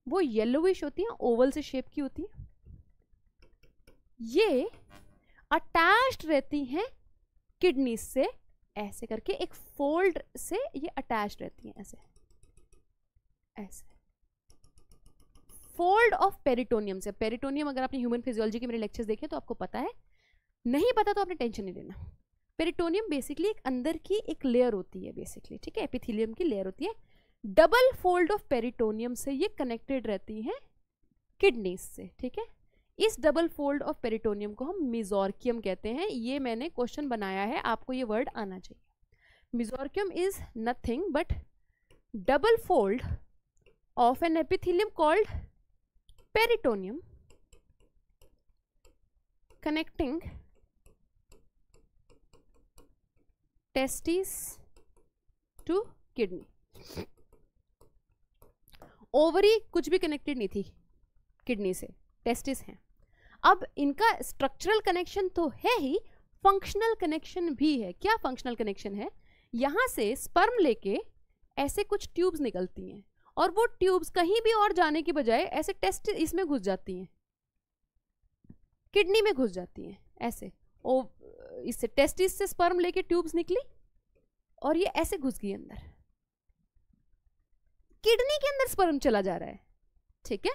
वो येलोविश होती हैं, ओवल से शेप की होती हैं, ये अटैच्ड रहती हैं किडनी से, ऐसे करके एक फोल्ड से ये अटैच्ड रहती हैं, ऐसे ऐसे फोल्ड ऑफ पेरिटोनियम से। पेरिटोनियम अगर आपने ह्यूमन फिजियोलॉजी के मेरे लेक्चर्स देखे तो आपको पता है, नहीं पता तो आपने टेंशन नहीं लेना। पेरिटोनियम बेसिकली एक अंदर की एक लेयर होती है बेसिकली, ठीक है, एपिथेलियम की लेयर होती है। डबल फोल्ड ऑफ पेरिटोनियम से ये कनेक्टेड रहती है किडनीज से, ठीक है। इस डबल फोल्ड ऑफ पेरिटोनियम को हम मेसोर्कियम कहते हैं। ये मैंने क्वेश्चन बनाया है, आपको ये वर्ड आना चाहिए। Mesorchium is nothing but double fold of an epithelium called peritoneum connecting testes to kidney। Ovary कुछ भी कनेक्टेड नहीं थी किडनी से, टेस्टिस हैं। अब इनका स्ट्रक्चरल कनेक्शन तो है ही, फंक्शनल कनेक्शन भी है। क्या फंक्शनल कनेक्शन है? यहाँ से स्पर्म लेके ऐसे कुछ ट्यूब्स निकलती हैं और वो ट्यूब्स कहीं भी और जाने की बजाय ऐसे टेस्ट इसमें घुस जाती हैं, किडनी में घुस जाती हैं ऐसे। ओ इससे टेस्टिस से स्पर्म लेके ट्यूब्स निकली और ये ऐसे घुस गई अंदर, किडनी के अंदर स्पर्म चला जा रहा है, ठीक है।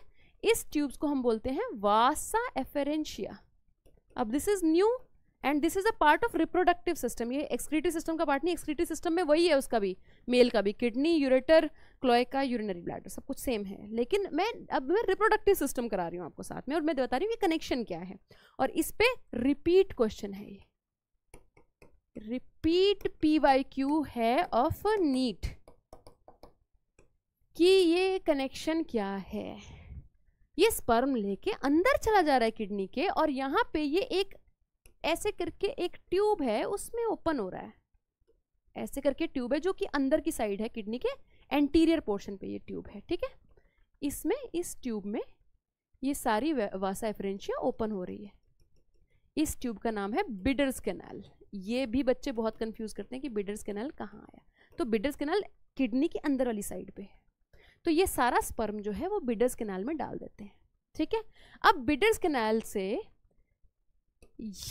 इस ट्यूब्स को हम बोलते हैं वासा एफेरेंशिया। अब this is new and this is a part of reproductive system. ये एक्सक्रीटिव सिस्टम का पार्ट नहीं, एक्सक्रीटिव सिस्टम में वही है, उसका भी, मेल का भी, kidney, ureter, cloaca, urinary bladder, सब कुछ सेम है। लेकिन मैं अब मैं रिप्रोडक्टिव सिस्टम करा रही हूँ आपको साथ में, और मैं बता रही हूँ ये कनेक्शन क्या है। और इस पे रिपीट क्वेश्चन है, ये रिपीट पी वाई क्यू है ऑफ नीट कि ये कनेक्शन क्या है। ये स्पर्म लेके अंदर चला जा रहा है किडनी के, और यहाँ पे ये एक ऐसे करके एक ट्यूब है उसमें ओपन हो रहा है, ऐसे करके ट्यूब है जो कि अंदर की साइड है किडनी के, एंटीरियर पोर्शन पे ये ट्यूब है, ठीक है। इसमें इस ट्यूब में ये सारी वासा एफरेंशिया ओपन हो रही है। इस ट्यूब का नाम है बिडर्स कैनाल। ये भी बच्चे बहुत कंफ्यूज करते हैं कि बिडर्स कैनाल कहाँ आया, तो बिडर्स कैनाल किडनी के अंदर वाली साइड पे है। तो ये सारा स्पर्म जो है वो बिडर्स कैनाल में डाल देते हैं, ठीक है। अब बिडर्स कैनाल से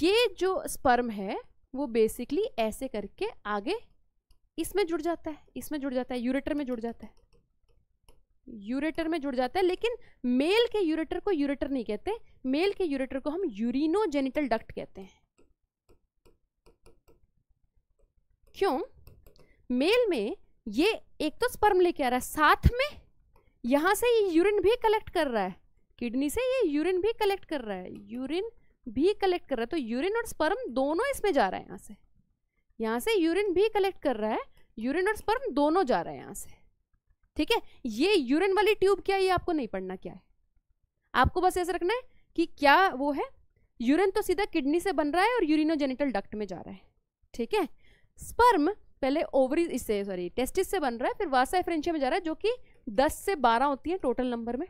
ये जो स्पर्म है वो बेसिकली ऐसे करके आगे इसमें जुड़ जाता है, इसमें जुड़ जाता है, यूरेटर में जुड़ जाता है, यूरेटर में जुड़ जाता है। लेकिन मेल के यूरेटर को यूरेटर नहीं कहते, मेल के यूरेटर को हम यूरिनोजेनिटल डक्ट कहते हैं। क्यों? मेल में ये एक तो स्पर्म लेके आ रहा है, साथ में यहाँ से ये यूरिन भी कलेक्ट कर रहा है, किडनी से ये यूरिन भी कलेक्ट कर रहा है, यूरिन भी कलेक्ट कर रहा है। तो यूरिन और स्पर्म दोनों इसमें जा रहा है, यहाँ से यहाँ से यूरिन भी कलेक्ट कर रहा है, यूरिन और स्पर्म दोनों जा रहा है यहाँ से, ठीक है। ये यूरिन वाली ट्यूब क्या है ये आपको नहीं पढ़ना क्या है, आपको बस ऐसा रखना है कि क्या वो है, यूरिन तो सीधा किडनी से बन रहा है और यूरिनोजेनिटल डक्ट में जा रहा है, ठीक है। स्पर्म पहले ओवरी इससे सॉरी टेस्टिस से बन रहा है, फिर वासा एफरेंशिया में जा रहा है जो कि दस से बारह होती है टोटल नंबर में,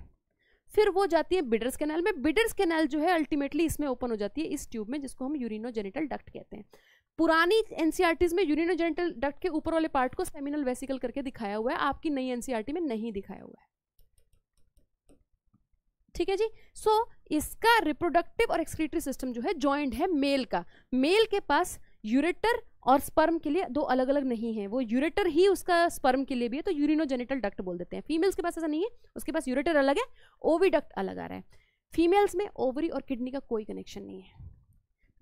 फिर वो जाती है बिडर्स कैनाल में। बिडर्स कैनाल जो है अल्टीमेटली इसमें ओपन हो जाती है, इस ट्यूब में, जिसको हम यूरिनोजेनिटल डक्ट कहते हैं। पुरानी एनसीईआरटीज में यूरिनोजेनिटल डक्ट के ऊपर वाले पार्ट को सेमिनल वेसिकल करके दिखाया हुआ है, आपकी नई एनसीईआरटी में नहीं दिखाया हुआ है, ठीक है जी। सो so, इसका रिप्रोडक्टिव और एक्सक्रीटरी सिस्टम जो है ज्वाइंट है मेल का। मेल के पास यूरेटर और स्पर्म के लिए दो अलग अलग नहीं है, वो यूरेटर ही उसका स्पर्म के लिए भी है, तो यूरिनोजेनिटल डक्ट बोल देते हैं। फीमेल्स के पास ऐसा नहीं है, उसके पास यूरेटर अलग है, ओवी डक्ट अलग आ रहा है। फीमेल्स में ओवरी और किडनी का कोई कनेक्शन नहीं है।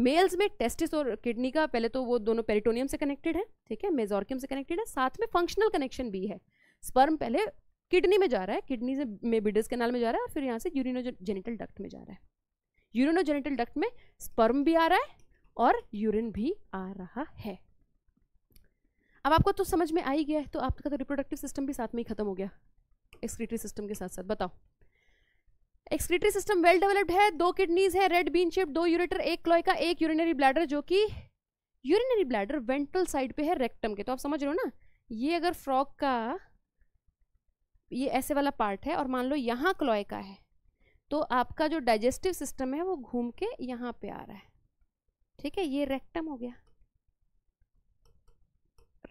मेल्स में टेस्टिस और किडनी का, पहले तो वो दोनों पेरिटोनियम से कनेक्टेड है, ठीक है, मेसोर्कियम से कनेक्टेड है, साथ में फंक्शनल कनेक्शन भी है। स्पर्म पहले किडनी में जा रहा है, किडनी से में बिडर्स कैनाल में जा रहा है, और फिर यहाँ से यूरिनोजेनिटल डक्ट में जा रहा है। यूरिनोजेनिटल डक्ट में स्पर्म भी आ रहा है और यूरिन भी आ रहा है। अब आपको तो समझ में आ ही गया है, तो आपका तो रिप्रोडक्टिव सिस्टम भी साथ में ही खत्म हो गया एक्सक्रीटरी सिस्टम के साथ साथ। बताओ, एक्सक्रीटरी सिस्टम वेल डेवलप्ड है, दो किडनीज है, रेड बीन शेप, दो यूरेटर, एक क्लोएका, एक यूरिनरी ब्लैडर, जो कि यूरिनरी ब्लैडर वेंट्रल साइड पे है रेक्टम के। तो आप समझ रहे हो ना, ये अगर फ्रॉग का ये ऐसे वाला पार्ट है और मान लो यहाँ क्लोएका है, तो आपका जो डाइजेस्टिव सिस्टम है वो घूम के यहाँ पे आ रहा है, ठीक है। ये रेक्टम हो गया,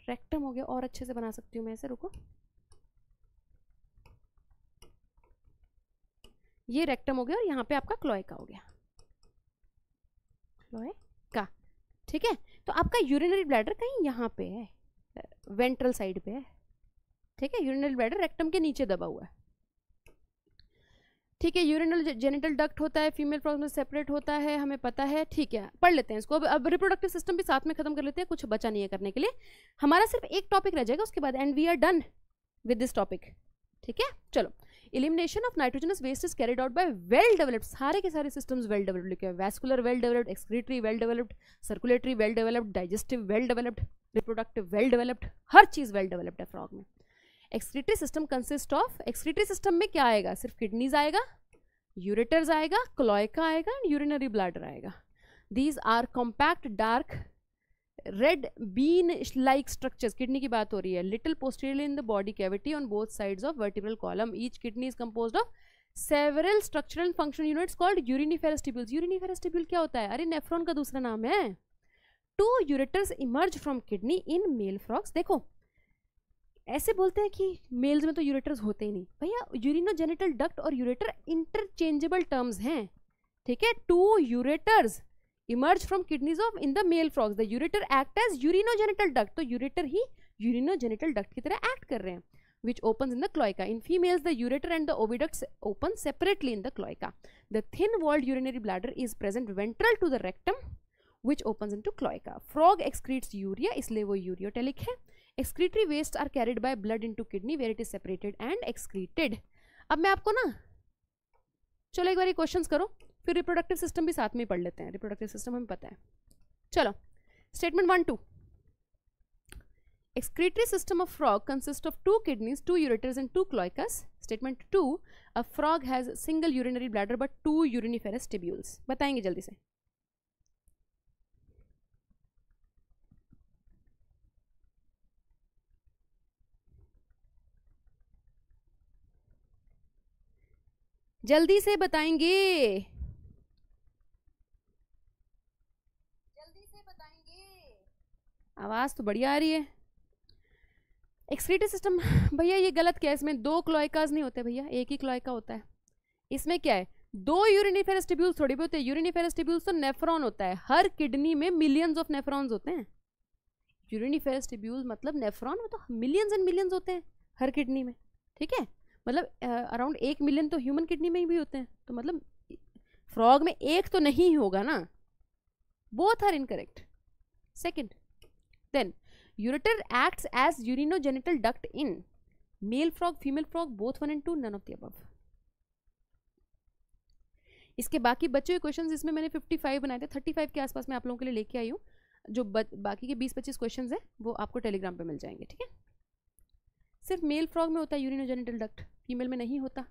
रेक्टम हो गया। और अच्छे से बना सकती हूँ मैं ऐसे, रुको। ये रेक्टम हो गया और यहाँ पे आपका क्लोएका हो गया, क्लोएका, ठीक है। तो आपका यूरिनरी ब्लैडर कहीं यहाँ पे है, वेंट्रल साइड पे है, ठीक है। यूरिनरी ब्लैडर रेक्टम के नीचे दबा हुआ है, ठीक है, यूरिनल जेनिटल डक्ट होता है, फीमेल फ्रॉग में सेपरेट होता है, हमें पता है, ठीक है, पढ़ लेते हैं इसको। अब अब रिप्रोडक्टिव सिस्टम भी साथ में खत्म कर लेते हैं, कुछ बचा नहीं है करने के लिए, हमारा सिर्फ एक टॉपिक रह जाएगा उसके बाद, and we are done with this topic, ठीक है। चलो, elimination of nitrogenous waste is carried out by well developed, सारे के सारे सिस्टम्स वेल डेवलप्ड लिखे हैं, vascular well developed, excretory well developed, circulatory well developed, digestive well developed, reproductive well developed, हर चीज़ वेल डेवलप्ड है फ्रॉग में। Excretory system consist of, excretory system में क्या आएगा, सिर्फ किडनीज आएगा, यूरेटर्स आएगा, क्लोएका आएगा एंड यूरिनरी ब्लैडर आएगा। These are compact dark red bean like structures, kidney की बात हो रही है, little posteriorly in the body cavity on both sides of vertebral column, each kidney is composed of several structural and functional units called uriniferous tubules. Uriniferous tubule क्या होता है, अरे नेफ्रॉन का दूसरा नाम है। Two ureters emerge from kidney in male frogs. देखो ऐसे बोलते हैं कि मेल्स में तो यूरेटर्स होते ही नहीं, भैया यूरिनोजेनिटल डक्ट और यूरेटर इंटरचेंजेबल टर्म्स हैं, ठीक है। Two ureters emerge from kidneys of in the male frogs, the ureter act as urinogenital duct, तो ureter ही urinogenital duct की तरह act कर रहे हैं, which opens in the cloaca. In females the ureter and the oviducts open separately in the cloaca. The thin walled urinary bladder is present ventral to the rectum which opens into cloaca. Frog excretes urea, इसलिए वो यूरियोटेलिक है। Excretory wastes are carried by blood into kidney where it is separated and excreted. अब मैं आपको ना, चलो एक बार क्वेश्चंस करो, फिर रिप्रोडक्टिव सिस्टम भी साथ में पढ़ लेते हैं, रिप्रोडक्टिव सिस्टम हमें पता है। चलो, statement one two, excretory system of frog consist of two kidneys, two ureters and two cloacas. Statement two, a frog has single urinary bladder but two uriniferous tubules, बताएंगे जल्दी से। जल्दी से बताएंगे आवाज़ तो बढ़िया आ रही है। एक्सक्रीटरी सिस्टम, भैया ये गलत क्या है, इसमें दो क्लोइकाज नहीं होते भैया, एक ही क्लोइका होता है। इसमें क्या है, दो यूरिनिफेरस ट्यूब्यूल्स थोड़ी भी होते हैं, यूरिनिफेरस ट्यूब्यूल्स तो नेफ्रॉन होता है, हर किडनी में मिलियंस ऑफ नेफ्रॉन्स होते हैं। यूरिनिफेरस ट्यूब्यूल मतलब नेफ्रॉन, वो तो मिलियंस एंड मिलियंस होते हैं हर किडनी में, ठीक है, मतलब अराउंड एक मिलियन तो ह्यूमन किडनी में ही भी होते हैं, तो मतलब फ्रॉग में एक तो नहीं होगा ना। Both are incorrect. Second, then ureter acts as urinogenital duct in male frog, female frog, both one and two, none of the above. इसके बाकी बचे हुए क्वेश्चंस, इसमें मैंने पचपन बनाए थे, पैंतीस के आसपास मैं आप लोगों के लिए लेके आई हूँ, जो बाकी के बीस पच्चीस क्वेश्चंस हैं वो आपको टेलीग्राम पे मिल जाएंगे, ठीक है। सिर्फ मेल फ्रॉग में होता है यूरिनोजेनिटल डक्ट, फीमेल में नहीं होता।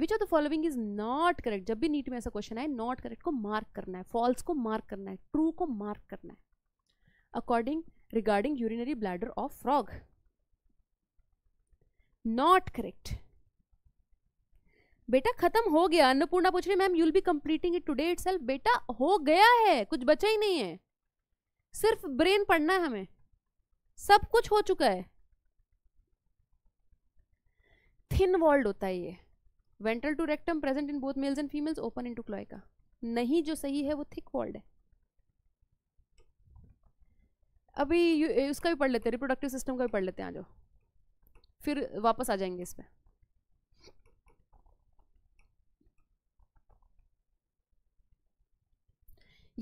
Which of the following is not correct, जब भी नीट में ऐसा क्वेश्चन आए नॉट करेक्ट को मार्क करना है, फॉल्स को मार्क करना है, ट्रू को मार्क करना है। According regarding urinary bladder of frog, not correct. बेटा खत्म हो गया, अन्नपूर्णा पूछ रही ma'am you'll be completing it today itself, बेटा हो गया है, कुछ बचा ही नहीं है, सिर्फ ब्रेन पढ़ना है हमें, सब कुछ हो चुका है। थिन वॉल्ड होता है ये, ventral to rectum, present in both males and females, open into cloaca, नहीं जो सही है वो थिक वॉल्ड है। अभी उसका भी पढ़ लेते हैं, रिप्रोडक्टिव सिस्टम का भी पढ़ लेते हैं, आ जाओ फिर वापस आ जाएंगे इसमें।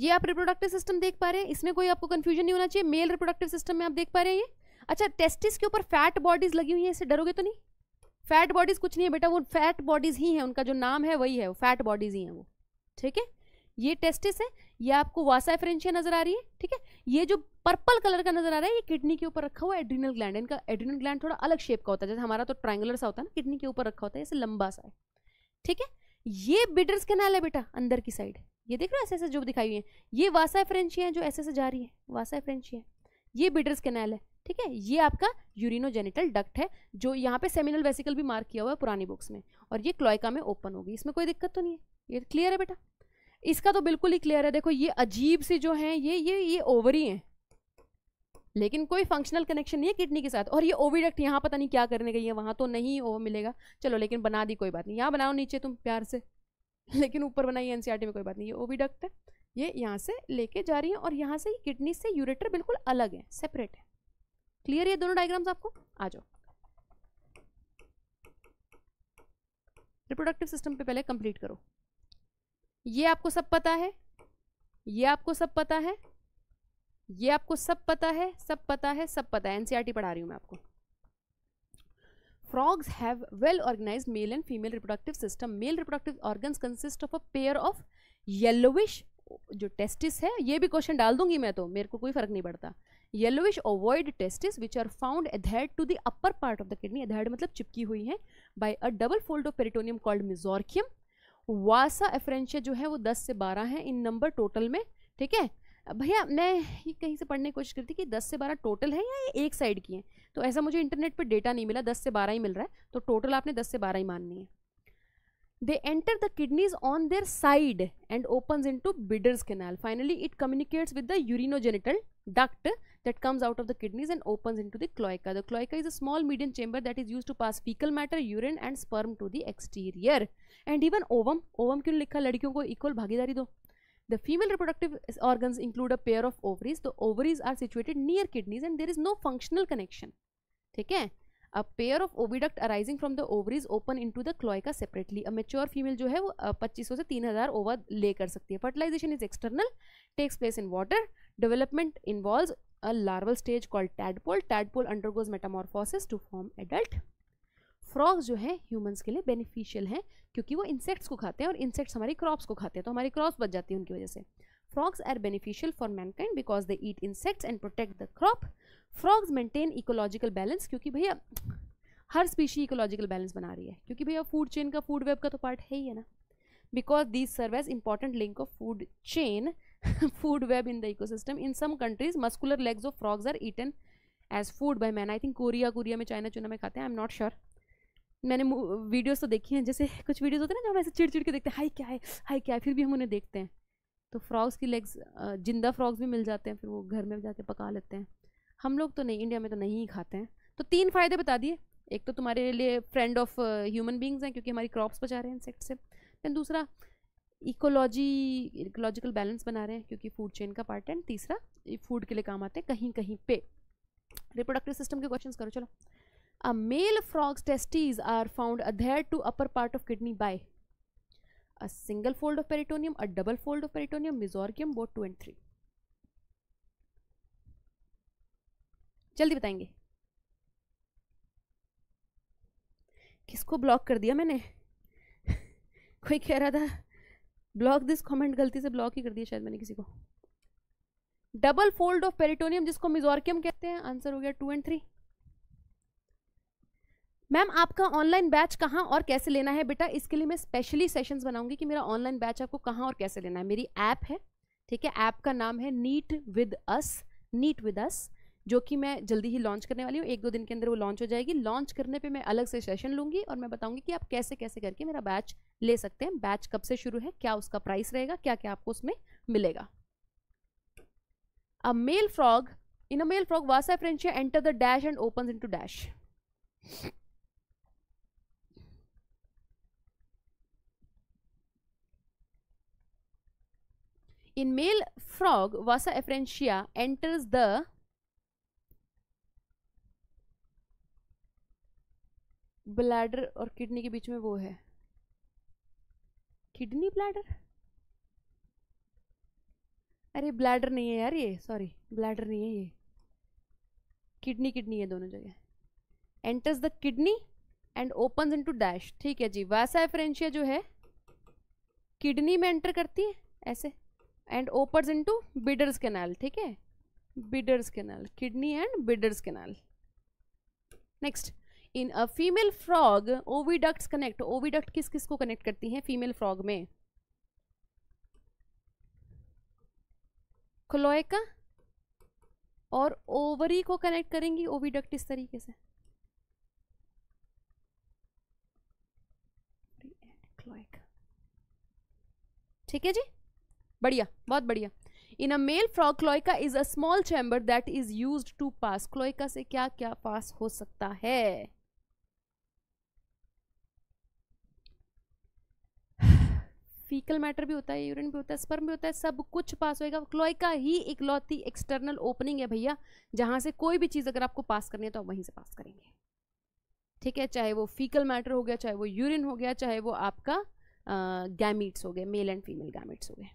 ये आप रिप्रोडक्टिव सिस्टम देख पा रहे हैं, इसमें कोई आपको कंफ्यूजन नहीं होना चाहिए। मेल रिप्रोडक्टिव सिस्टम में आप देख पा रहे हैं ये, अच्छा टेस्टिस के ऊपर फैट बॉडीज लगी हुई है, इससे डरोगे तो नहीं? फैट बॉडीज कुछ नहीं है बेटा, वो फैट बॉडीज ही है, उनका जो नाम है वही है, वो फैट बॉडीज ही है वो, ठीक है। ये टेस्टिस है, ये आपको वासा एफरेंशिया नजर आ रही है, ठीक है। ये जो पर्पल कलर का नजर आ रहा है ये किडनी के ऊपर रखा हुआ एड्रिनल ग्लैंड, इनका एड्रिनल ग्लैंड थोड़ा अलग शेप का होता है, जैसे हमारा तो ट्रायंगुलर सा होता है ना, किडनी के ऊपर रखा होता है, ऐसे लंबा सा है, ठीक है। ये बिडर्स कैनाल है बेटा, अंदर की साइड, ये देख रहे हो ऐसे ऐसे जो दिखाई हुई है, ये वासा एफरेंशिया है जो ऐसे ऐसे जा रही है, वासा एफरेंशिया, ये बिडर्स कैनाल है, ठीक है। ये आपका यूरिनोजेनिटल डक्ट है, जो यहाँ पे सेमिनल वेसिकल भी मार्क किया हुआ है पुरानी बुक्स में, और ये क्लोइका में ओपन होगी, इसमें कोई दिक्कत तो नहीं है, ये क्लियर है बेटा। इसका तो बिल्कुल ही क्लियर है, देखो ये अजीब सी जो है ये ये ये ओवरी हैं, लेकिन कोई फंक्शनल कनेक्शन नहीं है किडनी के साथ, और ये ओविडक्ट यहाँ पता नहीं क्या करने गई है, वहाँ तो नहीं ओ मिलेगा, चलो लेकिन बना दी कोई बात नहीं, यहाँ बनाओ नीचे तुम प्यार से, लेकिन ऊपर बनाई एनसीईआरटी में कोई बात नहीं। ये ओविडक्ट है, ये यहाँ से लेके जा रही है, और यहाँ से ये किडनी से यूरेटर बिल्कुल अलग है, सेपरेट है, क्लियर है दोनों डायग्राम्स आपको? आ जाओ रिप्रोडक्टिव सिस्टम पे पहले कंप्लीट करो। ये आपको सब पता है, ये आपको सब पता है, ये आपको सब पता है, सब पता है, सब पता है। एनसीईआरटी पढ़ा रही हूँ मैं आपको। Frogs have well-organized male and female reproductive system. Male reproductive organs consist of a pair of yellowish, जो testis है, ये भी क्वेश्चन डाल दूंगी मैं तो, मेरे को कोई फर्क नहीं पड़ता। Yellowish ovoid testis which are found adhered to the upper part of the kidney, adhered मतलब चिपकी हुई है, by a double fold of peritoneum called mesorchium. Vasa efferentia जो है वो दस से बारह है इन नंबर टोटल में, ठीक है भैया। मैं ये कहीं से पढ़ने की कोशिश करती कि दस से बारह टोटल है या ये एक साइड की है, तो ऐसा मुझे इंटरनेट पे डेटा नहीं मिला, दस से बारह ही मिल रहा है, तो टोटल आपने दस से बारह ही माननी है। They enter the kidneys on their side and opens into Bidder's canal, finally it communicates with the urinogenital duct that comes out of the kidneys and opens into the cloaca. The cloaca is a small medium chamber that is used to pass faecal matter, urine and sperm to the exterior and even ovum. Ovum क्यों लिखा, लड़कियों को इक्वल भागीदारी दो। The female reproductive organs include a pair of ovaries. The ovaries are situated near kidneys and there is no functional connection. ठीक है? A pair of oviduct arising from the ovaries open into the cloaca separately. A mature female जो है वो पच्चीस सौ से तीन हज़ार ओवर ले कर सकती है. Fertilization is external, takes place in water. Development involves a larval stage called tadpole. Tadpole undergoes metamorphosis to form adult. Frogs जो है ह्यूमंस के लिए बेनिफिशियल हैं क्योंकि वो इंसेक्ट्स को खाते हैं और इंसेक्ट्स हमारी क्रॉप्स को खाते हैं, तो हमारी क्रॉप्स बच जाती है उनकी वजह से। Frogs are beneficial for mankind because they eat insects and protect the crop. Frogs maintain ecological balance, क्योंकि भैया हर स्पीशी इकोलॉजिकल बैलेंस बना रही है, क्योंकि भैया फूड चेन का, फूड वेब का तो पार्ट है ही है ना। Because these serve as important link of food chain, food web in the ecosystem. In some countries muscular legs of frogs are eaten as food by man. I think Korea, Korea में, चाइना चूना में खाते हैं, आई एम नॉट श्योर। मैंने वीडियोस तो देखी हैं, जैसे कुछ वीडियोस होते हैं ना जो हम ऐसे चिड़ चिड़ के देखते हैं, हाय क्या है, हाय क्या है, फिर भी हम उन्हें देखते हैं। तो फ्रॉग्स की लेग्स, जिंदा फ्रॉग्स भी मिल जाते हैं, फिर वो घर में जाके पका लेते हैं। हम लोग तो नहीं, इंडिया में तो नहीं खाते हैं। तो तीन फ़ायदे बता दिए, एक तो तुम्हारे लिए फ्रेंड ऑफ ह्यूमन बींग्स हैं क्योंकि हमारी क्रॉप्स बचा रहे हैं इंसेक्ट से, दैन दूसरा इकोलॉजी, इकोलॉजिकल बैलेंस बना रहे हैं क्योंकि फूड चेन का पार्ट है, एंड तीसरा फूड के लिए काम आते हैं कहीं कहीं पे। रिप्रोडक्टिव सिस्टम के क्वेश्चन करो चलो। A male frog's testes are found adhered to upper part of kidney by a single fold of peritoneum, a double fold of peritoneum, mesorchium, both two and three. जल्दी बताएंगे। किसको ब्लॉक कर दिया मैंने? कोई कह रहा था ब्लॉक दिस कमेंट, गलती से ब्लॉक ही कर दिया शायद मैंने किसी को। डबल फोल्ड ऑफ पेरिटोनियम जिसको मेसोर्कियम कहते हैं, आंसर हो गया टू एंड थ्री। मैम आपका ऑनलाइन बैच कहाँ और कैसे लेना है? बेटा इसके लिए मैं स्पेशली सेशंस बनाऊंगी कि मेरा ऑनलाइन बैच आपको कहाँ और कैसे लेना है। मेरी ऐप है, ठीक है, ऐप का नाम है NEET with us, NEET with us, जो कि मैं जल्दी ही लॉन्च करने वाली हूँ, एक दो दिन के अंदर वो लॉन्च हो जाएगी। लॉन्च करने पे मैं अलग से सेशन लूँगी और मैं बताऊँगी कि आप कैसे कैसे करके मेरा बैच ले सकते हैं, बैच कब से शुरू है, क्या उसका प्राइस रहेगा, क्या क्या आपको उसमें मिलेगा। A male frog, in a male frog vasa efferentia enter the dash and opens into dash. In male frog, Vasa efferentia enters the bladder और kidney के बीच में वो है kidney bladder, अरे bladder नहीं है यार ये, sorry bladder नहीं है ये, kidney kidney है दोनों जगह। Enters the kidney and opens into dash, ठीक है जी। Vasa efferentia जो है kidney में enter करती है ऐसे and opens into Bidder's canal, ठीक है, Bidder's canal, kidney and Bidder's canal. Next, in a female frog oviducts connect, oviduct किस किस को कनेक्ट करती हैं फीमेल फ्रॉग में? क्लोएका और ओवरी को कनेक्ट करेंगी ओविडक्ट इस तरीके से। ठीक है जी, बढ़िया, बहुत बढ़िया। In a male frog cloaca is a small chamber that is used to pass, cloaca से क्या क्या पास हो सकता है? फीकल मैटर भी होता है, यूरिन भी होता है, स्पर्म भी होता है, सब कुछ पास होएगा। क्लोएका ही इकलौती एक्सटर्नल ओपनिंग है भैया, जहां से कोई भी चीज अगर आपको पास करनी है तो आप वहीं से पास करेंगे, ठीक है, चाहे वो फीकल मैटर हो गया, चाहे वो यूरिन हो गया, चाहे वो आपका गैमीट्स हो गए, मेल एंड फीमेल गैमीट्स हो गए।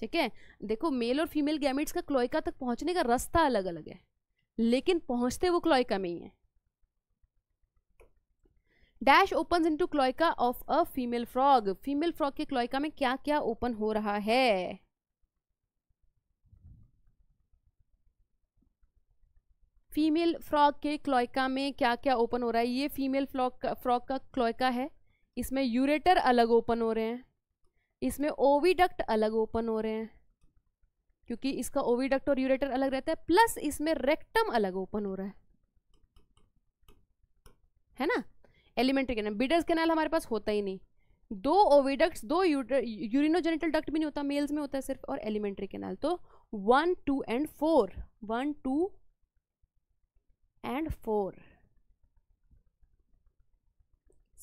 ठीक है, देखो मेल और फीमेल गैमीट्स का क्लोइका तक पहुंचने का रास्ता अलग अलग है, लेकिन पहुंचते वो क्लोइका में ही है। Dash open into cloaca of a female frog, female frog के क्लोइका में क्या क्या ओपन हो रहा है? फीमेल फ्रॉग के क्लोइका में क्या क्या ओपन हो रहा है? ये फीमेल फ्रॉग फ्रॉग का क्लोइका है, इसमें यूरेटर अलग ओपन हो रहे हैं, इसमें ओविडक्ट अलग ओपन हो रहे हैं, क्योंकि इसका ओविडक्ट और यूरेटर अलग रहता है, प्लस इसमें रेक्टम अलग ओपन हो रहा है, है ना। एलिमेंट्री कैनल, बिडर्स कैनल हमारे पास होता ही नहीं, दो ओविडक्ट्स, दो यूरिनोजेनिटल डक्ट भी नहीं होता, मेल्स में होता है सिर्फ, और एलिमेंट्री कैनल। तो one two and four, one two and four,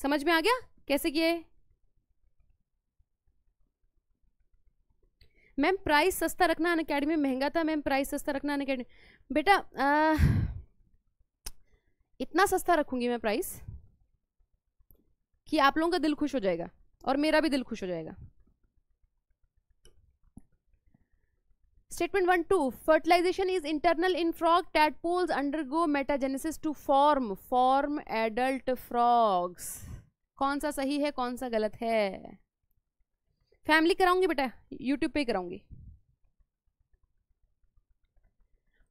समझ में आ गया कैसे किए? मैम प्राइस सस्ता रखना अन अकेडमी महंगा था, मैम प्राइस सस्ता रखना अन अकेडमी। बेटा आ, इतना सस्ता रखूंगी मैं प्राइस कि आप लोगों का दिल खुश हो जाएगा और मेरा भी दिल खुश हो जाएगा। Statement one two, fertilisation is internal in frog, tadpoles undergo metagenesis to form form adult frogs. कौन सा सही है, कौन सा गलत है? फैमिली कराऊंगी बेटा, यूट्यूब पे कराऊंगी।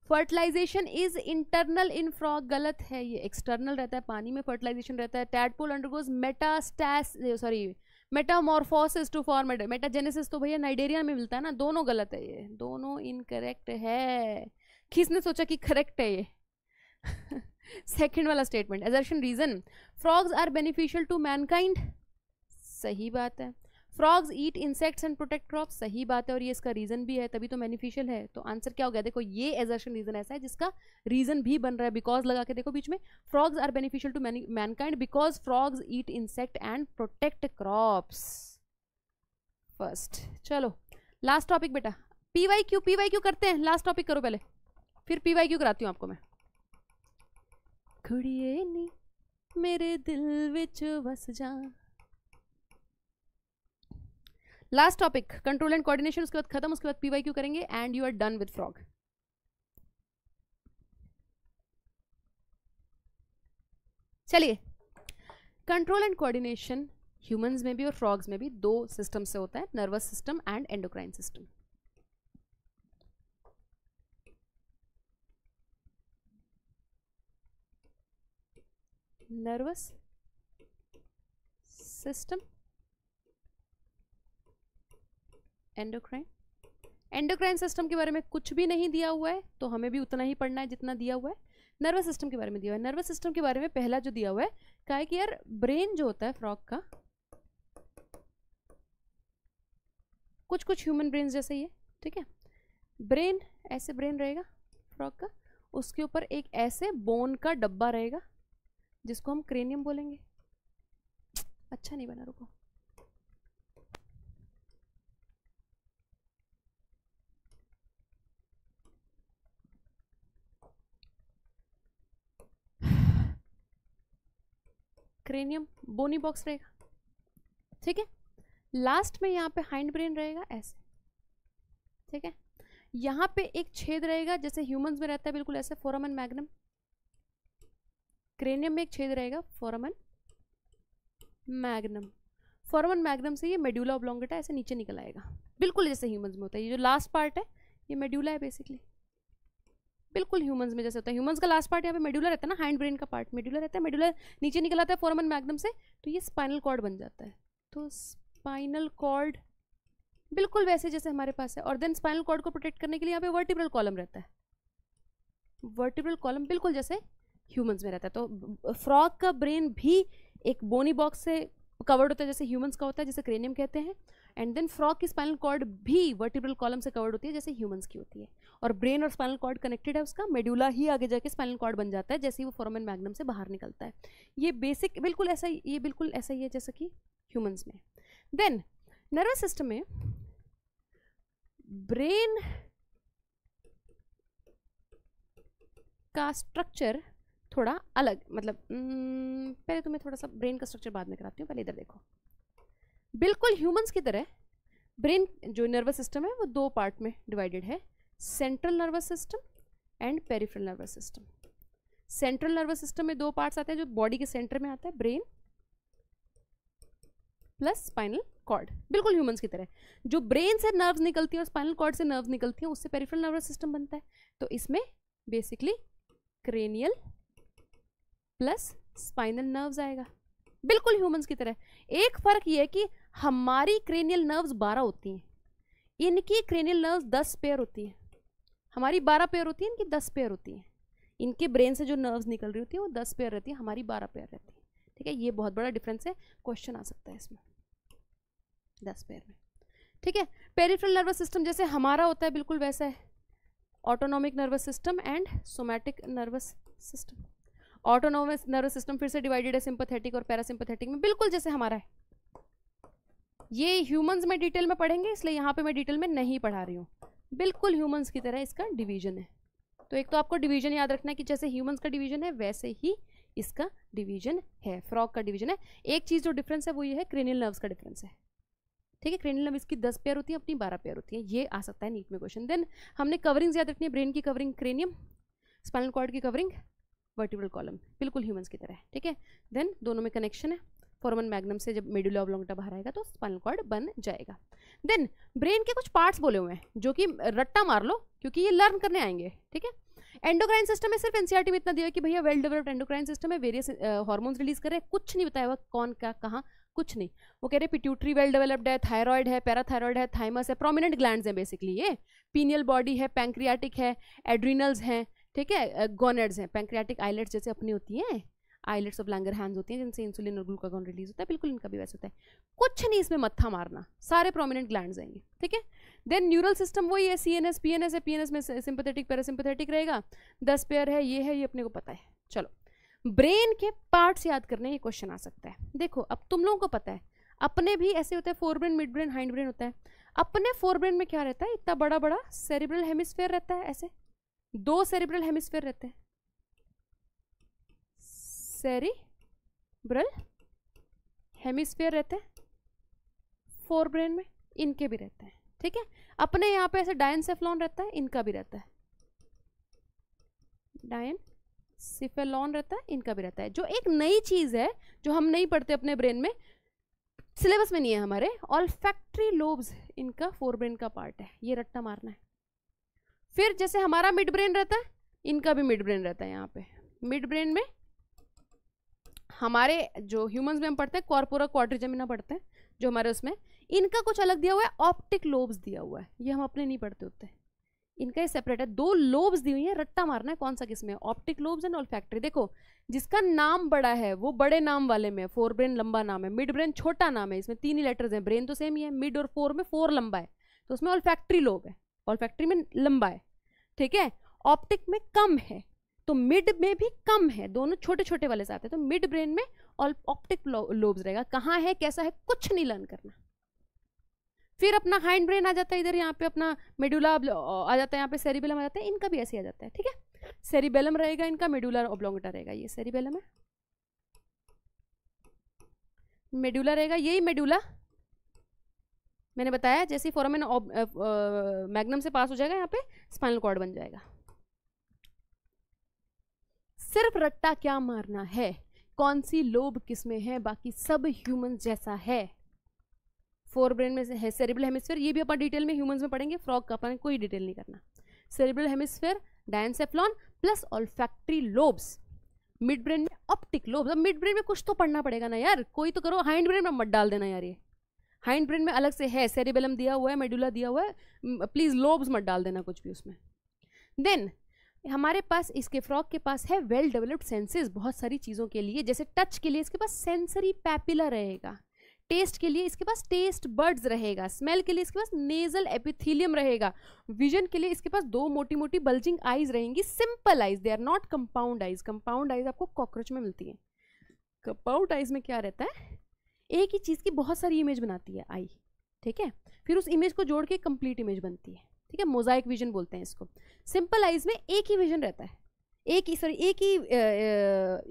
Fertilisation is internal in frog गलत है, ये एक्सटर्नल रहता है, पानी में फर्टिलाइजेशन रहता है। Tadpole undergoes metastasis sorry metamorphosis to form metagenesis, तो भैया नाइडेरिया में मिलता है ना। दोनों गलत है, ये दोनों इनकरेक्ट है। किसने सोचा कि करेक्ट है ये? सेकेंड वाला statement, assertion reason frogs are beneficial to mankind, सही बात है। Frogs eat insects and protect crops, सही बात है, और ये इसका रीजन भी है, तभी तो बेनिफिशियल है। तो आंसर क्या हो गया? देखो ये एजर्शन रीजन ऐसा है जिसका रीजन भी बन रहा है, बिकॉज लगा के देखो बीच में, frogs are beneficial to mankind because frogs eat insect and protect crops. First, चलो लास्ट टॉपिक बेटा, P Y Q P Y Q करते हैं, लास्ट टॉपिक करो पहले, फिर पी वाई क्यू कराती हूँ आपको मैं। कुड़िए नी मेरे दिल विच वस जा, last topic control and coordination, उसके बाद खत्म, उसके बाद पीवाईक्यू करेंगे and you are done with frog. चलिए, कंट्रोल एंड कोऑर्डिनेशन ह्यूमंस में भी और फ्रॉग्स में भी दो सिस्टम से होता है, nervous system and endocrine system. Nervous system, endocrine endocrine system के बारे में कुछ भी नहीं दिया हुआ है, तो हमें भी उतना ही पढ़ना है जितना दिया हुआ है। नर्वस सिस्टम के बारे में दिया हुआ है, नर्वस सिस्टम के बारे में पहला जो दिया हुआ है कहा है कि यार ब्रेन जो होता है फ्रॉग का, कुछ कुछ ह्यूमन ब्रेन जैसे ही है, ठीक है, ब्रेन ऐसे ब्रेन रहेगा फ्रॉग का, उसके ऊपर एक ऐसे बोन का डब्बा रहेगा जिसको हम क्रेनियम बोलेंगे। अच्छा नहीं बना, रुको, क्रेनियम बोनी बॉक्स रहेगा, ठीक है। लास्ट में यहाँ पे हाइंड ब्रेन रहेगा ऐसे, ठीक है, यहाँ पे एक छेद रहेगा जैसे ह्यूमंस में रहता है, बिल्कुल ऐसे फोरामन मैग्नम, क्रेनियम में एक छेद रहेगा फोरामन मैग्नम, फोरामन मैग्नम से ये मेड्यूला ऑब्लोंगेटा ऐसे नीचे निकल आएगा, बिल्कुल जैसे ह्यूमंस में होता है। ये जो लास्ट पार्ट है ये मेड्यूला है बेसिकली, बिल्कुल ह्यूमंस में जैसे होता है, ह्यूमंस का लास्ट पार्ट यहाँ पे मेडुला रहता है ना, हाइंड ब्रेन का पार्ट मेडुला रहता है, मेडुला नीचे निकल आता है फोरामन मैग्नम से, तो ये स्पाइनल कॉर्ड बन जाता है। तो स्पाइनल कॉर्ड बिल्कुल वैसे जैसे हमारे पास है, और देन स्पाइनल कॉर्ड को प्रोटेक्ट करने के लिए यहाँ पे वर्टिब्रल कॉलम रहता है, वर्टिब्रल कॉलम बिल्कुल जैसे ह्यूमंस में रहता है। तो फ्रॉग का ब्रेन भी एक बोनी बॉक्स से कवर्ड होता है जैसे ह्यूमंस का होता है, जैसे क्रेनियम कहते हैं, एंड देन फ्रॉग की स्पाइनल कॉर्ड भी वर्टिब्रल कॉलम से कवर्ड होती है जैसे ह्यूमंस की होती है, और ब्रेन और स्पाइनल कॉर्ड कनेक्टेड है, उसका मेडुला ही आगे जाके स्पाइनल कॉर्ड बन जाता है जैसे ही वो फोरामन मैग्नम से बाहर निकलता है। ये बेसिक बिल्कुल ऐसा ही, ये बिल्कुल ऐसा ही है जैसा कि ह्यूमंस में। देन नर्वस सिस्टम में ब्रेन का स्ट्रक्चर थोड़ा अलग, मतलब पहले तुम्हें थोड़ा सा ब्रेन का स्ट्रक्चर बाद में कराती हूँ, पहले इधर देखो। बिल्कुल ह्यूमंस की तरह ब्रेन जो नर्वस सिस्टम है वो दो पार्ट में डिवाइडेड है, central nervous system and peripheral nervous system. Central nervous system में दो पार्ट्स आते हैं, जो बॉडी के सेंटर में आता है ब्रेन प्लस स्पाइनल कॉर्ड, बिल्कुल ह्यूमंस की तरह। जो ब्रेन से नर्व्स निकलती है और स्पाइनल कॉर्ड से नर्व्स निकलती है, उससे पेरिफेरल नर्वस सिस्टम बनता है। तो इसमें basically cranial plus spinal nerves आएगा, बिल्कुल ह्यूमंस की तरह। एक फ़र्क ये है कि हमारी क्रेनियल नर्व्स बारह होती हैं, इनकी क्रेनियल नर्व्स दस पेयर होती हैं। हमारी बारह पेयर होती है, इनकी दस पेयर होती हैं। इनके ब्रेन से जो नर्व्स निकल रही होती है वो दस पेयर रहती है, हमारी बारह पेयर रहती है। ठीक है, ये बहुत बड़ा डिफरेंस है, क्वेश्चन आ सकता है इसमें दस पेयर में। ठीक है, पेरिफेरल नर्वस सिस्टम जैसे हमारा होता है बिल्कुल वैसा है, autonomic nervous system and somatic nervous system. Autonomic nervous system फिर से डिवाइडेड है सिंपैथेटिक और पैरासिम्पैथेटिक में, बिल्कुल जैसे हमारा है। ये ह्यूमंस में डिटेल में पढ़ेंगे, इसलिए यहाँ पे मैं डिटेल में नहीं पढ़ा रही हूँ, बिल्कुल ह्यूमंस की तरह इसका डिवीजन है। तो एक तो आपको डिवीजन याद रखना है कि जैसे ह्यूमंस का डिवीजन है वैसे ही इसका डिवीजन है, फ्रॉग का डिवीजन है। एक चीज़ जो डिफरेंस है वो ये है, क्रेनियल नर्व्स का डिफरेंस है। ठीक है, क्रेनियल नर्व इसकी दस पेयर होती है, अपनी बारह पेयर होती है। ये आ सकता है नीट में क्वेश्चन। देन हमने कवरिंग्स याद रखनी है, ब्रेन की कवरिंग क्रेनियम, स्पाइनल कॉर्ड की कवरिंग वर्टिब्रल कॉलम, बिल्कुल ह्यूमंस की तरह। ठीक है, देन दोनों में कनेक्शन है, फोरामन मैग्नम से जब मेडुला ऑब्लोंगटा बाहर आएगा तो स्पाइनल कॉर्ड बन जाएगा। देन ब्रेन के कुछ पार्ट्स बोले हुए हैं जो कि रट्टा मार लो क्योंकि ये लर्न करने आएंगे। ठीक है, एंडोक्राइन सिस्टम में सिर्फ एनसीईआरटी में इतना दिया है कि भैया वेल डेवलप्ड एंडोक्राइन सिस्टम है, वेरियस हार्मोन्स रिलीज करे, कुछ नहीं बताया हुआ कौन क्या कहाँ, कुछ नहीं। वो कह रहे पिट्यूटरी वेल डेवलप्ड है, थायराइड है, पैराथायराइड है, थाइमस है, प्रोमिनेंट ग्लैंड्स हैं बेसिकली ये, पीनियल बॉडी है, पैंक्रियाटिक है, एड्रीनल्स हैं। ठीक है, गोनेड्स हैं, पैंक्रियाटिक आइलेट्स जैसे अपनी होती हैं, आइलेट्स ऑफ लैंगरहैंस होती हैं जिनसे इंसुलिन और ग्लूकागॉन रिलीज होता है, बिल्कुल इनका भी वैसा होता है। कुछ नहीं इसमें मत्था मारना, सारे प्रोमिनेंट ग्लैंड्स आएंगे। ठीक है, देन न्यूरल सिस्टम वही है, सीएनएस पीएनएस है, पीएनएस में सिंपैथेटिक पैरासिम्पैथेटिक रहेगा, दस पेयर है, ये है, ये अपने को पता है। चलो, ब्रेन के पार्ट्स याद करने ये क्वेश्चन आ सकता है। देखो अब तुम लोगों को पता है, अपने भी ऐसे होता है, fore brain, mid brain, hind brain होता है। अपने फोर ब्रेन में क्या रहता है, इतना बड़ा बड़ा सेरिब्रल हेमिस्फेयर रहता है, ऐसे दो सेरिब्रल हेमिस्फेयर रहते हैं, सेरिब्रल हेमिस्फेयर रहते हैं फोर ब्रेन में, इनके भी रहते हैं। ठीक है, अपने यहाँ पे ऐसे डायनसेफलॉन रहता है, इनका भी रहता है, डायनसेफलॉन रहता है, इनका भी रहता है। जो एक नई चीज़ है जो हम नहीं पढ़ते अपने ब्रेन में, सिलेबस में नहीं है हमारे, ऑल्फैक्टरी लोब्स इनका फोर ब्रेन का पार्ट है, ये रट्टा मारना है। फिर जैसे हमारा मिड ब्रेन रहता है, इनका भी मिड ब्रेन रहता है। यहाँ पे मिड ब्रेन में हमारे जो ह्यूमंस में हम पढ़ते हैं कॉर्पोरा क्वाड्रिजेमिना पढ़ते हैं, जो हमारे उसमें इनका कुछ अलग दिया हुआ है, ऑप्टिक लोब्स दिया हुआ है, ये हम अपने नहीं पढ़ते होते, इनका ये सेपरेट है। दो लोब्स दी हुई है, रट्टा मारना है कौन सा किस में, ऑप्टिक लोब्स एंड ऑल्फैक्टरी। देखो जिसका नाम बड़ा है वो बड़े नाम वाले में, फोर ब्रेन लंबा नाम है, मिड ब्रेन छोटा नाम है, इसमें तीन ही लेटर्स हैं, ब्रेन तो सेम ही है, मिड और फोर में फोर लंबा है तो उसमें ऑल्फैक्टरी लोब है, ऑल्फैक्टरी में लंबा है। ठीक है, ऑप्टिक में कम है तो मिड में भी कम है, दोनों छोटे छोटे वाले साथ हैं, तो मिड ब्रेन में ऑल ऑप्टिक लोब्स रहेगा। कहाँ है कैसा है कुछ नहीं लर्न करना। फिर अपना हाइंड ब्रेन आ जाता है इधर, यहाँ पे अपना मेडुला आ जाता है, यहाँ पे सेरिबेलम आ जाता है, इनका भी ऐसे आ जाता है। ठीक है, सेरिबेलम रहेगा इनका, मेडुला ऑब्लोंगटा रहेगा, ये सेरिबेलम है, मेडुला रहेगा, यही मेडुला मैंने बताया, जैसे फोरामन मैग्नम से पास हो जाएगा यहाँ पे स्पाइनल कॉर्ड बन जाएगा। सिर्फ रट्टा क्या मारना है, कौन सी लोब किसमें है, बाकी सब ह्यूमन जैसा है। फोर ब्रेन में है सेरिब्रल हेमिस्फीयर, ये भी अपन डिटेल में ह्यूमंस में पढ़ेंगे, फ्रॉग का अपन कोई डिटेल नहीं करना। Cerebral hemisphere, diencephalon plus olfactory lobes, mid brain में ऑप्टिक लोब्स। अब मिड ब्रेन में कुछ तो पढ़ना पड़ेगा ना यार, कोई तो करो, हाइंड ब्रेन में मत डाल देना यार, ये हाइंड ब्रेन में अलग से है, सेरिबेलम दिया हुआ है, मेडुला दिया हुआ है, प्लीज़ लोब्स मत डाल देना कुछ भी उसमें। देन हमारे पास इसके फ्रॉग के पास है वेल डेवलप्ड सेंसेस, बहुत सारी चीज़ों के लिए, जैसे टच के लिए इसके पास सेंसरी पैपिला रहेगा, टेस्ट के लिए इसके पास टेस्ट बर्ड्स रहेगा, स्मेल के लिए इसके पास नेजल एपिथेलियम रहेगा, विजन के लिए इसके पास दो मोटी मोटी बल्जिंग आइज रहेंगी, simple eyes, they are not compound eyes. Compound eyes आपको कॉकरोच में मिलती है। कंपाउंड आइज में क्या रहता है, एक ही चीज़ की बहुत सारी इमेज बनाती है आई। ठीक है, फिर उस इमेज को जोड़ के कंप्लीट इमेज बनती है। ठीक है, मोजाइक विजन बोलते हैं इसको। सिंपल आइज में एक ही विजन रहता है, एक ही सॉरी एक ही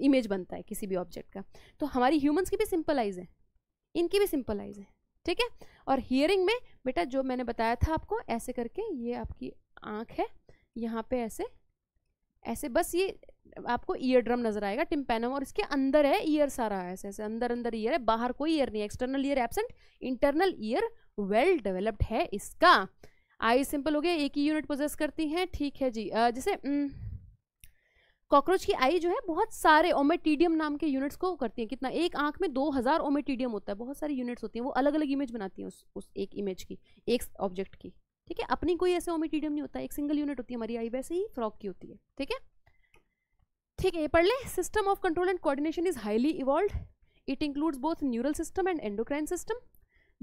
इमेज बनता है किसी भी ऑब्जेक्ट का। तो हमारी ह्यूमंस की भी सिंपल आइज है, इनकी भी सिंपल आइज है, ठीक है। और हियरिंग में बेटा जो मैंने बताया था आपको, ऐसे करके ये आपकी आँख है, यहाँ पे ऐसे ऐसे बस ये आपको ईयर ड्रम नजर आएगा, टिम्पैनम, और इसके अंदर है ईयर सारा, ऐसे ऐसे अंदर अंदर ईयर है, बाहर कोई ईयर नहीं, external ear absent, internal ear well developed है इसका। आई सिंपल हो गया, एक ही यूनिट पोजेस करती हैं, ठीक है जी। जैसे कॉकरोच की आई जो है बहुत सारे ओमेटिडियम नाम के यूनिट्स को करती है, कितना, एक आंख में दो हज़ार ओमेटिडियम होता है, बहुत सारी यूनिट्स होती हैं, वो अलग अलग इमेज बनाती हैं उस उस एक इमेज की, एक ऑब्जेक्ट की, ठीक है। अपनी कोई ऐसे ओमेटिडियम नहीं होता, एक सिंगल यूनिट होती है हमारी आई, वैसे ही फ्रॉग की होती है, ठीक है ठीक है। ये पढ़ ले, system of control and coordination is highly evolved, it includes both neural system and endocrine system.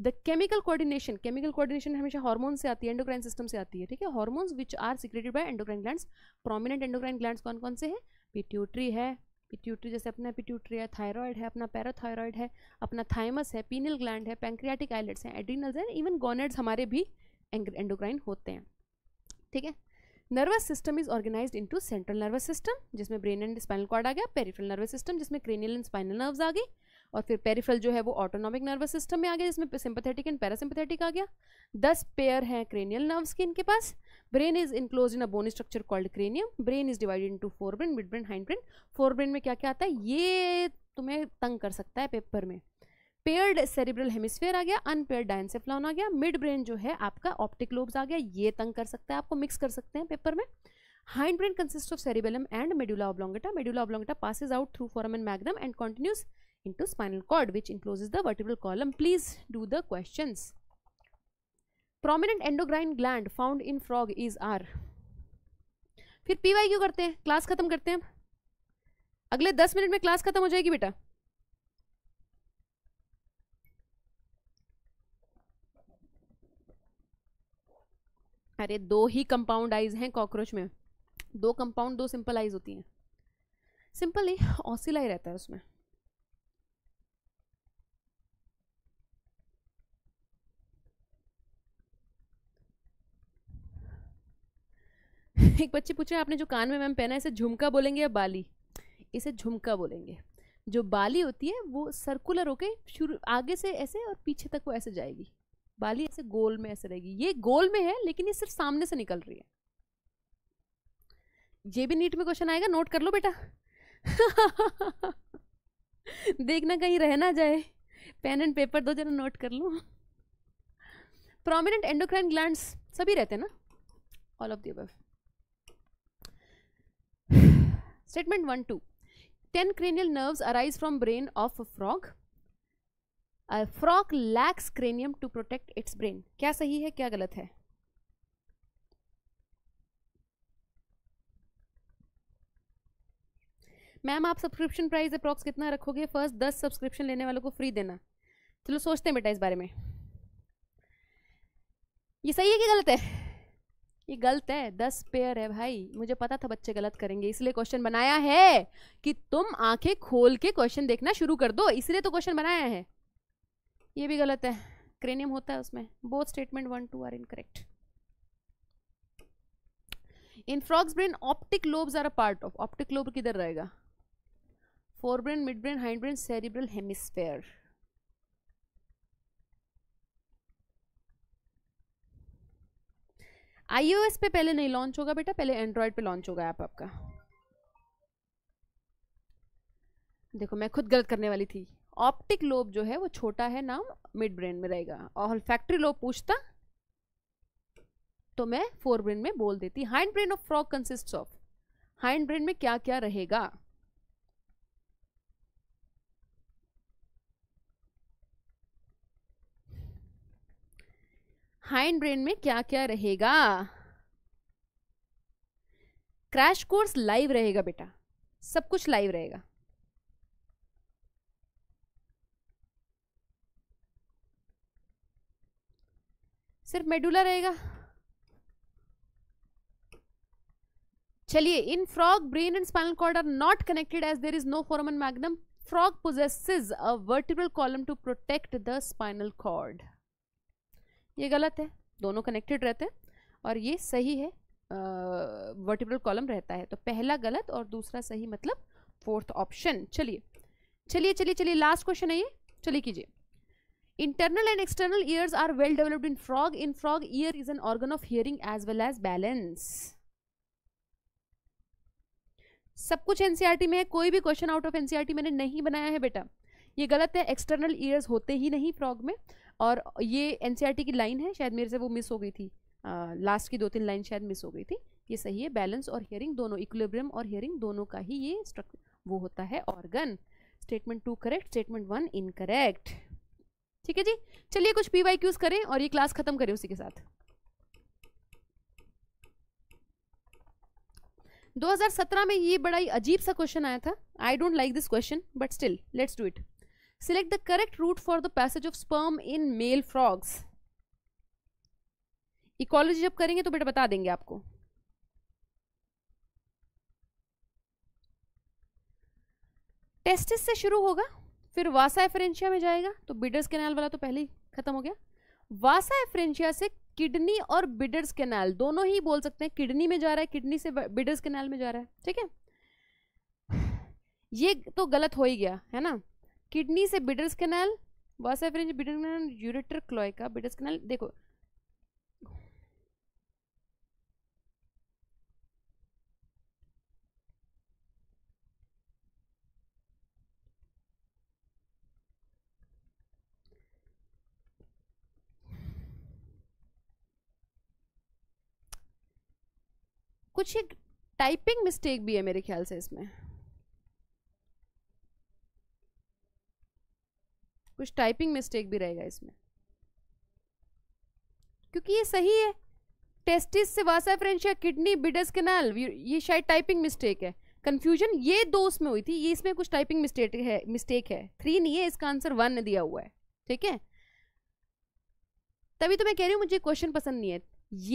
The chemical coordination, chemical coordination हमेशा हार्मोन से आती है, एंडोक्राइन सिस्टम से आती है, ठीक है। Hormones which are secreted by endocrine glands, prominent endocrine glands कौन कौन से हैं, पिट्यूटरी है, पिट्यूटरी जैसे अपना पिट्यूटरी है, थायराइड है, अपना पैराथायराइड है, अपना थाइमस है, पीनल ग्लैंड है, पैंक्रियाटिक आइलेट्स हैं, एड्रीनल्स हैं, इवन गोनेड्स हमारे भी एंडोक्राइन होते हैं, ठीक है। Nervous system is organised into central nervous system जिसमें ब्रेन एंड स्पाइनल कॉर्ड आ गया, पेरिफेरल नर्वस सिस्टम जिसमें क्रेनियल एंड स्पाइनल नर्व्स आ गई, और फिर पेरिफेरल जो है वो ऑटोनॉमिक नर्वस सिस्टम में आ गया जिसमें सिंपैथेटिक एंड पैरासिम्पैथेटिक आ गया। दस पेयर हैं क्रेनियल नर्व्स के इनके पास। Brain is enclose in a bone structure called cranium. Brain is divided into fore brain, mid brain, hind brain. Fore brain में क्या क्या आता है ये तुम्हें तंग कर सकता है पेपर में। पेयर्ड सेरिब्रल हेमिस्फेयर आ गया, अनपेयर्ड डायनसेफ्लॉन आ गया। मिड ब्रेन जो है आपका ऑप्टिक लोब्स आ गया, ये तंग कर सकता है आपको, मिक्स कर सकते हैं पेपर में। Hind brain consist of cerebellum and medulla oblongata. Medulla oblongata passes out through foramen magnum and continues into spinal cord which encloses the vertebral column. Please do the questions. Prominent endocrine gland found in frog is R. फिर P Y Q करते हैं, क्लास खत्म करते हैं। अगले दस मिनट में क्लास खत्म हो जाएगी बेटा। अरे दो ही कंपाउंड आइज हैं कॉकरोच में, दो कंपाउंड दो सिंपल आइज होती हैं, सिंपल ही ऑसिलाई रहता है उसमें। एक बच्चे पूछे आपने जो कान में मैम पहना है इसे झुमका बोलेंगे या बाली? इसे झुमका बोलेंगे। जो बाली होती है वो सर्कुलर होके शुरू आगे से ऐसे और पीछे तक वो ऐसे जाएगी, बाली ऐसे गोल में ऐसे रहेगी। ये गोल में है लेकिन ये सिर्फ सामने से निकल रही है। ये भी नीट में क्वेश्चन आएगा, नोट कर लो बेटा। देखना कहीं रह ना जाए, पेन एंड पेपर दो जरा, नोट कर लो। प्रोमिनेंट एंडोक्राइन ग्लैंड सभी रहते हैं ना, all of the above. Statement one two, ten cranial nerves arise from brain of frog. Frog lacks cranium to protect its brain. क्या सही है क्या गलत है? मैम आप सब्सक्रिप्शन प्राइस अप्रॉक्स कितना रखोगे? फर्स्ट दस सब्सक्रिप्शन लेने वालों को फ्री देना। चलो सोचते हैं बेटा इस बारे में, ये सही है कि गलत है? ये गलत है। दस पेयर है भाई, मुझे पता था बच्चे गलत करेंगे, इसलिए क्वेश्चन बनाया है कि तुम आंखें खोल के क्वेश्चन देखना शुरू कर दो, इसलिए तो क्वेश्चन बनाया है। ये भी गलत है, क्रेनियम होता है उसमें। Both statement one two are incorrect. In frogs brain optic lobes are a part of. Optic lobe किधर रहेगा? Fore brain, mid brain, hind brain, cerebral hemisphere. IOS पे पहले नहीं लॉन्च होगा बेटा, पहले एंड्रॉइड पे लॉन्च होगा ऐप आपका। देखो मैं खुद गलत करने वाली थी। ऑप्टिक लोब जो है वो छोटा है, नाम मिड ब्रेन में रहेगा। और फैक्ट्री लोब पूछता तो मैं फोर ब्रेन में बोल देती। Hind brain of frog consists of. Hind brain में क्या क्या रहेगा? हाइंड ब्रेन में क्या क्या रहेगा? क्रैश कोर्स लाइव रहेगा बेटा, सब कुछ लाइव रहेगा। सिर्फ मेडुला रहेगा। चलिए, in frog brain and spinal cord are not connected as there is no foramen magnum. Frog possesses a vertebral column to protect the spinal cord. ये गलत है, दोनों कनेक्टेड रहते हैं। और ये सही है, वर्टिब्रल कॉलम रहता है। तो पहला गलत और दूसरा सही मतलब फोर्थ ऑप्शन। चलिए चलिए चलिए चलिए लास्ट क्वेश्चन है ये, चलिए कीजिए। Internal and external ears are well developed in frog. In frog ear is an organ of hearing as well as balance. सब कुछ एनसीईआरटी में है, कोई भी क्वेश्चन आउट ऑफ एनसीईआरटी मैंने नहीं बनाया है बेटा, ये गलत है। एक्सटर्नल ईयर्स होते ही नहीं फ्रॉग में, और ये एनसीईआरटी की लाइन है, शायद मेरे से वो मिस हो गई थी, लास्ट की दो तीन लाइन शायद मिस हो गई थी। ये सही है, बैलेंस और हियरिंग दोनों, इक्विलिब्रियम और हियरिंग दोनों का ही ये स्ट्रक्चर वो होता है organ. Statement two correct, statement one incorrect. ठीक है जी, चलिए कुछ पी वाई क्यूज करें और ये क्लास खत्म करें उसी के साथ। दो हज़ार सत्रह में ये बड़ा ही अजीब सा क्वेश्चन आया था। I don't like this question but still let's do it. Select the correct route for the passage of sperm in male frogs. Ecology जब करेंगे तो बेटा बता देंगे आपको। टेस्टिस से शुरू होगा, फिर वासा एफरेंशिया में जाएगा, तो बिडर्स कैनाल वाला तो पहले ही खत्म हो गया। वासा एफरेंशिया से किडनी और बिडर्स कैनाल, दोनों ही बोल सकते हैं, किडनी में जा रहा है, किडनी से बिडर्स कैनाल में जा रहा है। ठीक है, ये तो गलत हो ही गया है ना। किडनी से Bidder's canal, vasa efferentia, Bidder's canal, ureter cloaca, Bidder's canal. देखो कुछ एक टाइपिंग मिस्टेक भी है मेरे ख्याल से इसमें, कुछ टाइपिंग मिस्टेक भी रहेगा इसमें, क्योंकि ये सही है। टेस्टिस से vasa efferentia, kidney, Bidder's canal, ये शायद टाइपिंग मिस्टेक है, कंफ्यूजन ये दो उसमें हुई थी, ये इसमें कुछ टाइपिंग मिस्टेक है, मिस्टेक है थ्री नहीं है, इसका आंसर वन दिया हुआ है। ठीक है, तभी तो मैं कह रही हूँ मुझे क्वेश्चन पसंद नहीं है।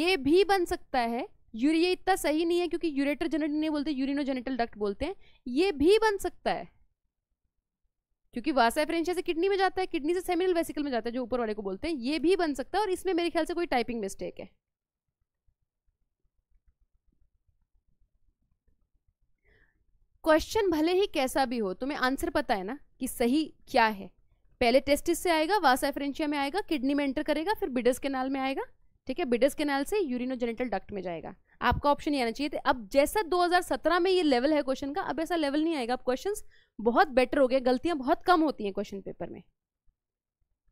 ये भी बन सकता है, यूरिया इतना सही नहीं है क्योंकि यूरेटर जेनिटल नहीं बोलते, यूरिनोजेनिटल डक्ट बोलते हैं। ये भी बन सकता है क्योंकि वासा एफरेंशिया से किडनी में जाता है, किडनी से सेमिनल वेसिकल में जाता है, जो ऊपर वाले को बोलते हैं। ये भी बन सकता है, और इसमें मेरे ख्याल से कोई टाइपिंग मिस्टेक है। क्वेश्चन भले ही कैसा भी हो, तुम्हें आंसर पता है ना कि सही क्या है। पहले टेस्टिस से आएगा, वासा एफरेंशिया में आएगा, किडनी में एंटर करेगा, फिर बिडर्स कैनाल में आएगा। ठीक है, बिडर्स कैनाल से यूरिनोजेनिटल डक्ट में जाएगा। आपका ऑप्शन ये आना चाहिए था। अब जैसा दो हज़ार सत्रह में ये लेवल है क्वेश्चन का, अब ऐसा लेवल नहीं आएगा। अब क्वेश्चंस बहुत बेटर हो गए, गलतियां बहुत कम होती हैं क्वेश्चन पेपर में।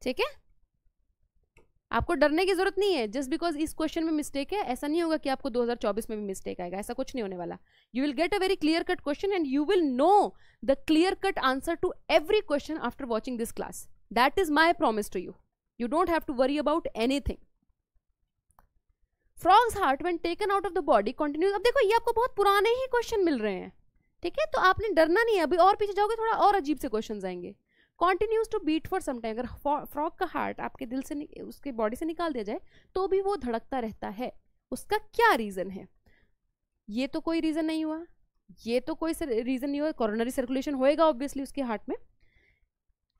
ठीक है, आपको डरने की जरूरत नहीं है। जस्ट बिकॉज इस क्वेश्चन में मिस्टेक है, ऐसा नहीं होगा कि आपको दो हज़ार चौबीस में भी मिस्टेक आएगा, ऐसा कुछ नहीं होने वाला। You will get a very clear cut question and you will know the clear cut answer to every question after watching this class. That is my promise to you. You don't have to worry about anything. Frogs heart when taken out of the body continues. अब देखो ये आपको बहुत पुराने ही क्वेश्चन मिल रहे हैं। ठीक है, तो आपने डरना नहीं है। अभी और पीछे जाओगे थोड़ा और अजीब से क्वेश्चन आएंगे। Continues to beat for some time. अगर फ्रॉग का हार्ट आपके दिल से उसके बॉडी से निकाल दिया जाए तो भी वो धड़कता रहता है, उसका क्या रीजन है? ये तो कोई रीजन नहीं हुआ, ये तो कोई रीजन नहीं हुआ। कोरोनरी सर्कुलेशन होएगा ऑब्वियसली उसके हार्ट में।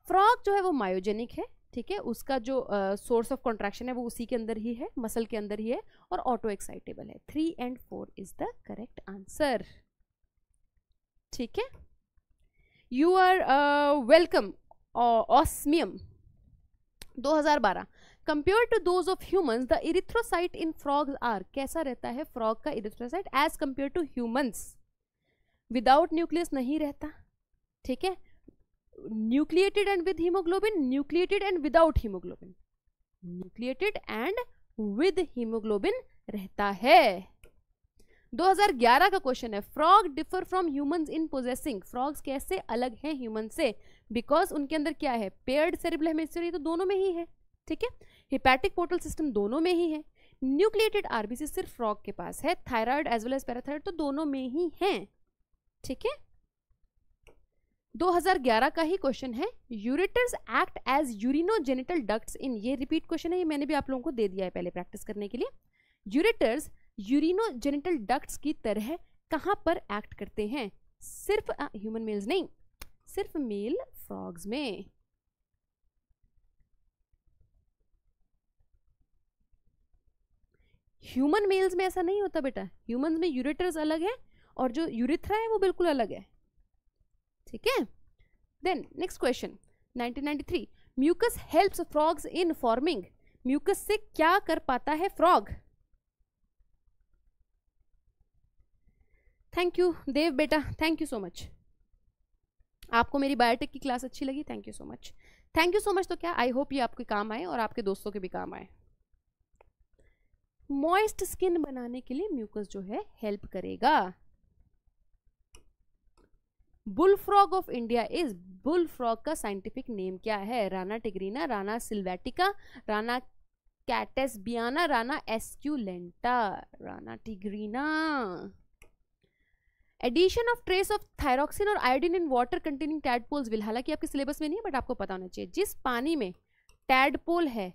फ्रॉग जो है वो मायोजेनिक है। ठीक है, उसका जो सोर्स ऑफ कॉन्ट्रैक्शन है वो उसी के अंदर ही है, मसल के अंदर ही है, और ऑटो एक्साइटेबल है। Three and four is the correct answer. ठीक है, यू आर वेलकम। ऑस्मियम दो हज़ार बारह। Compare to those of humans the erythrocyte in frogs are. कैसा रहता है फ्रॉग का erythrocyte as compare to humans? Without nucleus नहीं रहता। ठीक है, nucleated and with haemoglobin, nucleated and without haemoglobin, nucleated and with haemoglobin रहता है। दो हज़ार ग्यारह का क्वेश्चन है, frog differ from humans in possessing. Frogs कैसे अलग हैं ह्यूमन से? बिकॉज उनके अंदर क्या है? पेयर्ड सेरिब्रल हेमिस्फीयर, ये तो दोनों में ही है। ठीक है, हेपेटिक पोर्टल सिस्टम दोनों में ही है। न्यूक्लिएटेड आरबीसी सिर्फ फ्रॉग के पास है। Thyroid as well as parathyroid तो दोनों में ही है। ठीक है, दो हज़ार ग्यारह का ही क्वेश्चन है, ureters act as urinogenital ducts in. ये रिपीट क्वेश्चन है, ये मैंने भी आप लोगों को दे दिया है पहले प्रैक्टिस करने के लिए। यूरेटर्स यूरिनोजेनिटल डक्ट्स की तरह कहाँ पर एक्ट करते हैं? सिर्फ ह्यूमन मेल्स नहीं, सिर्फ मेल फ्रॉग्स में। ह्यूमन मेल्स में ऐसा नहीं होता बेटा, ह्यूमन में यूरेटर्स अलग है और जो यूरिथ्रा है वो बिल्कुल अलग है, ठीक है। Then next question nineteen ninety three, mucus helps frogs in forming, mucus से क्या कर पाता है फ्रॉग? थैंक यू देव बेटा, थैंक यू सो मच, आपको मेरी बायोटेक की क्लास अच्छी लगी, thank you so much, thank you so much. तो क्या आई होप ये आपके काम आए और आपके दोस्तों के भी काम आए। मॉइस्ट स्किन बनाने के लिए म्यूकस जो है हेल्प करेगा। Bull frog of India is, bull frog का साइंटिफिक नेम क्या है? Rana tigrina, Rana sylvatica, Rana catesbeiana, Rana esculenta. Rana tigrina. Addition of trace of thyroxine और iodine in water containing tadpoles will, हालांकि आपके सिलेबस में नहीं है बट आपको पता होना चाहिए, जिस पानी में टैडपोल है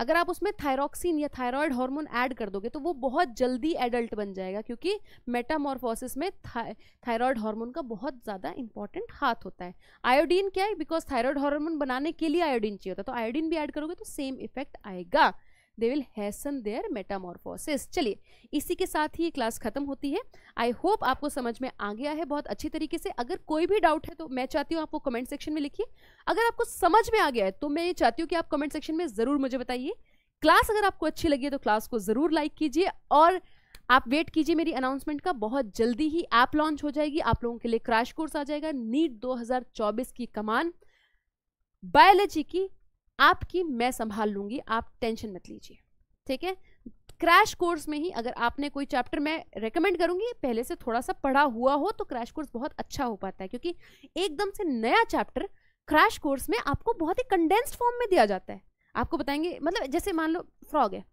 अगर आप उसमें थायरोक्सिन या थायराइड हार्मोन ऐड कर दोगे तो वो बहुत जल्दी एडल्ट बन जाएगा, क्योंकि मेटामॉर्फोसिस में थायराइड हार्मोन का बहुत ज़्यादा इंपॉर्टेंट हाथ होता है। आयोडीन क्या है? बिकॉज थायराइड हार्मोन बनाने के लिए आयोडीन चाहिए होता है, तो आयोडीन भी ऐड करोगे तो सेम इफेक्ट आएगा। They will hasten their metamorphosis. चलिए इसी के साथ ही ये क्लास खत्म होती है। आई होप आपको समझ में आ गया है बहुत अच्छी तरीके से। अगर कोई भी डाउट है तो मैं चाहती हूँ आपको कमेंट सेक्शन में लिखिए। अगर आपको समझ में आ गया है तो मैं ये चाहती हूँ कि आप कमेंट सेक्शन में ज़रूर मुझे बताइए। क्लास अगर आपको अच्छी लगी है तो क्लास को ज़रूर लाइक कीजिए और आप वेट कीजिए मेरी अनाउंसमेंट का। बहुत जल्दी ही ऐप लॉन्च हो जाएगी, आप लोगों के लिए क्रैश कोर्स आ जाएगा। नीट दो हज़ार चौबीस की कमान बायोलॉजी की आपकी मैं संभाल लूंगी, आप टेंशन मत लीजिए, ठीक है। क्रैश कोर्स में ही अगर आपने कोई चैप्टर, मैं रेकमेंड करूंगी पहले से थोड़ा सा पढ़ा हुआ हो तो क्रैश कोर्स बहुत अच्छा हो पाता है, क्योंकि एकदम से नया चैप्टर क्रैश कोर्स में आपको बहुत ही कंडेंस्ड फॉर्म में दिया जाता है। आपको बताएंगे, मतलब जैसे मान लो फ्रॉग है,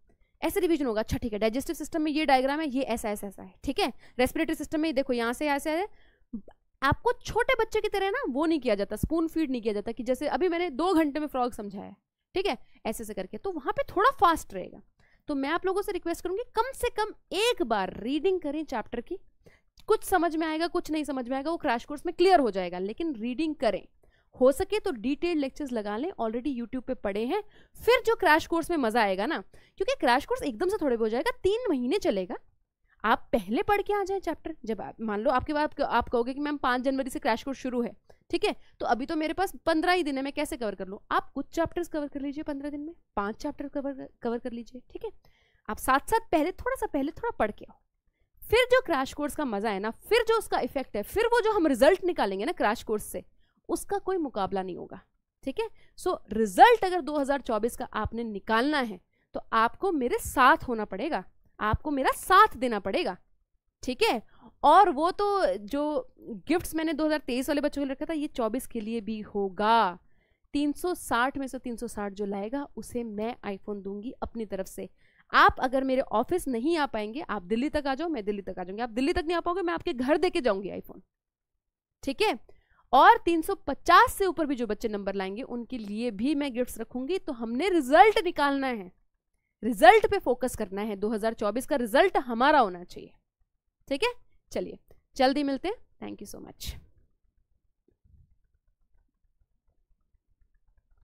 ऐसे रिविजन होगा, अच्छा ठीक है डाइजेस्टिव सिस्टम में ये डायग्राम है, ये ऐसा ऐसा ऐसा है, ठीक है। रेस्पिरेटरी सिस्टम में देखो यहाँ से ऐसा है। आपको छोटे बच्चे की तरह ना वो नहीं किया जाता, स्पून फीड नहीं किया जाता कि जैसे अभी मैंने दो घंटे में फ्रॉग समझाया, ठीक है, ऐसे से करके, तो वहाँ पे थोड़ा फास्ट रहेगा। तो मैं आप लोगों से रिक्वेस्ट करूँगी कम से कम एक बार रीडिंग करें चैप्टर की। कुछ समझ में आएगा, कुछ नहीं समझ में आएगा, वो क्रैश कोर्स में क्लियर हो जाएगा, लेकिन रीडिंग करें। हो सके तो डिटेल्ड लेक्चर्स लगा लें, ऑलरेडी यूट्यूब पे पड़े हैं, फिर जो क्रैश कोर्स में मज़ा आएगा ना, क्योंकि क्रैश कोर्स एकदम से थोड़े हो जाएगा, तीन महीने चलेगा। आप पहले पढ़ के आ जाए चैप्टर। जब आप मान लो आपके बाद आप कहोगे कि मैम पाँच जनवरी से क्रैश कोर्स शुरू है, ठीक है, तो अभी तो मेरे पास पंद्रह ही दिन है, मैं कैसे कवर कर लूँ? आप कुछ चैप्टर्स कवर कर लीजिए पंद्रह दिन में, पांच चैप्टर कवर कवर कर लीजिए, ठीक है। आप साथ साथ पहले थोड़ा सा पहले थोड़ा पढ़ के आओ, फिर जो क्रैश कोर्स का मज़ा है ना, फिर जो उसका इफेक्ट है, फिर वो जो हम रिजल्ट निकालेंगे ना क्रैश कोर्स से, उसका कोई मुकाबला नहीं होगा, ठीक है। सो रिजल्ट अगर दो हज़ार चौबीस का आपने निकालना है तो आपको मेरे साथ होना पड़ेगा, आपको मेरा साथ देना पड़ेगा, ठीक है। और वो तो जो गिफ्ट्स मैंने दो हज़ार तेईस वाले बच्चों को रखा था, ये चौबीस के लिए भी होगा। तीन सौ साठ में से तीन सौ साठ जो लाएगा उसे मैं आईफोन दूंगी अपनी तरफ से। आप अगर मेरे ऑफिस नहीं आ पाएंगे, आप दिल्ली तक आ जाओ, मैं दिल्ली तक आ जाऊंगी। आप दिल्ली तक नहीं आ पाओगे, मैं आपके घर दे के जाऊंगी आईफोन, ठीक है। और तीन सौ पचास से ऊपर भी जो बच्चे नंबर लाएंगे उनके लिए भी मैं गिफ्ट्स रखूंगी। तो हमने रिजल्ट निकालना है, रिजल्ट पे फोकस करना है, दो हज़ार चौबीस का रिजल्ट हमारा होना चाहिए, ठीक है। चलिए जल्दी मिलते हैं, थैंक यू सो मच।